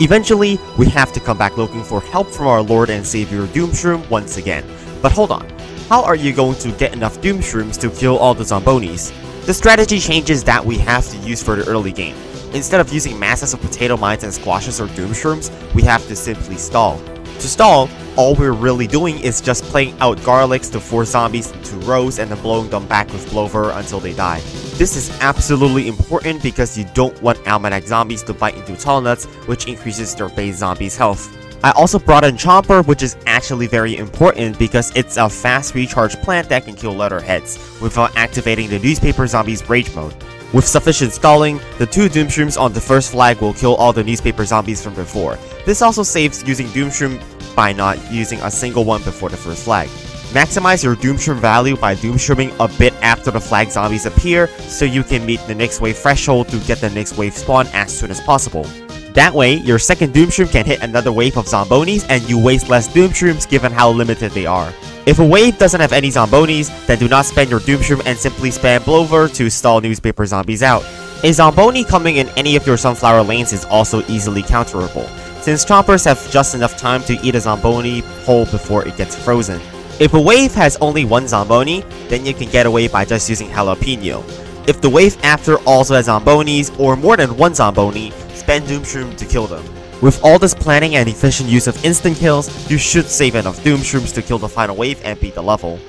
Eventually, we have to come back looking for help from our Lord and Savior Doom Shroom once again. But hold on, how are you going to get enough Doom Shrooms to kill all the Zombonis? The strategy changes that we have to use for the early game. Instead of using masses of potato mines and squashes or Doom Shrooms, we have to simply stall. To stall, all we're really doing is just playing out garlics to force zombies into rows and then blowing them back with Blover until they die. This is absolutely important because you don't want Almanac zombies to bite into tall nuts, which increases their base zombies' health. I also brought in Chomper, which is actually very important because it's a fast recharge plant that can kill letterheads without activating the newspaper zombies' rage mode. With sufficient stalling, the two Doomshrooms on the first flag will kill all the newspaper zombies from before. This also saves using Doomshroom by not using a single one before the first flag. Maximize your Doomshroom value by Doomshrooming a bit after the flag zombies appear so you can meet the next wave threshold to get the next wave spawn as soon as possible. That way, your second Doomshroom can hit another wave of Zombonis and you waste less Doomshrooms given how limited they are. If a wave doesn't have any Zombonis, then do not spend your Doomshroom and simply spam Blover to stall newspaper zombies out. A Zomboni coming in any of your sunflower lanes is also easily counterable, since Chompers have just enough time to eat a Zomboni whole before it gets frozen. If a wave has only one Zomboni, then you can get away by just using Jalapeno. If the wave after also has Zombonis, or more than one Zomboni, spend Doomshroom to kill them. With all this planning and efficient use of instant kills, you should save enough Doomshrooms to kill the final wave and beat the level.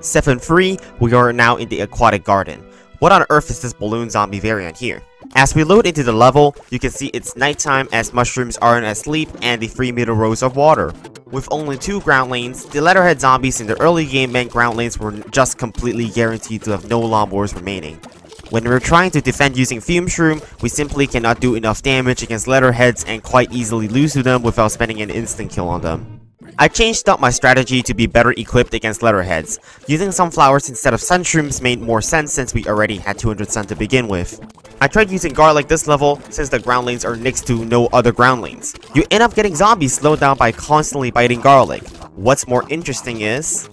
seven three, we are now in the Aquatic Garden. What on earth is this balloon zombie variant here? As we load into the level, you can see it's nighttime as mushrooms aren't asleep and the three meter rows of water. With only two ground lanes, the letterhead zombies in the early game meant ground lanes were just completely guaranteed to have no lawnmowers remaining. When we're trying to defend using Fume Shroom, we simply cannot do enough damage against letterheads and quite easily lose to them without spending an instant kill on them. I changed up my strategy to be better equipped against letterheads. Using sunflowers instead of sunshrooms made more sense since we already had two hundred sun to begin with. I tried using garlic this level since the ground lanes are next to no other ground lanes. You end up getting zombies slowed down by constantly biting garlic. What's more interesting is...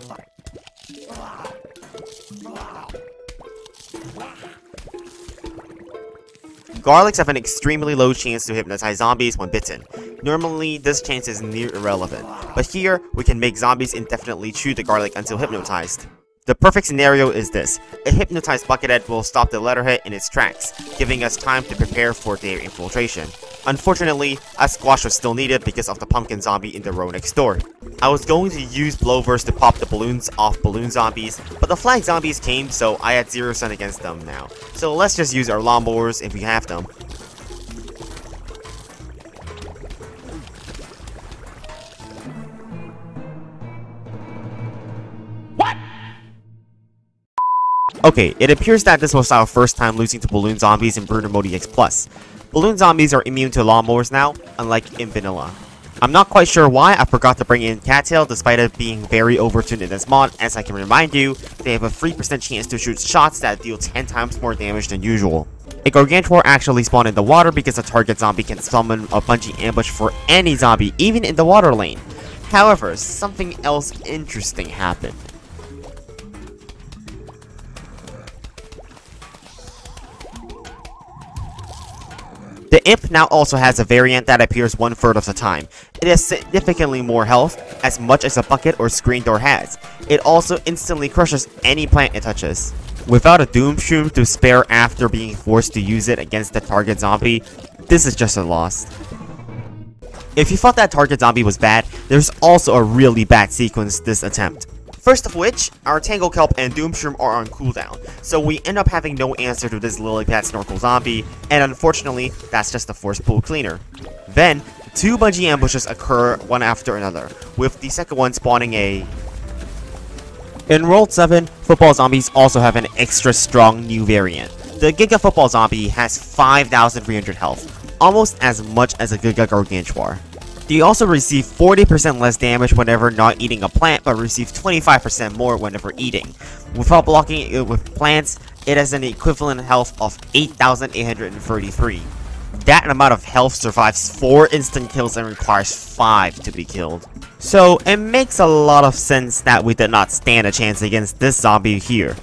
garlics have an extremely low chance to hypnotize zombies when bitten. Normally, this chance is near irrelevant, but here, we can make zombies indefinitely chew the garlic until hypnotized. The perfect scenario is this. A hypnotized Buckethead will stop the letterhead in its tracks, giving us time to prepare for their infiltration. Unfortunately, a squash was still needed because of the pumpkin zombie in the row next door. I was going to use Blowverse to pop the balloons off balloon zombies, but the flag zombies came, so I had zero stun against them now. So let's just use our lawnmowers if we have them. Okay, it appears that this was our first time losing to Balloon Zombies in Brutal Mode E X Plus. Balloon Zombies are immune to lawnmowers now, unlike in Vanilla. I'm not quite sure why I forgot to bring in Cattail despite it being very overtuned in this mod, as I can remind you, they have a three percent chance to shoot shots that deal ten times more damage than usual. A Gargantuar actually spawned in the water because a target zombie can summon a bungee ambush for any zombie, even in the water lane. However, something else interesting happened. The Imp now also has a variant that appears one third of the time. It has significantly more health, as much as a bucket or screen door has. It also instantly crushes any plant it touches. Without a Doom Shroom to spare after being forced to use it against the target zombie, this is just a loss. If you thought that target zombie was bad, there's also a really bad sequence this attempt. First of which, our Tangle Kelp and Doom Shroom are on cooldown, so we end up having no answer to this lily pad snorkel zombie, and unfortunately, that's just the force pool cleaner. Then, two bungee ambushes occur one after another, with the second one spawning a... In World seven, football zombies also have an extra strong new variant. The Giga Football Zombie has five thousand three hundred health, almost as much as a Giga Gargantuar. They also receive forty percent less damage whenever not eating a plant, but receive twenty-five percent more whenever eating. Without blocking it with plants, it has an equivalent health of eight thousand eight hundred thirty-three. That amount of health survives four instant kills and requires five to be killed. So it makes a lot of sense that we did not stand a chance against this zombie here.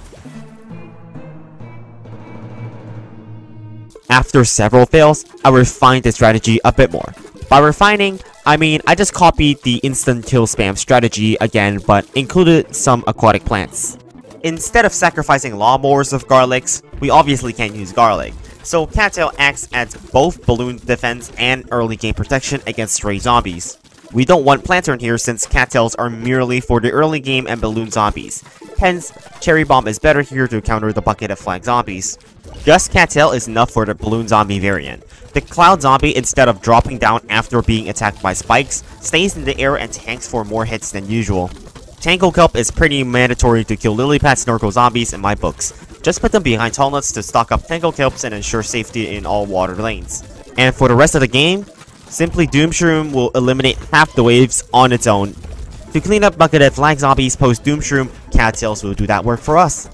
After several fails, I refined the strategy a bit more. By refining, I mean, I just copied the instant kill spam strategy again, but included some aquatic plants. Instead of sacrificing lawnmowers with garlics, we obviously can't use garlic, so Cattail acts as both balloon defense and early game protection against stray zombies. We don't want Planter in here since Cattails are merely for the early game and balloon zombies. Hence, Cherry Bomb is better here to counter the bucket of flag zombies. Just Cattail is enough for the balloon zombie variant. The cloud zombie, instead of dropping down after being attacked by spikes, stays in the air and tanks for more hits than usual. Tangle Kelp is pretty mandatory to kill lilypad snorkel zombies in my books. Just put them behind tall nuts to stock up Tangle Kelps and ensure safety in all water lanes. And for the rest of the game, simply Doom Shroom will eliminate half the waves on its own. To clean up Buckethead flag zombies post Doom Shroom, Cattails will do that work for us.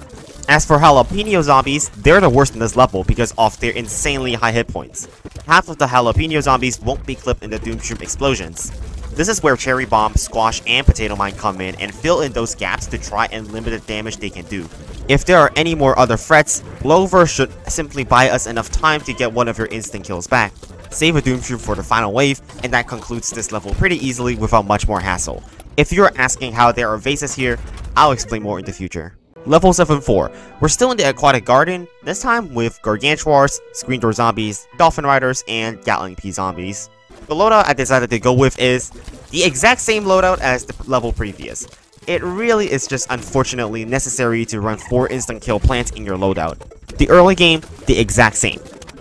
As for Jalapeno Zombies, they're the worst in this level because of their insanely high hit points. Half of the Jalapeno Zombies won't be clipped in the Doom Shroom explosions. This is where Cherry Bomb, Squash, and Potato Mine come in and fill in those gaps to try and limit the damage they can do. If there are any more other threats, Glover should simply buy us enough time to get one of your instant kills back. Save a Doom Shroom for the final wave, and that concludes this level pretty easily without much more hassle. If you're asking how there are vases here, I'll explain more in the future. Level seven four. We're still in the Aquatic Garden, this time with Gargantuars, Screen Door Zombies, Dolphin Riders, and Gatling P Zombies. The loadout I decided to go with is the exact same loadout as the level previous. It really is just unfortunately necessary to run four instant kill plants in your loadout. The early game, the exact same.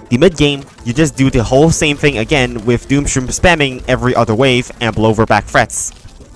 The mid game, you just do the whole same thing again with Doom Shroom spamming every other wave and blow-over-back threats.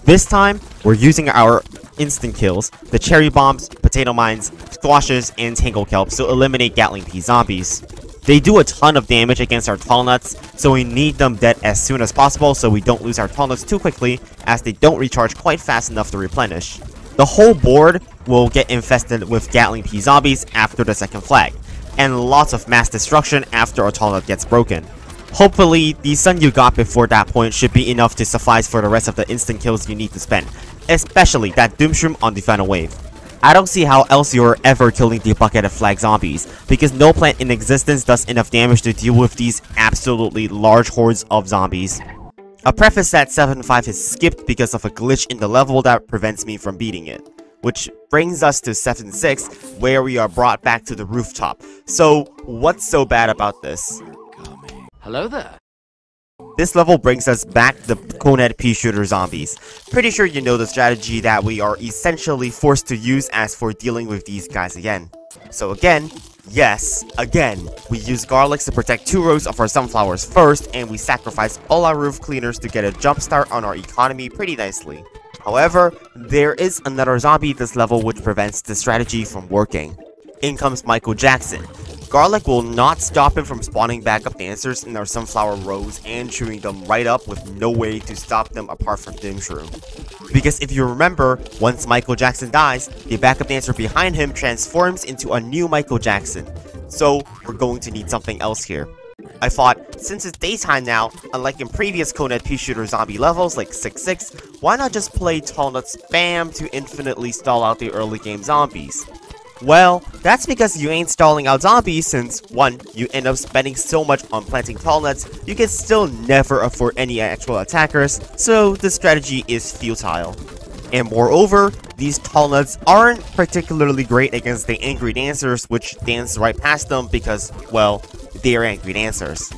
This time, we're using our instant kills, the cherry bombs, potato mines, squashes, and tangle kelps to eliminate Gatling P zombies. They do a ton of damage against our tall nuts, so we need them dead as soon as possible so we don't lose our tall nuts too quickly, as they don't recharge quite fast enough to replenish. The whole board will get infested with Gatling P zombies after the second flag, and lots of mass destruction after a tall nut gets broken. Hopefully, the sun you got before that point should be enough to suffice for the rest of the instant kills you need to spend, especially that Doom Shroom on the final wave. I don't see how else you're ever killing the bucket of flag zombies, because no plant in existence does enough damage to deal with these absolutely large hordes of zombies. A preface that seven five is skipped because of a glitch in the level that prevents me from beating it. which brings us to step six, where we are brought back to the rooftop. So, what's so bad about this? Hello there. This level brings us back to the Conehead pea shooter zombies. Pretty sure you know the strategy that we are essentially forced to use as for dealing with these guys again. So again, yes, again, we use garlics to protect two rows of our sunflowers first, and we sacrifice all our roof cleaners to get a jump start on our economy pretty nicely. However, there is another zombie this level which prevents the strategy from working. In comes Michael Jackson. Garlic will not stop him from spawning back up dancers in our sunflower rows and chewing them right up with no way to stop them apart from Doomshroom. Because if you remember, once Michael Jackson dies, the backup dancer behind him transforms into a new Michael Jackson. So, we're going to need something else here. I thought, since it's daytime now, unlike in previous Conehead pea shooter zombie levels like six six, why not just play Tall Nuts Spam to infinitely stall out the early game zombies? Well, that's because you ain't stalling out zombies since, one, you end up spending so much on planting tall nuts, you can still never afford any actual attackers, so the strategy is futile. And moreover, these tall nuts aren't particularly great against the angry dancers which dance right past them because, well, they're angry dancers.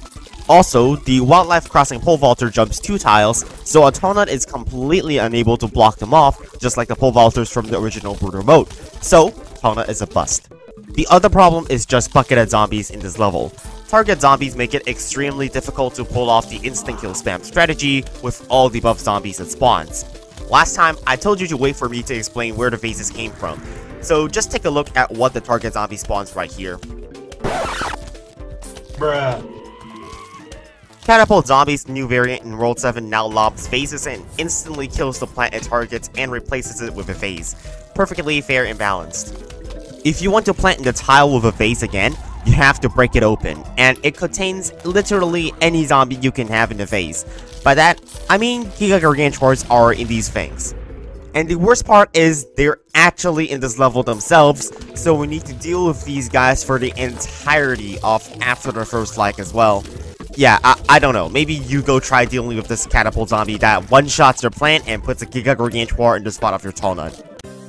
Also, the Wildlife Crossing Pole Vaulter jumps two tiles, so a Tall Nut is completely unable to block them off, just like the Pole Vaulters from the original Brutal Mode. So, Tall Nut is a bust. The other problem is just buckethead zombies in this level. Target zombies make it extremely difficult to pull off the instant kill spam strategy with all the buff zombies it spawns. Last time, I told you to wait for me to explain where the phases came from, so just take a look at what the target zombie spawns right here. Bruh. Catapult Zombie's new variant in World seven now lobs phases and instantly kills the plant it targets and replaces it with a phase. Perfectly fair and balanced. If you want to plant in the tile with a phase again, you have to break it open, and it contains literally any zombie you can have in the phase. By that, I mean Giga Gargantuars are in these things. And the worst part is, they're actually in this level themselves, so we need to deal with these guys for the entirety of after the first like as well. Yeah, I, I don't know, maybe you go try dealing with this catapult zombie that one-shots your plant and puts a Giga Gargantuar in the spot of your tall nut.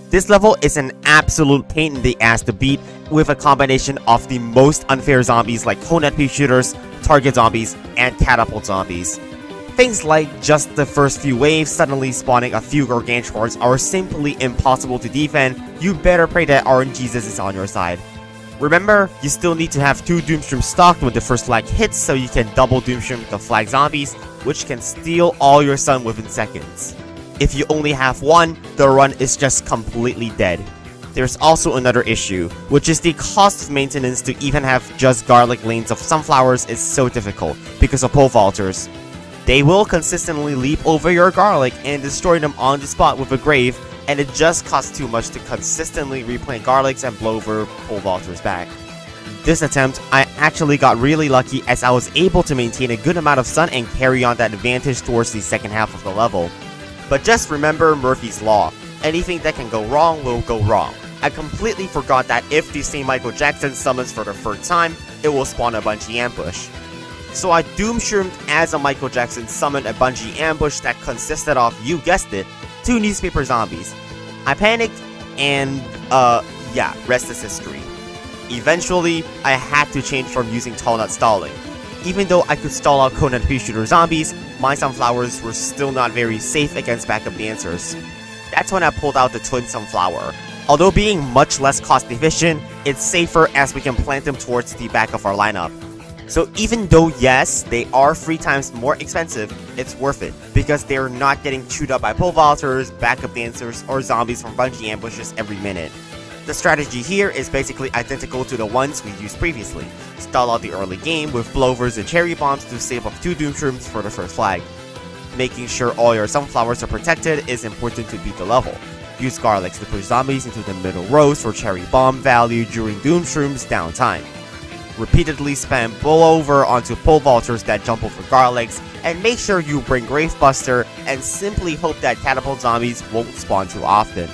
This level is an absolute pain in the ass to beat with a combination of the most unfair zombies like Conehead pea shooters, target zombies, and catapult zombies. Things like just the first few waves suddenly spawning a few Gargantuars are simply impossible to defend. You better pray that RNGesus is on your side. Remember, you still need to have two Doomshrooms stocked when the first flag hits so you can double Doomshroom the flag zombies, which can steal all your sun within seconds. If you only have one, the run is just completely dead. There's also another issue, which is the cost of maintenance to even have just garlic lanes of sunflowers is so difficult because of pole vaulters. They will consistently leap over your garlic and destroy them on the spot with a grave, and it just costs too much to consistently replant garlics and blow over pole vaulters back. This attempt, I actually got really lucky as I was able to maintain a good amount of sun and carry on that advantage towards the second half of the level. But just remember Murphy's Law, anything that can go wrong will go wrong. I completely forgot that if the same Michael Jackson summons for the third time, it will spawn a bungee ambush. So I doomshroomed as a Michael Jackson summoned a bungee ambush that consisted of, you guessed it, two newspaper zombies. I panicked, and uh, yeah, rest is history. Eventually, I had to change from using Tall Nut stalling. Even though I could stall out Conehead pea shooter zombies, my sunflowers were still not very safe against backup dancers. That's when I pulled out the twin sunflower. Although being much less cost efficient, it's safer as we can plant them towards the back of our lineup. So even though yes, they are three times more expensive, it's worth it, because they're not getting chewed up by pole vaulters, backup dancers, or zombies from bungee ambushes every minute. The strategy here is basically identical to the ones we used previously. Stall out the early game with blowovers and cherry bombs to save up two doomshrooms for the first flag. Making sure all your sunflowers are protected is important to beat the level. Use garlics to push zombies into the middle rows for cherry bomb value during doomshrooms downtime. Repeatedly spam blowover onto pole vaulters that jump over garlics, and make sure you bring Gravebuster and simply hope that catapult zombies won't spawn too often.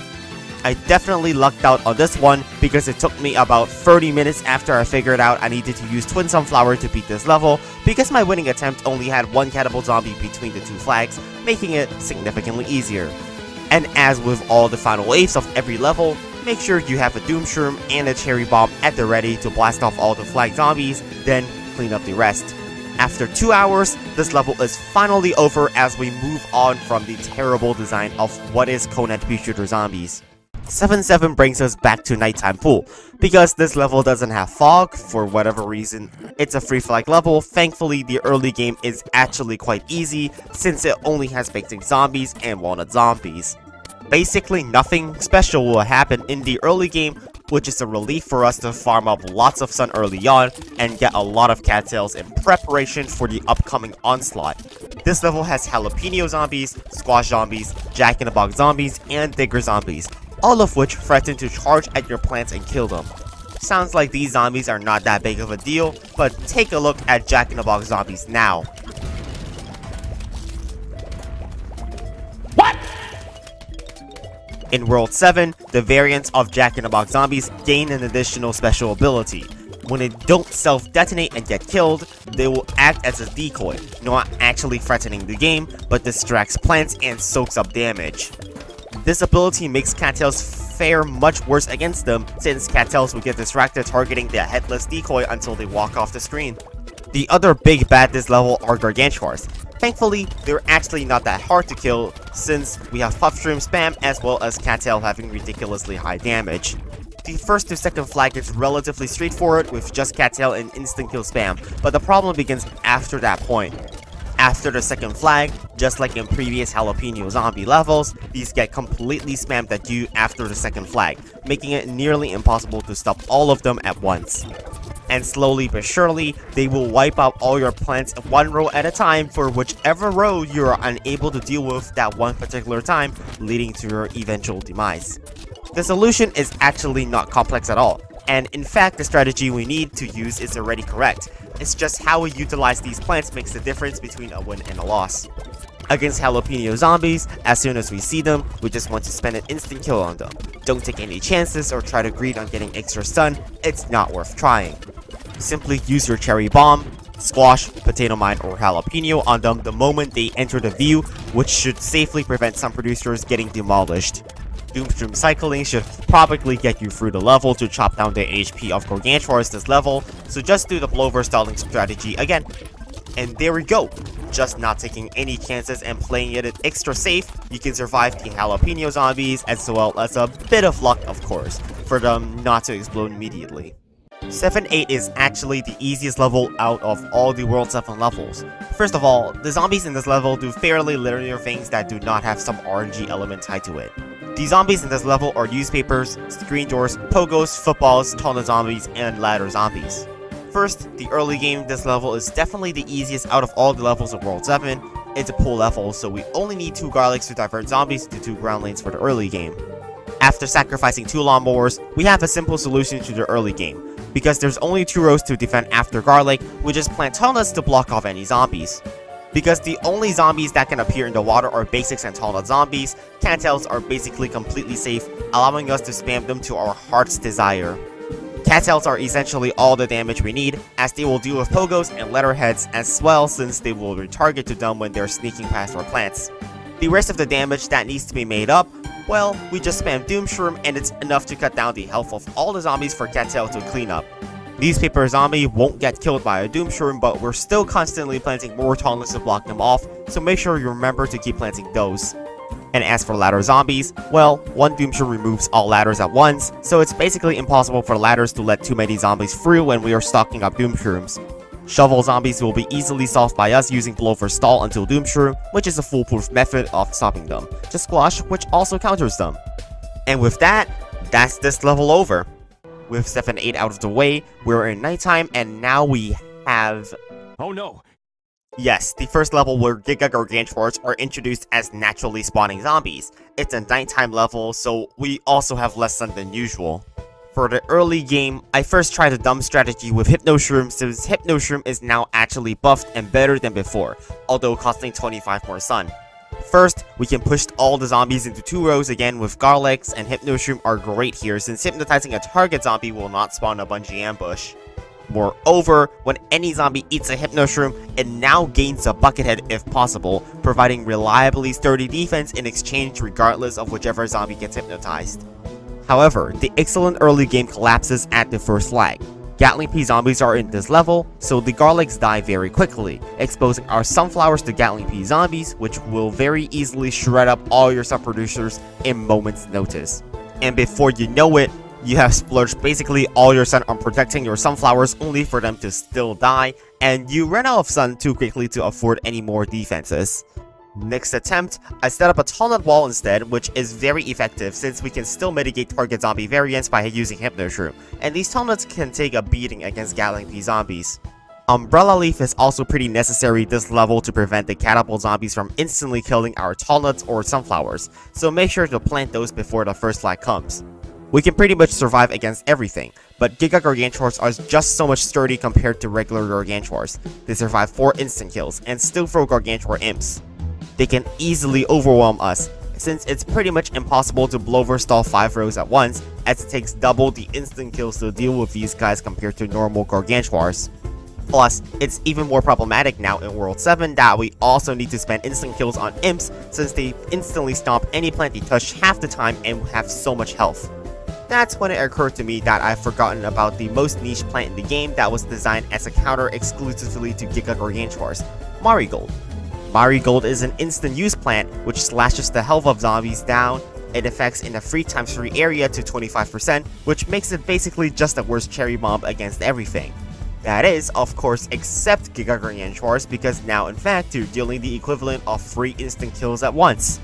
I definitely lucked out on this one because it took me about thirty minutes after I figured out I needed to use Twin Sunflower to beat this level because my winning attempt only had one catapult zombie between the two flags, making it significantly easier. And as with all the final eights of every level, make sure you have a Doom Shroom and a Cherry Bomb at the ready to blast off all the flag zombies, then clean up the rest. After two hours, this level is finally over as we move on from the terrible design of what is Kona three Shooter Zombies. seven seven brings us back to Nighttime Pool. Because this level doesn't have fog, for whatever reason, it's a free flag level. Thankfully, the early game is actually quite easy since it only has basic zombies and walnut zombies. Basically, nothing special will happen in the early game, which is a relief for us to farm up lots of sun early on and get a lot of cattails in preparation for the upcoming onslaught. This level has jalapeno zombies, squash zombies, jack-in-the-box zombies, and digger zombies, all of which threaten to charge at your plants and kill them. Sounds like these zombies are not that big of a deal, but take a look at jack-in-the-box zombies now. In World seven, the variants of Jack-in-the-Box Zombies gain an additional special ability. When they don't self-detonate and get killed, they will act as a decoy, not actually threatening the game, but distracts plants and soaks up damage. This ability makes cattails fare much worse against them, since cattails will get distracted targeting their headless decoy until they walk off the screen. The other big bad this level are Gargantuars. Thankfully, they're actually not that hard to kill, since we have Puffshroom spam as well as Cattail having ridiculously high damage. The first to second flag is relatively straightforward with just Cattail and instant kill spam, but the problem begins after that point. After the second flag, just like in previous jalapeno zombie levels, these get completely spammed at you after the second flag, making it nearly impossible to stop all of them at once. And slowly but surely, they will wipe out all your plants one row at a time for whichever row you are unable to deal with that one particular time, leading to your eventual demise. The solution is actually not complex at all, and in fact the strategy we need to use is already correct. It's just how we utilize these plants makes the difference between a win and a loss. Against jalapeno zombies, as soon as we see them, we just want to spend an instant kill on them. Don't take any chances or try to greed on getting extra stun, it's not worth trying. Simply use your cherry bomb, squash, potato mine, or jalapeno on them the moment they enter the view, which should safely prevent some producers getting demolished. Doomstream cycling should probably get you through the level to chop down the H P of Gargantuars this level, so just do the blower stalling strategy again. And there we go! Just not taking any chances and playing it extra safe, you can survive the jalapeno zombies as well as a bit of luck of course, for them not to explode immediately. seven eight is actually the easiest level out of all the World seven levels. First of all, the zombies in this level do fairly linear things that do not have some R N G element tied to it. The zombies in this level are newspapers, screen doors, pogos, footballs, tunnel zombies, and ladder zombies. First, the early game this level is definitely the easiest out of all the levels of World seven. It's a pool level, so we only need two garlics to divert zombies to two ground lanes for the early game. After sacrificing two lawnmowers, we have a simple solution to the early game. Because there's only two rows to defend after garlic, we just plant tunnels to block off any zombies. Because the only zombies that can appear in the water are basics and tunnel zombies, cattails are basically completely safe, allowing us to spam them to our heart's desire. Cattails are essentially all the damage we need, as they will deal with pogos and letterheads as well since they will retarget to them when they're sneaking past our plants. The rest of the damage that needs to be made up, well, we just spam Doom Shroom and it's enough to cut down the health of all the zombies for Cattail to clean up. Newspaper zombie won't get killed by a Doom Shroom, but we're still constantly planting more taunters to block them off, so make sure you remember to keep planting those. And as for ladder zombies, well, one Doomshroom removes all ladders at once, so it's basically impossible for ladders to let too many zombies through when we are stocking up Doomshrooms. Shovel zombies will be easily solved by us using blow for stall until Doomshroom, which is a foolproof method of stopping them, to squash, which also counters them. And with that, that's this level over. With seven eight out of the way, we're in nighttime and now we have... Oh no! Yes, the first level where Giga Gargantuars are introduced as naturally spawning zombies. It's a nighttime level, so we also have less sun than usual. For the early game, I first tried a dumb strategy with Hypno Shroom since Hypno Shroom is now actually buffed and better than before, although costing twenty-five more sun. First, we can push all the zombies into two rows again with Garlics, and Hypno Shroom are great here since hypnotizing a target zombie will not spawn a bungee ambush. Moreover, when any zombie eats a Hypno Shroom, it now gains a Buckethead if possible, providing reliably sturdy defense in exchange regardless of whichever zombie gets hypnotized. However, the excellent early game collapses at the first flag. Gatling Pea zombies are in this level, so the garlics die very quickly, exposing our sunflowers to Gatling Pea zombies, which will very easily shred up all your sub producers in moments notice. And before you know it, you have splurged basically all your sun on protecting your sunflowers only for them to still die, and you ran out of sun too quickly to afford any more defenses. Next attempt, I set up a Tallnut Wall instead, which is very effective since we can still mitigate target zombie variants by using Hypno Shroom, and these Tallnuts can take a beating against Gatling Pea zombies. Umbrella Leaf is also pretty necessary this level to prevent the catapult zombies from instantly killing our Tallnuts or sunflowers, so make sure to plant those before the first flag comes. We can pretty much survive against everything, but Giga Gargantuars are just so much sturdy compared to regular Gargantuars. They survive four instant kills and still throw Gargantuar imps. They can easily overwhelm us, since it's pretty much impossible to Blover stall five rows at once, as it takes double the instant kills to deal with these guys compared to normal Gargantuars. Plus, it's even more problematic now in World seven that we also need to spend instant kills on imps, since they instantly stomp any plant they touch half the time and have so much health. That's when it occurred to me that I've forgotten about the most niche plant in the game that was designed as a counter exclusively to Giga Gargantuars, Marigold. Marigold is an instant use plant which slashes the health of zombies down. It affects in a three times three area to twenty-five percent, which makes it basically just the worst cherry bomb against everything. That is, of course, except Giga Gargantuars, because now in fact you're dealing the equivalent of three instant kills at once.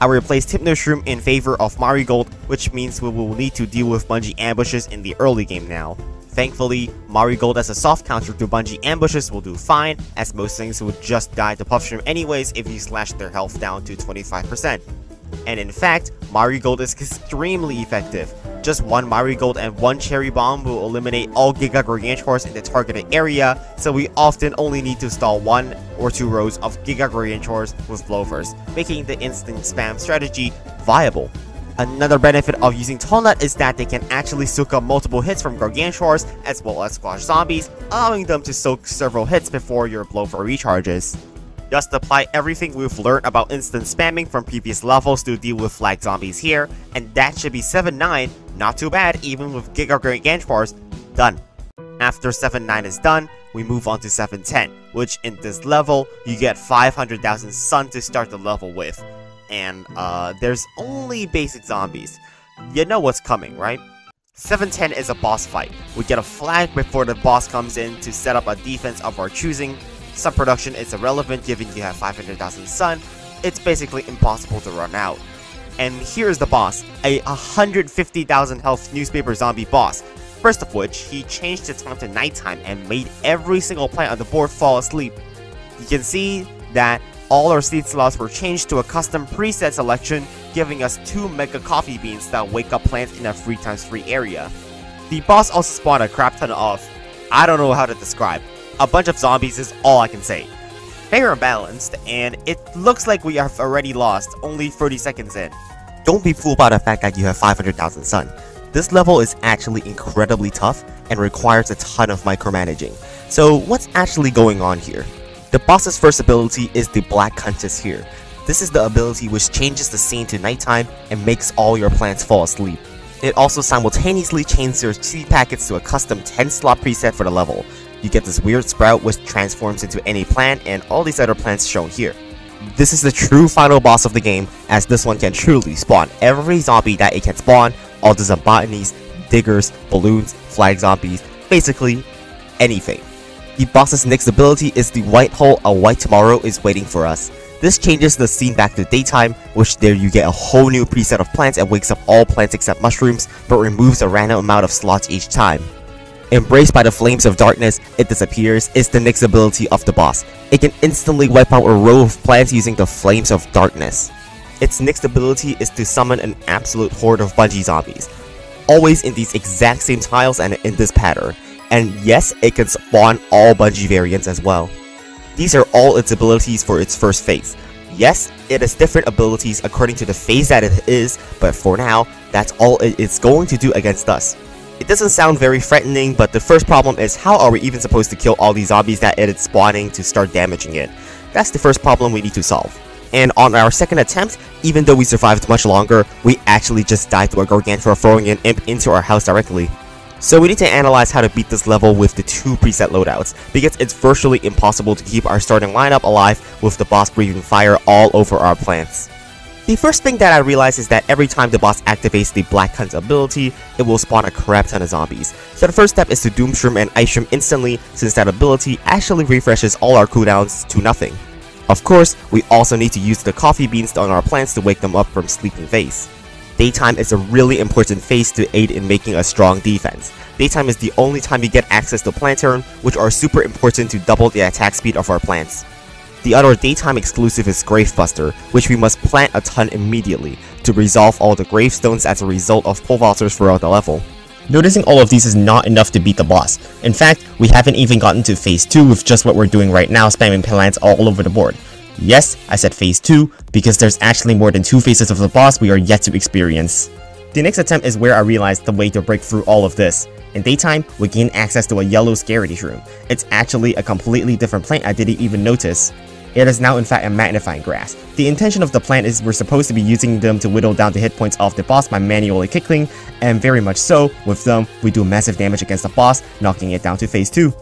I replaced Hypno Shroom in favor of Marigold, which means we will need to deal with Bungie ambushes in the early game now. Thankfully, Marigold as a soft counter to Bungie ambushes will do fine, as most things would just die to Puff Shroom anyways if you slash their health down to twenty-five percent. And in fact, Marigold is extremely effective. Just one Marigold and one Cherry Bomb will eliminate all Giga Gargantuars in the targeted area, so we often only need to stall one or two rows of Giga Gargantuars with Blowers, making the instant spam strategy viable. Another benefit of using Tallnut is that they can actually soak up multiple hits from Gargantuars as well as squash zombies, allowing them to soak several hits before your blow for recharges. Just apply everything we've learned about instant spamming from previous levels to deal with flag zombies here, and that should be seven nine, not too bad even with Giga Gargantuars, done. After seven nine is done, we move on to seven ten, which in this level, you get five hundred thousand sun to start the level with. And uh, there's only basic zombies. You know what's coming, right? seven ten is a boss fight. We get a flag before the boss comes in to set up a defense of our choosing. Sun production is irrelevant given you have five hundred thousand sun. It's basically impossible to run out. And here's the boss, a one hundred fifty thousand health newspaper zombie boss. First of which, he changed the time to nighttime and made every single plant on the board fall asleep. You can see that all our seed slots were changed to a custom preset selection, giving us two mega coffee beans that wake up plants in a three times three area. The boss also spawned a crap ton of, I don't know how to describe, a bunch of zombies is all I can say. They are balanced, and it looks like we have already lost, only thirty seconds in. Don't be fooled by the fact that you have five hundred thousand sun. This level is actually incredibly tough and requires a ton of micromanaging. So what's actually going on here? The boss's first ability is the Black Huntress here. This is the ability which changes the scene to nighttime and makes all your plants fall asleep. It also simultaneously changes your seed packets to a custom ten slot preset for the level. You get this weird sprout which transforms into any plant and all these other plants shown here. This is the true final boss of the game, as this one can truly spawn every zombie that it can spawn, all the Zombotanies, Diggers, Balloons, Flag Zombies, basically anything. The boss's next ability is the White Hole, a white tomorrow is waiting for us. This changes the scene back to daytime, which there you get a whole new preset of plants and wakes up all plants except mushrooms, but removes a random amount of slots each time. Embraced by the flames of darkness, it disappears is the next ability of the boss. It can instantly wipe out a row of plants using the flames of darkness. Its next ability is to summon an absolute horde of Bungie zombies, always in these exact same tiles and in this pattern. And yes, it can spawn all Bungie variants as well. These are all its abilities for its first phase. Yes, it has different abilities according to the phase that it is, but for now, that's all it's going to do against us. It doesn't sound very threatening, but the first problem is how are we even supposed to kill all these zombies that it is spawning to start damaging it? That's the first problem we need to solve. And on our second attempt, even though we survived much longer, we actually just died to a Gargantua throwing an imp into our house directly. So we need to analyze how to beat this level with the two preset loadouts, because it's virtually impossible to keep our starting lineup alive with the boss breathing fire all over our plants. The first thing that I realized is that every time the boss activates the Black Hunt ability, it will spawn a crap ton of zombies. So the first step is to Doomshroom and Ice Shroom instantly, since that ability actually refreshes all our cooldowns to nothing. Of course, we also need to use the coffee beans on our plants to wake them up from sleeping phase. Daytime is a really important phase to aid in making a strong defense. Daytime is the only time you get access to Planturn, which are super important to double the attack speed of our plants. The other daytime exclusive is Gravebuster, which we must plant a ton immediately to resolve all the gravestones as a result of pole vaulters throughout the level. Noticing all of these is not enough to beat the boss. In fact, we haven't even gotten to phase two with just what we're doing right now, spamming plants all over the board. Yes, I said phase two, because there's actually more than two phases of the boss we are yet to experience. The next attempt is where I realized the way to break through all of this. In daytime, we gain access to a yellow Scaredy Shroom. It's actually a completely different plant I didn't even notice. It is now in fact a magnifying grass. The intention of the plant is we're supposed to be using them to whittle down the hit points of the boss by manually kicking, and very much so, with them, we do massive damage against the boss, knocking it down to phase two.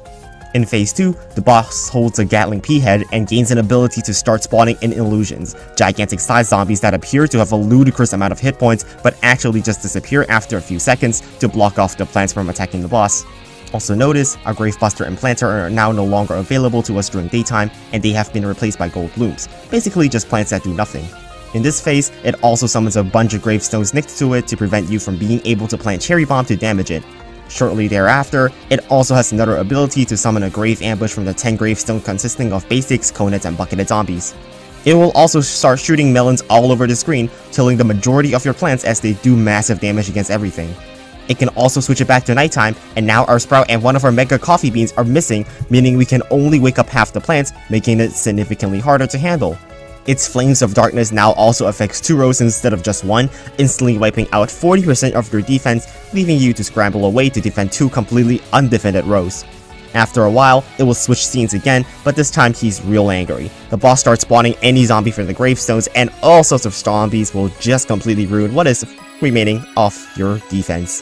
In phase two, the boss holds a Gatling P-Head and gains an ability to start spawning in illusions, gigantic sized zombies that appear to have a ludicrous amount of hit points but actually just disappear after a few seconds to block off the plants from attacking the boss. Also notice, our Gravebuster and Planter are now no longer available to us during daytime, and they have been replaced by gold blooms, basically just plants that do nothing. In this phase, it also summons a bunch of gravestones next to it to prevent you from being able to plant Cherry Bomb to damage it. Shortly thereafter, it also has another ability to summon a Grave Ambush from the ten gravestones consisting of basics, coneheads, and bucketed zombies. It will also start shooting melons all over the screen, killing the majority of your plants as they do massive damage against everything. It can also switch it back to nighttime, and now our sprout and one of our mega coffee beans are missing, meaning we can only wake up half the plants, making it significantly harder to handle. Its Flames of Darkness now also affects two rows instead of just one, instantly wiping out forty percent of your defense, leaving you to scramble away to defend two completely undefended rows. After a while, it will switch scenes again, but this time he's real angry. The boss starts spawning any zombie from the gravestones, and all sorts of zombies will just completely ruin what is remaining of your defense.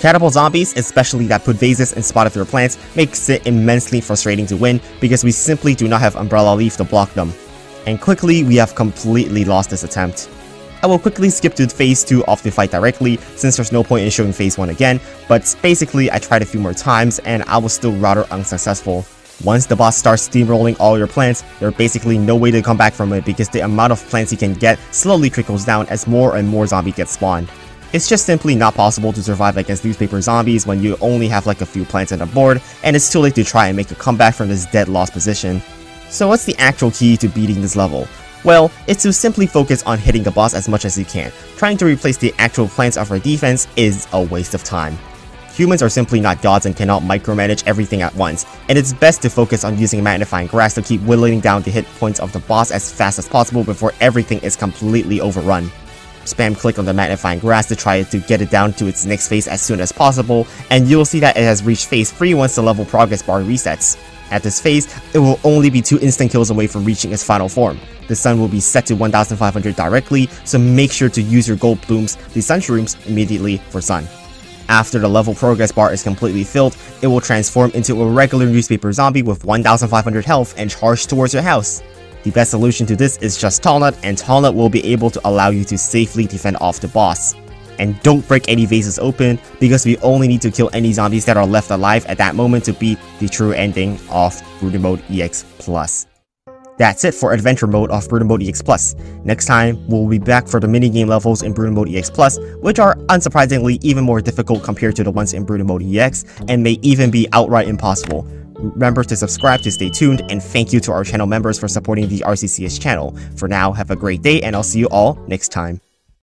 Catapult zombies, especially that put vases in spot of your plants, makes it immensely frustrating to win because we simply do not have Umbrella Leaf to block them. And quickly, we have completely lost this attempt. I will quickly skip to phase two of the fight directly, since there's no point in showing phase one again, but basically I tried a few more times and I was still rather unsuccessful. Once the boss starts steamrolling all your plants, there's basically no way to come back from it because the amount of plants he can get slowly trickles down as more and more zombies get spawned. It's just simply not possible to survive against newspaper zombies when you only have like a few plants on the board, and it's too late to try and make a comeback from this dead lost position. So what's the actual key to beating this level? Well, it's to simply focus on hitting the boss as much as you can. Trying to replace the actual plants of our defense is a waste of time. Humans are simply not gods and cannot micromanage everything at once, and it's best to focus on using magnifying grass to keep whittling down the hit points of the boss as fast as possible before everything is completely overrun. Spam click on the magnifying grass to try to get it down to its next phase as soon as possible, and you'll see that it has reached phase three once the level progress bar resets. At this phase, it will only be two instant kills away from reaching its final form. The sun will be set to one thousand five hundred directly, so make sure to use your gold blooms, the sun shrooms, immediately for sun. After the level progress bar is completely filled, it will transform into a regular newspaper zombie with one thousand five hundred health and charge towards your house. The best solution to this is just Tallnut, and Tallnut will be able to allow you to safely defend off the boss. And don't break any vases open, because we only need to kill any zombies that are left alive at that moment to beat the true ending of Brutal Mode E X Plus. That's it for Adventure Mode of Brutal Mode E X Plus. Next time, we'll be back for the minigame levels in Brutal Mode E X Plus, which are unsurprisingly even more difficult compared to the ones in Brutal Mode E X, and may even be outright impossible. Remember to subscribe to stay tuned, and thank you to our channel members for supporting the R C C S channel. For now, have a great day, and I'll see you all next time.